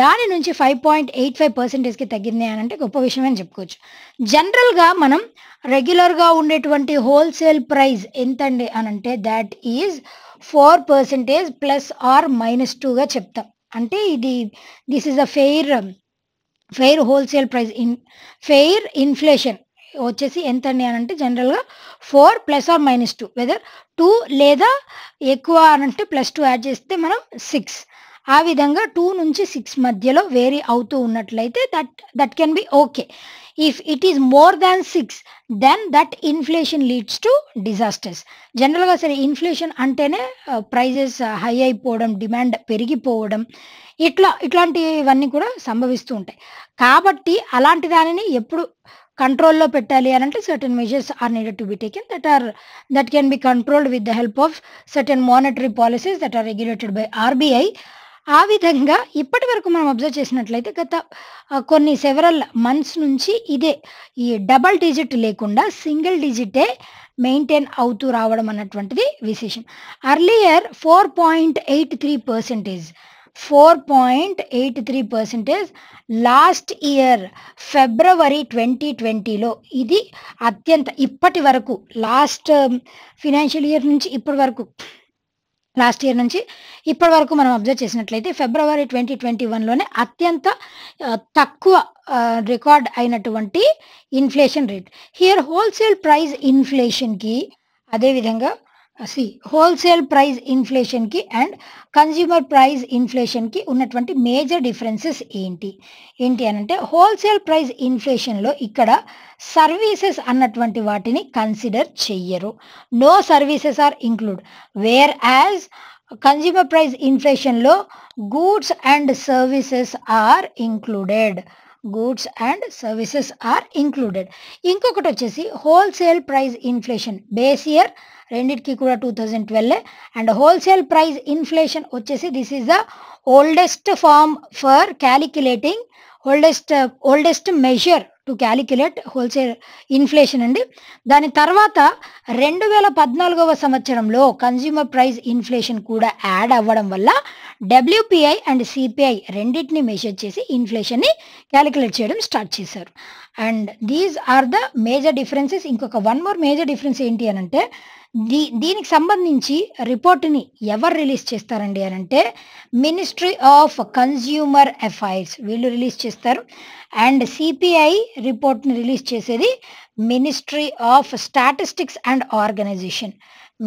దాని నుంచి five point eight five పర్సెంటేజ్కి తగ్గింది అని అంటే గొప్ప విషయం అని చెప్పుకోవచ్చు. జనరల్గా మనం రెగ్యులర్గా ఉండేటువంటి హోల్సేల్ ప్రైస్ ఎంతండి అనంటే that is four percentage plus or minus టూగా చెప్తాం. అంటే ఇది this is a fair fair wholesale price in fair inflation వచ్చేసి ఎంత అండి అని అంటే జనరల్గా four plus or minus two whether two లేదా ఎక్కువ అని అంటే ప్లస్ టూ యాడ్ చేస్తే మనం సిక్స్ ఆ విధంగా టూ నుంచి సిక్స్ మధ్యలో వేరీ అవుతూ ఉన్నట్లయితే that that can be okay. If it is more than six then that inflation leads to disasters. జనరల్గా సరే ఇన్ఫ్లేషన్ అంటేనే ప్రైజెస్ హై అయిపోవడం డిమాండ్ పెరిగిపోవడం ఇట్లా ఇట్లాంటివన్నీ కూడా సంభవిస్తూ ఉంటాయి. కాబట్టి అలాంటి దానిని ఎప్పుడు కంట్రోల్లో పెట్టాలి అని అంటే certain measures are needed to be taken that are that can be controlled with the help of certain monetary policies that are regulated by R B I. ఆ విధంగా ఇప్పటి వరకు మనం అబ్జర్వ్ చేసినట్లయితే గత కొన్ని సెవరల్ మంత్స్ నుంచి ఇదే ఈ డబల్ డిజిట్ లేకుండా సింగిల్ డిజిటే మెయింటైన్ అవుతూ రావడం అన్నటువంటిది విశేషం. Earlier four point eight three percentage four point eight three percentage last year February twenty ట్వంటీలో ఇది అత్యంత ఇప్పటి వరకు లాస్ట్ ఫినాన్షియల్ ఇయర్ నుంచి ఇప్పటి వరకు లాస్ట్ ఇయర్ నుంచి ఇప్పటి వరకు మనం అబ్జర్వ్ చేసినట్లయితే ఫిబ్రవరి ట్వంటీ ట్వంటీ వన్లోనే అత్యంత తక్కువ రికార్డ్ అయినటువంటి inflation rate. Here wholesale price ఇన్ఫ్లేషన్కి అదేవిధంగా సి హోల్సేల్ ప్రైస్ ఇన్ఫ్లేషన్కి అండ్ కన్జ్యూమర్ ప్రైస్ ఇన్ఫ్లేషన్కి ఉన్నటువంటి మేజర్ డిఫరెన్సెస్ ఏంటి ఏంటి అని అంటే హోల్సేల్ ప్రైస్ ఇన్ఫ్లేషన్లో ఇక్కడ సర్వీసెస్ అన్నటువంటి వాటిని కన్సిడర్ చెయ్యరు. No services are include. Whereas consumer price ఇన్ఫ్లేషన్లో goods and services are included goods and services are included. ఇంకొకటి వచ్చేసి wholesale price inflation base year రెండిటికి కూడా two thousand twelve and wholesale price inflation వచ్చేసి this is the oldest form for calculating oldest oldest measure to calculate wholesale inflation అండి. దాని తర్వాత రెండు వేల పద్నాలుగవ సంవత్సరంలో కన్జ్యూమర్ ప్రైస్ ఇన్ఫ్లేషన్ కూడా యాడ్ అవ్వడం వల్ల డబ్ల్యూపీఐ అండ్ సిపిఐ రెండింటిని మెజర్ చేసి ఇన్ఫ్లేషన్ని క్యాలిక్యులేట్ చేయడం స్టార్ట్ చేశారు. And these are the major differences. ఇంకొక వన్ మోర్ మేజర్ డిఫరెన్స్ ఏంటి అని అంటే దీ దీనికి సంబంధించి రిపోర్ట్ని ఎవరు రిలీజ్ చేస్తారండి అని అంటే మినిస్ట్రీ ఆఫ్ కన్స్యూమర్ అఫైర్స్ వీళ్ళు రిలీజ్ చేస్తారు అండ్ సిపిఐ రిపోర్ట్ని రిలీజ్ చేసేది ministry of statistics and Organisation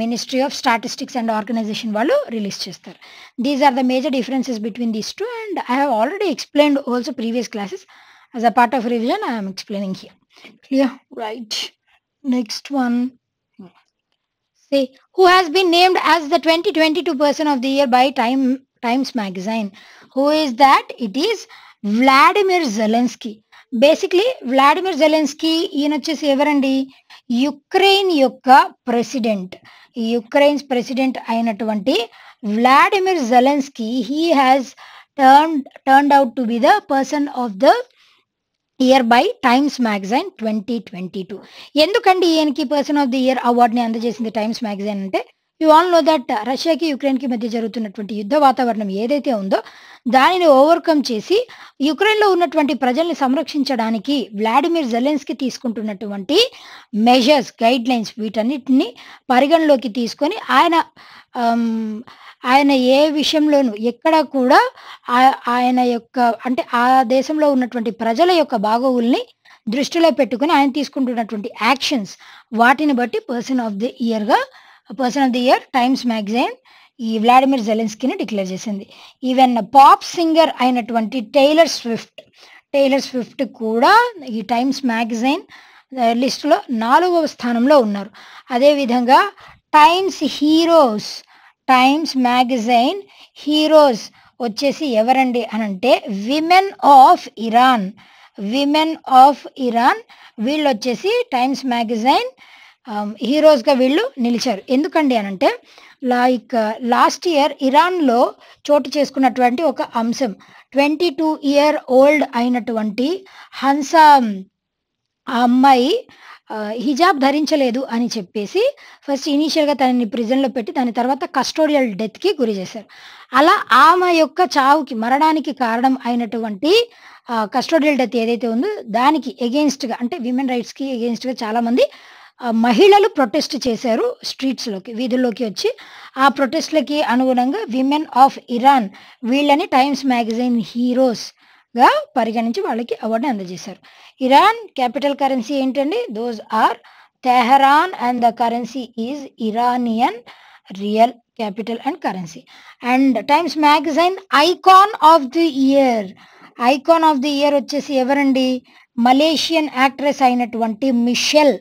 Ministry of statistics and organisation వాళ్ళు రిలీజ్ చేస్తారు. These are the major differences between these two and I have already explained also previous classes as a part of revision I'm explaining here. Clear right. Next one Say, who has been named as the twenty twenty-two person of the year by Time Times Magazine? Who is that? It is Vladimir Zelensky. Basically, Vladimir Zelensky, you know, just everandi Ukraine yokka president. Ukraine's president ainatuvanti Vladimir Zelensky. He has turned turned out to be the person of the year by Times magazine twenty twenty two. ఎందుకండి ఈయనకి person of the year అవార్డుని అందజేసింది Times magazine అంటే you all know that రష్యాకి యుక్రెయిన్కి మధ్య జరుగుతున్నటువంటి యుద్ధ వాతావరణం ఏదైతే ఉందో దానిని ఓవర్కమ్ చేసి యుక్రెయిన్లో ఉన్నటువంటి ప్రజల్ని సంరక్షించడానికి వ్లాడిమిర్ జెలెన్స్కీ తీసుకుంటున్నటువంటి మెజర్స్ గైడ్ లైన్స్ వీటన్నిటిని పరిగణలోకి తీసుకొని ఆయన ఆయన ఏ విషయంలోనూ ఎక్కడా కూడా ఆయన యొక్క అంటే ఆ దేశంలో ఉన్నటువంటి ప్రజల యొక్క బాగోగుల్ని దృష్టిలో పెట్టుకుని ఆయన తీసుకుంటున్నటువంటి యాక్షన్స్ వాటిని బట్టి పర్సన్ ఆఫ్ ది ఇయర్గా person of the year Times magazine ఈ వ్లాడిమిర్ జెలెన్స్కీని డిక్లేర్ చేసింది. ఈవెన్ పాప్ సింగర్ అయినటువంటి టైలర్ స్విఫ్ట్ టైలర్ స్విఫ్ట్ కూడా ఈ టైమ్స్ మ్యాగజైన్ లిస్టులో నాలుగవ స్థానంలో ఉన్నారు. అదేవిధంగా Times heroes Times magazine heroes వచ్చేసి ఎవరండి అనంటే women of Iran women of Iran వీళ్ళు వచ్చేసి టైమ్స్ మ్యాగజైన్ హీరోస్గా వీళ్ళు నిలిచారు. ఎందుకండి అనంటే లైక్ లాస్ట్ ఇయర్ ఇరాన్లో చోటు చేసుకున్నటువంటి ఒక అంశం ట్వంటీ టూ ఇయర్ ఓల్డ్ అయినటువంటి హన్సా అమ్మాయి హిజాబ్ ధరించలేదు అని చెప్పేసి ఫస్ట్ ఇనీషియల్గా తనని ప్రిజన్లో పెట్టి దాని తర్వాత కస్టోడియల్ డెత్కి గురి చేశారు. అలా ఆమె యొక్క చావుకి మరణానికి కారణం అయినటువంటి కస్టోడియల్ డెత్ ఏదైతే ఉందో దానికి ఎగెయిన్స్ట్గా అంటే విమెన్ రైట్స్కి ఎగెయిన్స్ట్గా చాలామంది మహిళలు ప్రొటెస్ట్ చేశారు స్ట్రీట్స్లోకి వీధుల్లోకి వచ్చి. ఆ ప్రొటెస్ట్లకి అనుగుణంగా విమెన్ ఆఫ్ ఇరాన్ వీళ్ళని టైమ్స్ మ్యాగజైన్ హీరోస్ గా పరిగణించి వాళ్ళకి అవార్డుని అందజేశారు. ఇరాన్ క్యాపిటల్ కరెన్సీ ఏంటండి those are Tehran and the currency is Iranian rial capital and currency. And Times magazine icon of the year icon of the year వచ్చేసి ఎవరండి Malaysian actress అయినటువంటి Michelle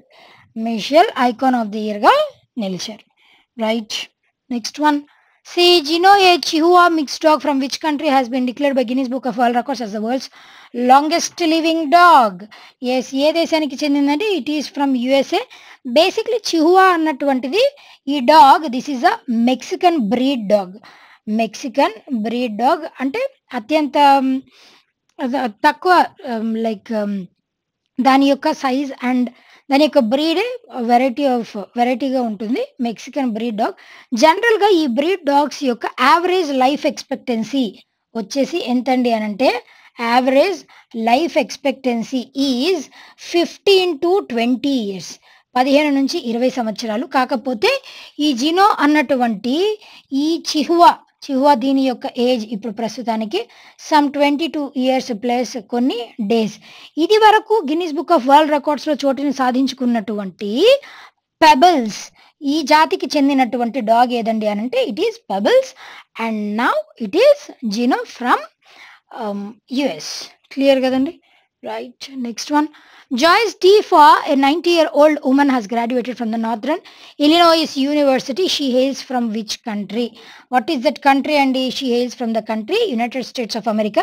Michelle icon of the ఇయర్గా నిలిచారు. Right. Next one See, Gino A. Chihuahua mixed dog from which country has been declared by Guinness Book of World Records as the world's longest living dog? Yes, ఏ దేశానికి చెందిందంటే it is from U S A. Basically, Chihuahua అన్నటువంటిది ఈ dog, this is a Mexican breed dog. Mexican breed dog అంటే అత్యంత తక్కువ like దాని యొక్క సైజ్ అండ్ దాని యొక్క బ్రీడ్ వెరైటీ ఆఫ్ వెరైటీగా ఉంటుంది. మెక్సికన్ బ్రీడ్ డాగ్ జనరల్గా ఈ బ్రీడ్ డాగ్స్ యొక్క యావరేజ్ లైఫ్ ఎక్స్పెక్టెన్సీ వచ్చేసి ఎంతండి అని అంటే average life expectancy is fifteen to twenty years పదిహేను నుంచి ఇరవై సంవత్సరాలు. కాకపోతే ఈ జినో అన్నటువంటి ఈ చిహువా చిహువా దీని యొక్క ఏజ్ ఇప్పుడు ప్రస్తుతానికి some twenty two years plus కొన్ని డేస్. ఇది వరకు గిన్నిస్ బుక్ ఆఫ్ వరల్డ్ రికార్డ్స్లో చోటుని సాధించుకున్నటువంటి పెబల్స్ ఈ జాతికి చెందినటువంటి డాగ్ ఏదండి అని అంటే it is Pebbles and now it is Gino from US. Clear కదండి? Right, next one. Joyce Tifa, a ninety year old woman, has graduated from the Northern Illinois University. She hails from which country? What is that country? And she hails from the country United States of America.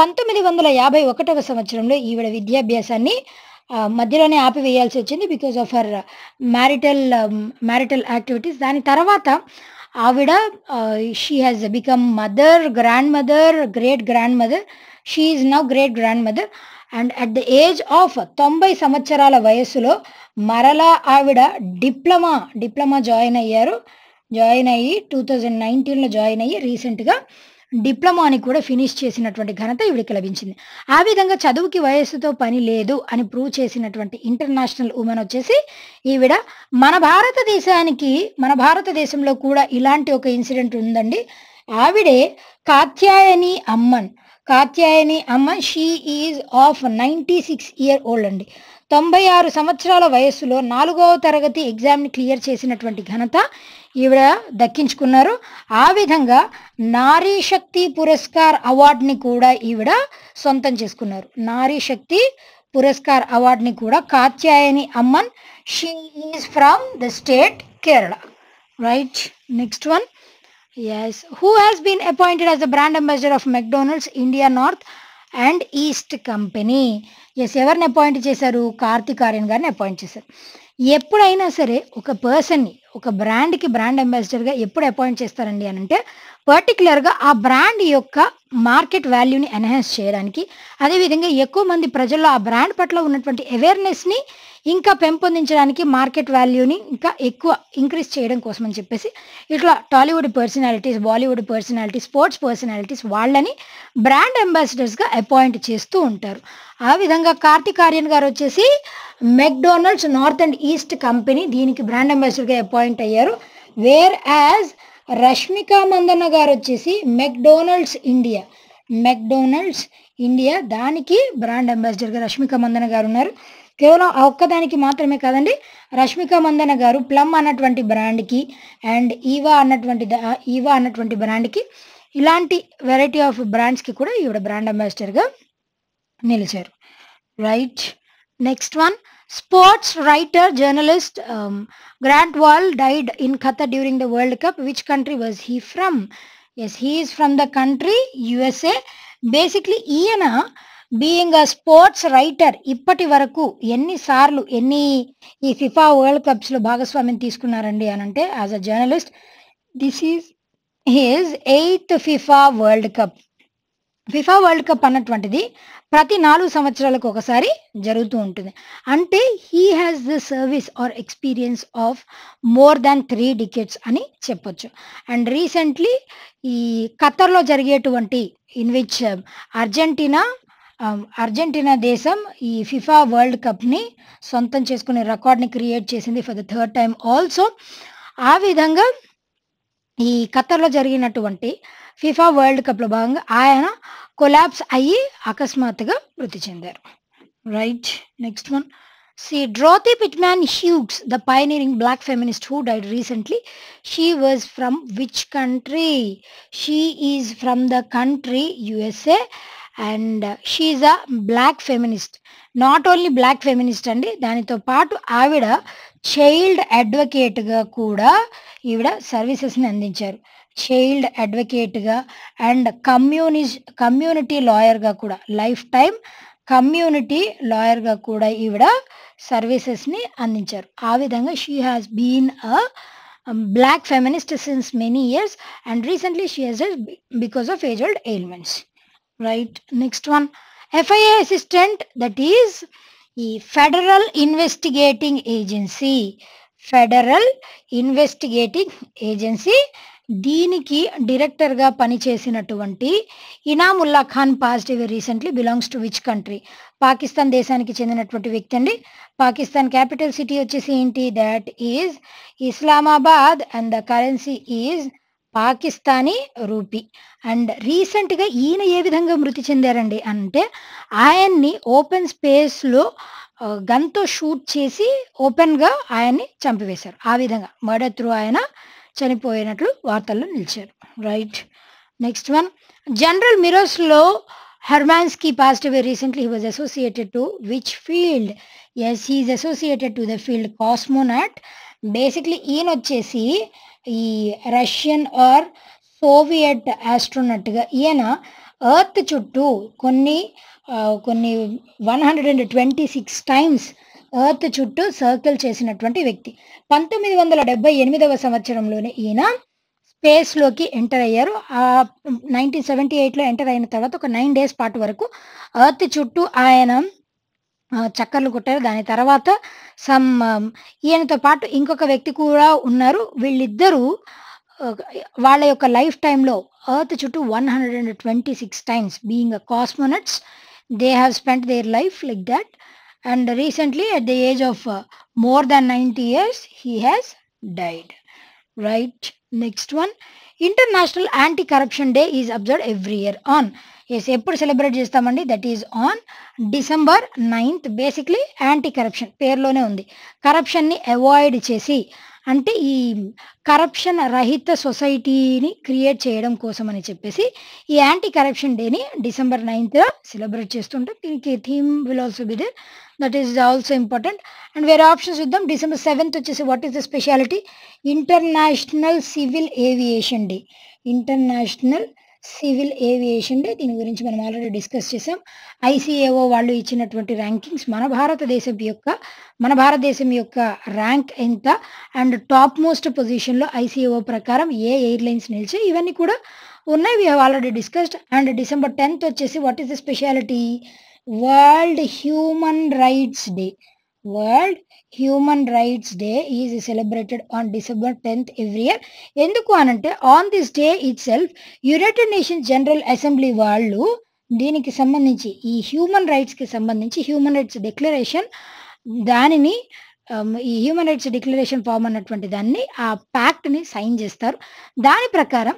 పంతొమ్మిది వందల యాభై ఒకటవ సంవత్సరంలో ఈవిడ విద్యాభ్యాసాన్ని మధ్యలోనే ఆపివేయాల్సి వచ్చింది because of her marital marital activities. దాని తర్వాత ఆవిడ she has become mother, grandmother, great grandmother. She is now great grandmother and at the age of తొంభై సంవత్సరాల వయస్సులో మరలా ఆవిడ డిప్లొమా డిప్లొమా జాయిన్ అయ్యారు. జాయిన్ అయ్యి టూ థౌజండ్ నైన్టీన్లో జాయిన్ అయ్యి రీసెంట్గా డిప్లొమాని కూడా ఫినిష్ చేసినటువంటి ఘనత ఇవిడికి లభించింది. ఆ విధంగా చదువుకి వయస్సుతో పని లేదు అని ప్రూవ్ చేసినటువంటి ఇంటర్నేషనల్ ఉమెన్ వచ్చేసి ఈవిడ. మన భారతదేశానికి మన భారతదేశంలో కూడా ఇలాంటి ఒక ఇన్సిడెంట్ ఉందండి. ఆవిడే Katyayani Amman. Karthyayani Amma she is of ninety six year old అండి. తొంభై ఆరు సంవత్సరాల వయస్సులో నాలుగవ తరగతి ఎగ్జామ్ని క్లియర్ చేసినటువంటి ఘనత ఈవిడ దక్కించుకున్నారు. ఆ విధంగా నారీ శక్తి పురస్కార్ అవార్డుని కూడా ఈవిడ సొంతం చేసుకున్నారు. నారీ శక్తి పురస్కార్ అవార్డుని కూడా Karthyayani Amman. She is from the state Kerala. Right, next one. Yes, who has been appointed as the brand ambassador of McDonald's India North and East Company? Yes, evarni appoint chesaru? Kartikeyan garni appoint chesaru. ఎప్పుడైనా సరే ఒక పర్సన్ని ఒక బ్రాండ్కి brand అంబాసిడర్గా ఎప్పుడు appoint చేస్తారండి అని అంటే పర్టికులర్గా ఆ బ్రాండ్ యొక్క మార్కెట్ వాల్యూని ఎన్హాన్స్ చేయడానికి, అదేవిధంగా ఎక్కువ మంది ప్రజల్లో ఆ బ్రాండ్ పట్ల ఉన్నటువంటి అవేర్నెస్ని ఇంకా పెంపొందించడానికి, మార్కెట్ వాల్యూని ఇంకా ఎక్కువ ఇంక్రీజ్ చేయడం కోసం అని చెప్పేసి ఇట్లా Tollywood personalities, Bollywood personalities, sports personalities వాళ్ళని బ్రాండ్ అంబాసిడర్స్గా అపాయింట్ చేస్తూ ఉంటారు. ఆ విధంగా కార్తికేయన్ గారు వచ్చేసి McDonald's north and east company దీనికి బ్రాండ్ అంబాసిడర్గా అపాయింట్ అయ్యారు. వేర్ యాజ్ రష్మికా మందన్న గారు వచ్చేసి మెక్డొనాల్డ్స్ ఇండియా, మెక్డొనాల్డ్స్ ఇండియా దానికి బ్రాండ్ అంబాసిడర్గా రష్మికా మందన్న గారు ఉన్నారు. కేవలం ఆ ఒక్కదానికి మాత్రమే కాదండి, రష్మికా మందన్న గారు ప్లమ్ అన్నటువంటి బ్రాండ్కి అండ్ ఈవా అన్నటువంటి ఈవా అన్నటువంటి బ్రాండ్కి, ఇలాంటి వెరైటీ ఆఫ్ బ్రాండ్స్కి కూడా ఈవిడ బ్రాండ్ అంబాసిడర్గా నిలిచారు. Right, next one. Sports writer, journalist um, Grant Wall died in Qatar during the World Cup. Which country was he from? Yes, he is from the country U S A. Basically, Iana being a sports writer, ఇప్పటి వరకు ఎన్నిసార్లు ఎన్ని ఈ FIFA world కప్స్లో భాగస్వామ్యం తీసుకున్నారండి అని అంటే as a journalist this is his eighth FIFA world cup. FIFA world cup అన్నటువంటిది ప్రతి నాలుగు సంవత్సరాలకు ఒకసారి జరుగుతూ ఉంటుంది. అంటే he has the service or experience of more than three decades అని చెప్పొచ్చు. అండ్ రీసెంట్లీ ఈ ఖతర్లో జరిగేటువంటి ఇన్ విచ్ అర్జెంటీనా అర్జెంటీనా దేశం ఈ ఫిఫా వరల్డ్ కప్ని సొంతం చేసుకునే రికార్డ్ని క్రియేట్ చేసింది for the third time also. ఆ విధంగా ఈ ఖతర్లో జరిగినటువంటి ఫిఫా వరల్డ్ కప్లో భాగంగా ఆయన కొలాప్స్ అయ్యి అకస్మాత్తుగా మృతి చెందారు. Right, next one. See Dorothy Pitman Hughes, the pioneering black feminist who died recently, she was from which country? She is from the country USA and uh, she is a black feminist. Not only black feminist andi, danito paatu avida child advocate ga kuda ivida services ni andincharu. Child advocate ga and community community lawyer ga kuda, lifetime community lawyer ga kuda ivida services ni andincharu. Aa vidhanga she has been a Um, black feminist since many years, and recently she has died because of age-old ailments. Right, next one. F I A assistant, that is the Federal Investigating Agency. Federal Investigating Agency. Deeniki director ga pani chesinatuvanti Inamullah Khan passed away recently, belongs to which country? Pakistan desaniki chendinatuvanti vyakti andi. Pakistan capital city vachesi enti? That is Islamabad, and the currency is Pakistani rupee. And recent ga eena ye vidhanga mruti chendarandi ante ayanni open space lo ganto shoot chesi open ga ayanni champivesaru. Aa vidhanga murder through ayana చనిపోయినట్లు వార్తల్లో నిలిచారు. Right, next one. General Miroslaw Hermaszewski passed away recently. He was associated to which field? Yes, he is associated to the field cosmonaut. Basically ఈయన వచ్చేసి ఈ Russian are Soviet ఆస్ట్రోనట్గా ఈయన earth చుట్టూ కొన్ని కొన్ని one hundred and twenty six times earth చుట్టూ circle చేసినటువంటి వ్యక్తి. పంతొమ్మిది వందల డెబ్బై ఎనిమిదవ సంవత్సరంలోనే ఈయన స్పేస్లోకి ఎంటర్ అయ్యారు. ఆ నైన్టీన్ సెవెంటీ ఎయిట్లో ఎంటర్ అయిన తర్వాత ఒక నైన్ డేస్ పాటు వరకు ఎర్త్ చుట్టూ ఆయన చక్కర్లు కొట్టారు. దాని తర్వాత సమ్ ఈయనతో పాటు ఇంకొక వ్యక్తి కూడా ఉన్నారు. వీళ్ళిద్దరూ వాళ్ళ యొక్క లైఫ్ టైంలో ఎర్త్ చుట్టూ one hundred and twenty six times being a cosmonauts they have spent their life like that. And recently, at the age of uh, more than ninety years, he has died. Right. Next one. International Anti-Corruption Day is observed every year on. Yes, April celebrate chestamandi. That is on December ninth. Basically, anti-corruption. Perlone undi. Corruption ni avoid chesi. అంటే ఈ corruption రహిత సొసైటీని create చేయడం కోసం అని చెప్పేసి ఈ anti corruption డేని డిసెంబర్ నైన్త్ సెలబ్రేట్ చేస్తుంటాం. దీనికి theme will also be there, that is also important. And వేరే ఆప్షన్స్ చూద్దాం. డిసెంబర్ సెవెంత్ వచ్చేసి what is the speciality? International Civil Aviation Day. International Civil Aviation Day, దీని గురించి మనం ఆల్రెడీ డిస్కస్ చేసాం. ఐసీఏఓ వాళ్ళు ఇచ్చినటువంటి ర్యాంకింగ్స్, మన భారతదేశం యొక్క మన భారతదేశం యొక్క ర్యాంక్ ఎంత అండ్ టాప్ మోస్ట్ పొజిషన్లో ఐసీఏఓ ప్రకారం ఏ ఎయిర్లైన్స్ నిలిచాయి, ఇవన్నీ కూడా ఉన్నాయి. We have already discussed. And December tenth వచ్చేసి what is the speciality? World human rights day. World human rights day is celebrated on December tenth every year. ఎందుకు అనంటే on this day itself United Nations general assembly వాళ్ళు దీనికి సంబంధించి ఈ human రైట్స్కి సంబంధించి human rights declaration, దానిని ఈ human rights declaration form అన్నటువంటి దాన్ని, ఆ ప్యాక్ట్ని సైన్ చేస్తారు. దాని ప్రకారం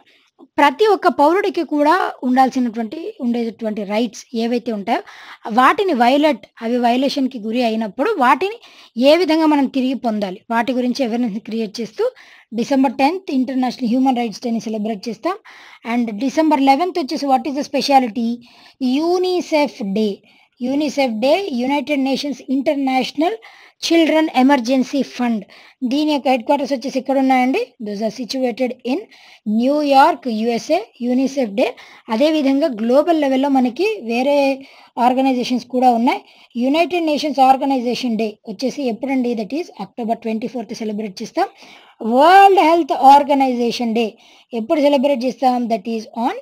ప్రతి ఒక్క పౌరుడికి కూడా ఉండాల్సినటువంటి ఉండేటటువంటి రైట్స్ ఏవైతే ఉంటాయో వాటిని వైలెట్ అవి వైలేషన్కి గురి అయినప్పుడు వాటిని ఏ విధంగా మనం తిరిగి పొందాలి, వాటి గురించి అవేర్నెస్ క్రియేట్ చేస్తూ December tenth international human rights డేని సెలబ్రేట్ చేస్తాం. అండ్ డిసెంబర్ లెవెన్త్ వచ్చేసి what is the speciality? UNICEF day. UNICEF day United Nations international children emergency fund, దీని యొక్క హెడ్ క్వార్టర్స్ వచ్చేసి ఇక్కడ ఉన్నాయండి. Those are situated in New York, USA. UNICEF day, అదేవిధంగా global లెవెల్లో మనకి వేరే ఆర్గనైజేషన్స్ కూడా ఉన్నాయి. యునైటెడ్ నేషన్స్ ఆర్గనైజేషన్ డే వచ్చేసి ఎప్పుడండి? That is October twenty fourth celebrate చేస్తాం. వరల్డ్ హెల్త్ ఆర్గనైజేషన్ డే ఎప్పుడు సెలబ్రేట్ చేస్తాం? That is on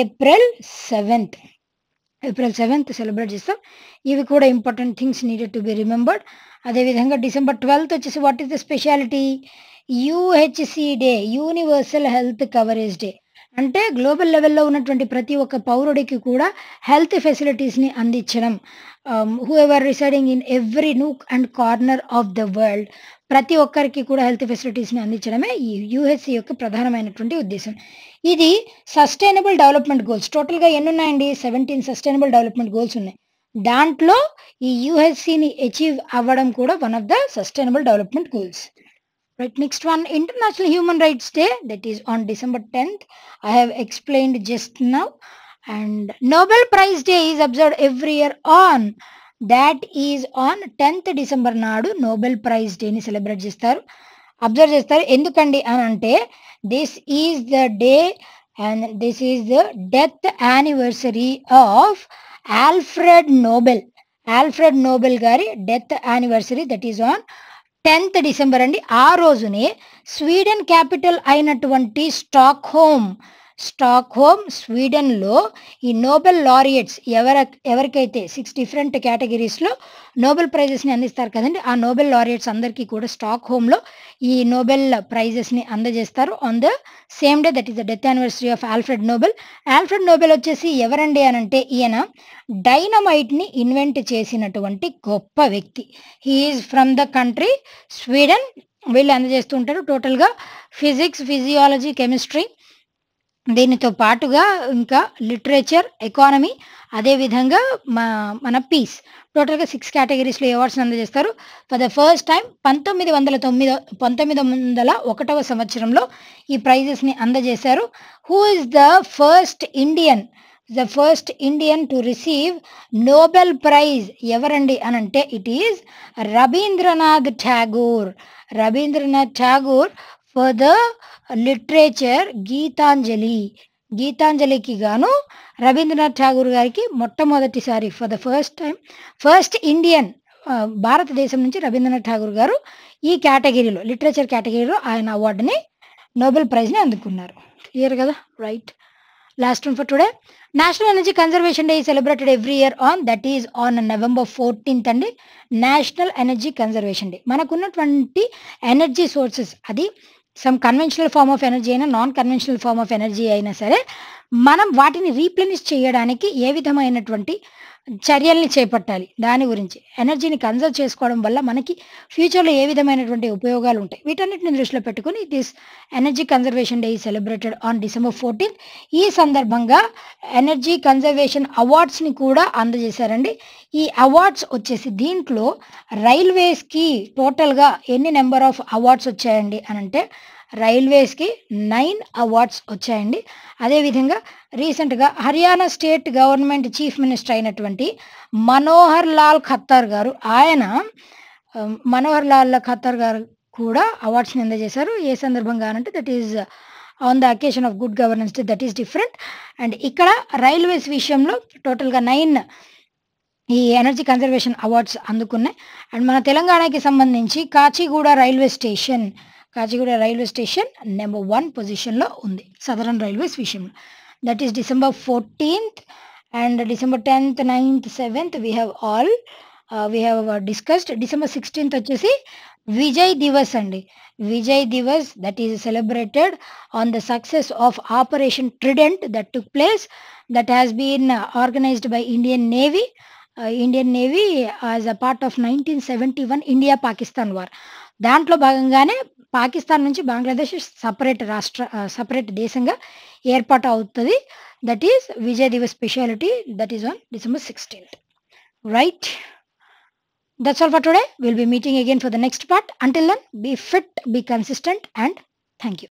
April seventh April seventh celebrate చేస్తాం. ఇవి కూడా important things needed to be remembered. అదేవిధంగా డిసెంబర్ ట్వెల్త్ వచ్చేసి what is the speciality? UHC Day, universal health coverage day. అంటే global లెవెల్లో ఉన్నటువంటి ప్రతి ఒక్క పౌరుడికి కూడా హెల్త్ ఫెసిలిటీస్ని అందించడం. Whoever residing in every nook and corner of the world, ప్రతి ఒక్కరికి కూడా హెల్త్ ఫెసిలిటీస్ని అందించడమే ఈ యూహెచ్సి యొక్క ప్రధానమైనటువంటి ఉద్దేశం. ఇది సస్టైనబుల్ డెవలప్మెంట్ గోల్స్. టోటల్గా ఎన్ని ఉన్నాయండి? సెవెంటీన్ సస్టైనబుల్ డెవలప్మెంట్ గోల్స్ ఉన్నాయి. దాంట్లో ఈ యూహెచ్సిని అచీవ్ అవ్వడం కూడా one of the sustainable development goals. Right, next one. International human rights day, that is on December tenth. I have explained just now. And Nobel Prize Day is observed every year on, that is on tenth December Nadu Nobel Prize Day ni celebrate chestaru. Observe chestaru endukandi ani ante, this is the day and this is the death anniversary of Alfred Nobel. Alfred Nobel gari death anniversary, that is on tenth December andi. Aa rojune Sweden capital ainatuvanti Stockholm, Stockholm స్వీడన్లో ఈ Nobel laureates ఎవర ఎవరికైతే six different కేటగిరీస్లో Nobel ప్రైజెస్ని అందిస్తారు కదండి, ఆ Nobel laureates అందరికీ కూడా స్టాక్హోమ్లో ఈ నోబెల్ ప్రైజెస్ని అందజేస్తారు on the same day, that is the death anniversary of Alfred Nobel. Alfred Nobel వచ్చేసి ఎవరండి అని అంటే ఈయన డైనమైట్ని ఇన్వెంట్ చేసినటువంటి గొప్ప వ్యక్తి. He is from the country Sweden. వీళ్ళు అందజేస్తూ ఉంటారు టోటల్గా ఫిజిక్స్, ఫిజియాలజీ, కెమిస్ట్రీ, దీనితో పాటుగా ఇంకా లిటరేచర్, ఎకానమీ, అదేవిధంగా మా మన పీస్, టోటల్గా సిక్స్ కేటగిరీస్లో అవార్డ్స్ని అందజేస్తారు. ఫర్ ద ఫస్ట్ టైం పంతొమ్మిది వందల తొమ్మిదో పంతొమ్మిది వందల ఒకటవ సంవత్సరంలో ఈ ప్రైజెస్ని అందజేశారు. Who is the first Indian, the first Indian to receive Nobel prize ఎవరండి అని అంటే it is Rabindranath Tagore. Rabindranath Tagore for the literature Gitanjali, గీతాంజలికి గాను రవీంద్రనాథ్ ఠాగూర్ గారికి మొట్టమొదటిసారి for the first time first Indian భారతదేశం నుంచి రవీంద్రనాథ్ ఠాగూర్ గారు ఈ కేటగిరీలో లిటరేచర్ కేటగిరీలో ఆయన అవార్డుని నోబెల్ ప్రైజ్ని అందుకున్నారు. క్లియర్ కదా, right. Last one for today, national energy conservation day celebrated every year on, that is on November fourteenth అండి నేషనల్ ఎనర్జీ కన్జర్వేషన్ డే. మనకున్నటువంటి ఎనర్జీ సోర్సెస్, అది some conventional form of energy అయినా non conventional form of energy అయినా సరే, మనం వాటిని రీప్లెనిష్ చేయడానికి ఏ విధమైనటువంటి చర్యల్ని చేపట్టాలి, దాని గురించి ఎనర్జీని కన్జర్వ్ చేసుకోవడం వల్ల మనకి ఫ్యూచర్లో ఏ విధమైనటువంటి ఉపయోగాలు ఉంటాయి, వీటన్నిటిని దృష్టిలో పెట్టుకుని this energy conservation day celebrated on December fourteenth. ఈ సందర్భంగా ఎనర్జీ కన్జర్వేషన్ అవార్డ్స్ని కూడా అందజేశారండి. ఈ అవార్డ్స్ వచ్చేసి దీంట్లో రైల్వేస్కి టోటల్గా ఎన్ని నెంబర్ ఆఫ్ అవార్డ్స్ వచ్చాయండి అని అంటే రైల్వేస్కి నైన్ అవార్డ్స్ వచ్చాయండి. అదేవిధంగా రీసెంట్గా Haryana state government chief minister అయినటువంటి మనోహర్ లాల్ ఖట్టర్ గారు, ఆయన మనోహర్ లాల్ ఖట్టర్ గారు కూడా అవార్డ్స్ని అందజేశారు. ఏ సందర్భంగా అంటే that is on the occasion of good governance day, that is different. And ఇక్కడ రైల్వేస్ విషయంలో టోటల్గా నైన్ ఈ ఎనర్జీ కన్జర్వేషన్ అవార్డ్స్ అందుకున్నాయి. అండ్ మన తెలంగాణకి సంబంధించి Kacheguda railway station, Kacheguda railway station number one పొజిషన్లో ఉంది సదరన్ రైల్వేస్ విషయంలో. That is December fourteenth. And December tenth, ninth, seventh we have all we have discussed. December sixteenth వచ్చేసి విజయ్ దివస్ అండి. Vijay Diwas that is celebrated on the success of operation Trident that took place, that has been organised by Indian navy, Indian navy as a part of nineteen seventy one India Pakistan war. దాంట్లో భాగంగానే పాకిస్తాన్ నుంచి Bangladesh separate రాష్ట్ర separate దేశంగా ఏర్పాటు అవుతుంది. That is Vijay Diwas speciality. That is on December sixteenth. Right, that's all for today. Will be meeting again for the next part. Until then, be fit, be consistent, and thank you.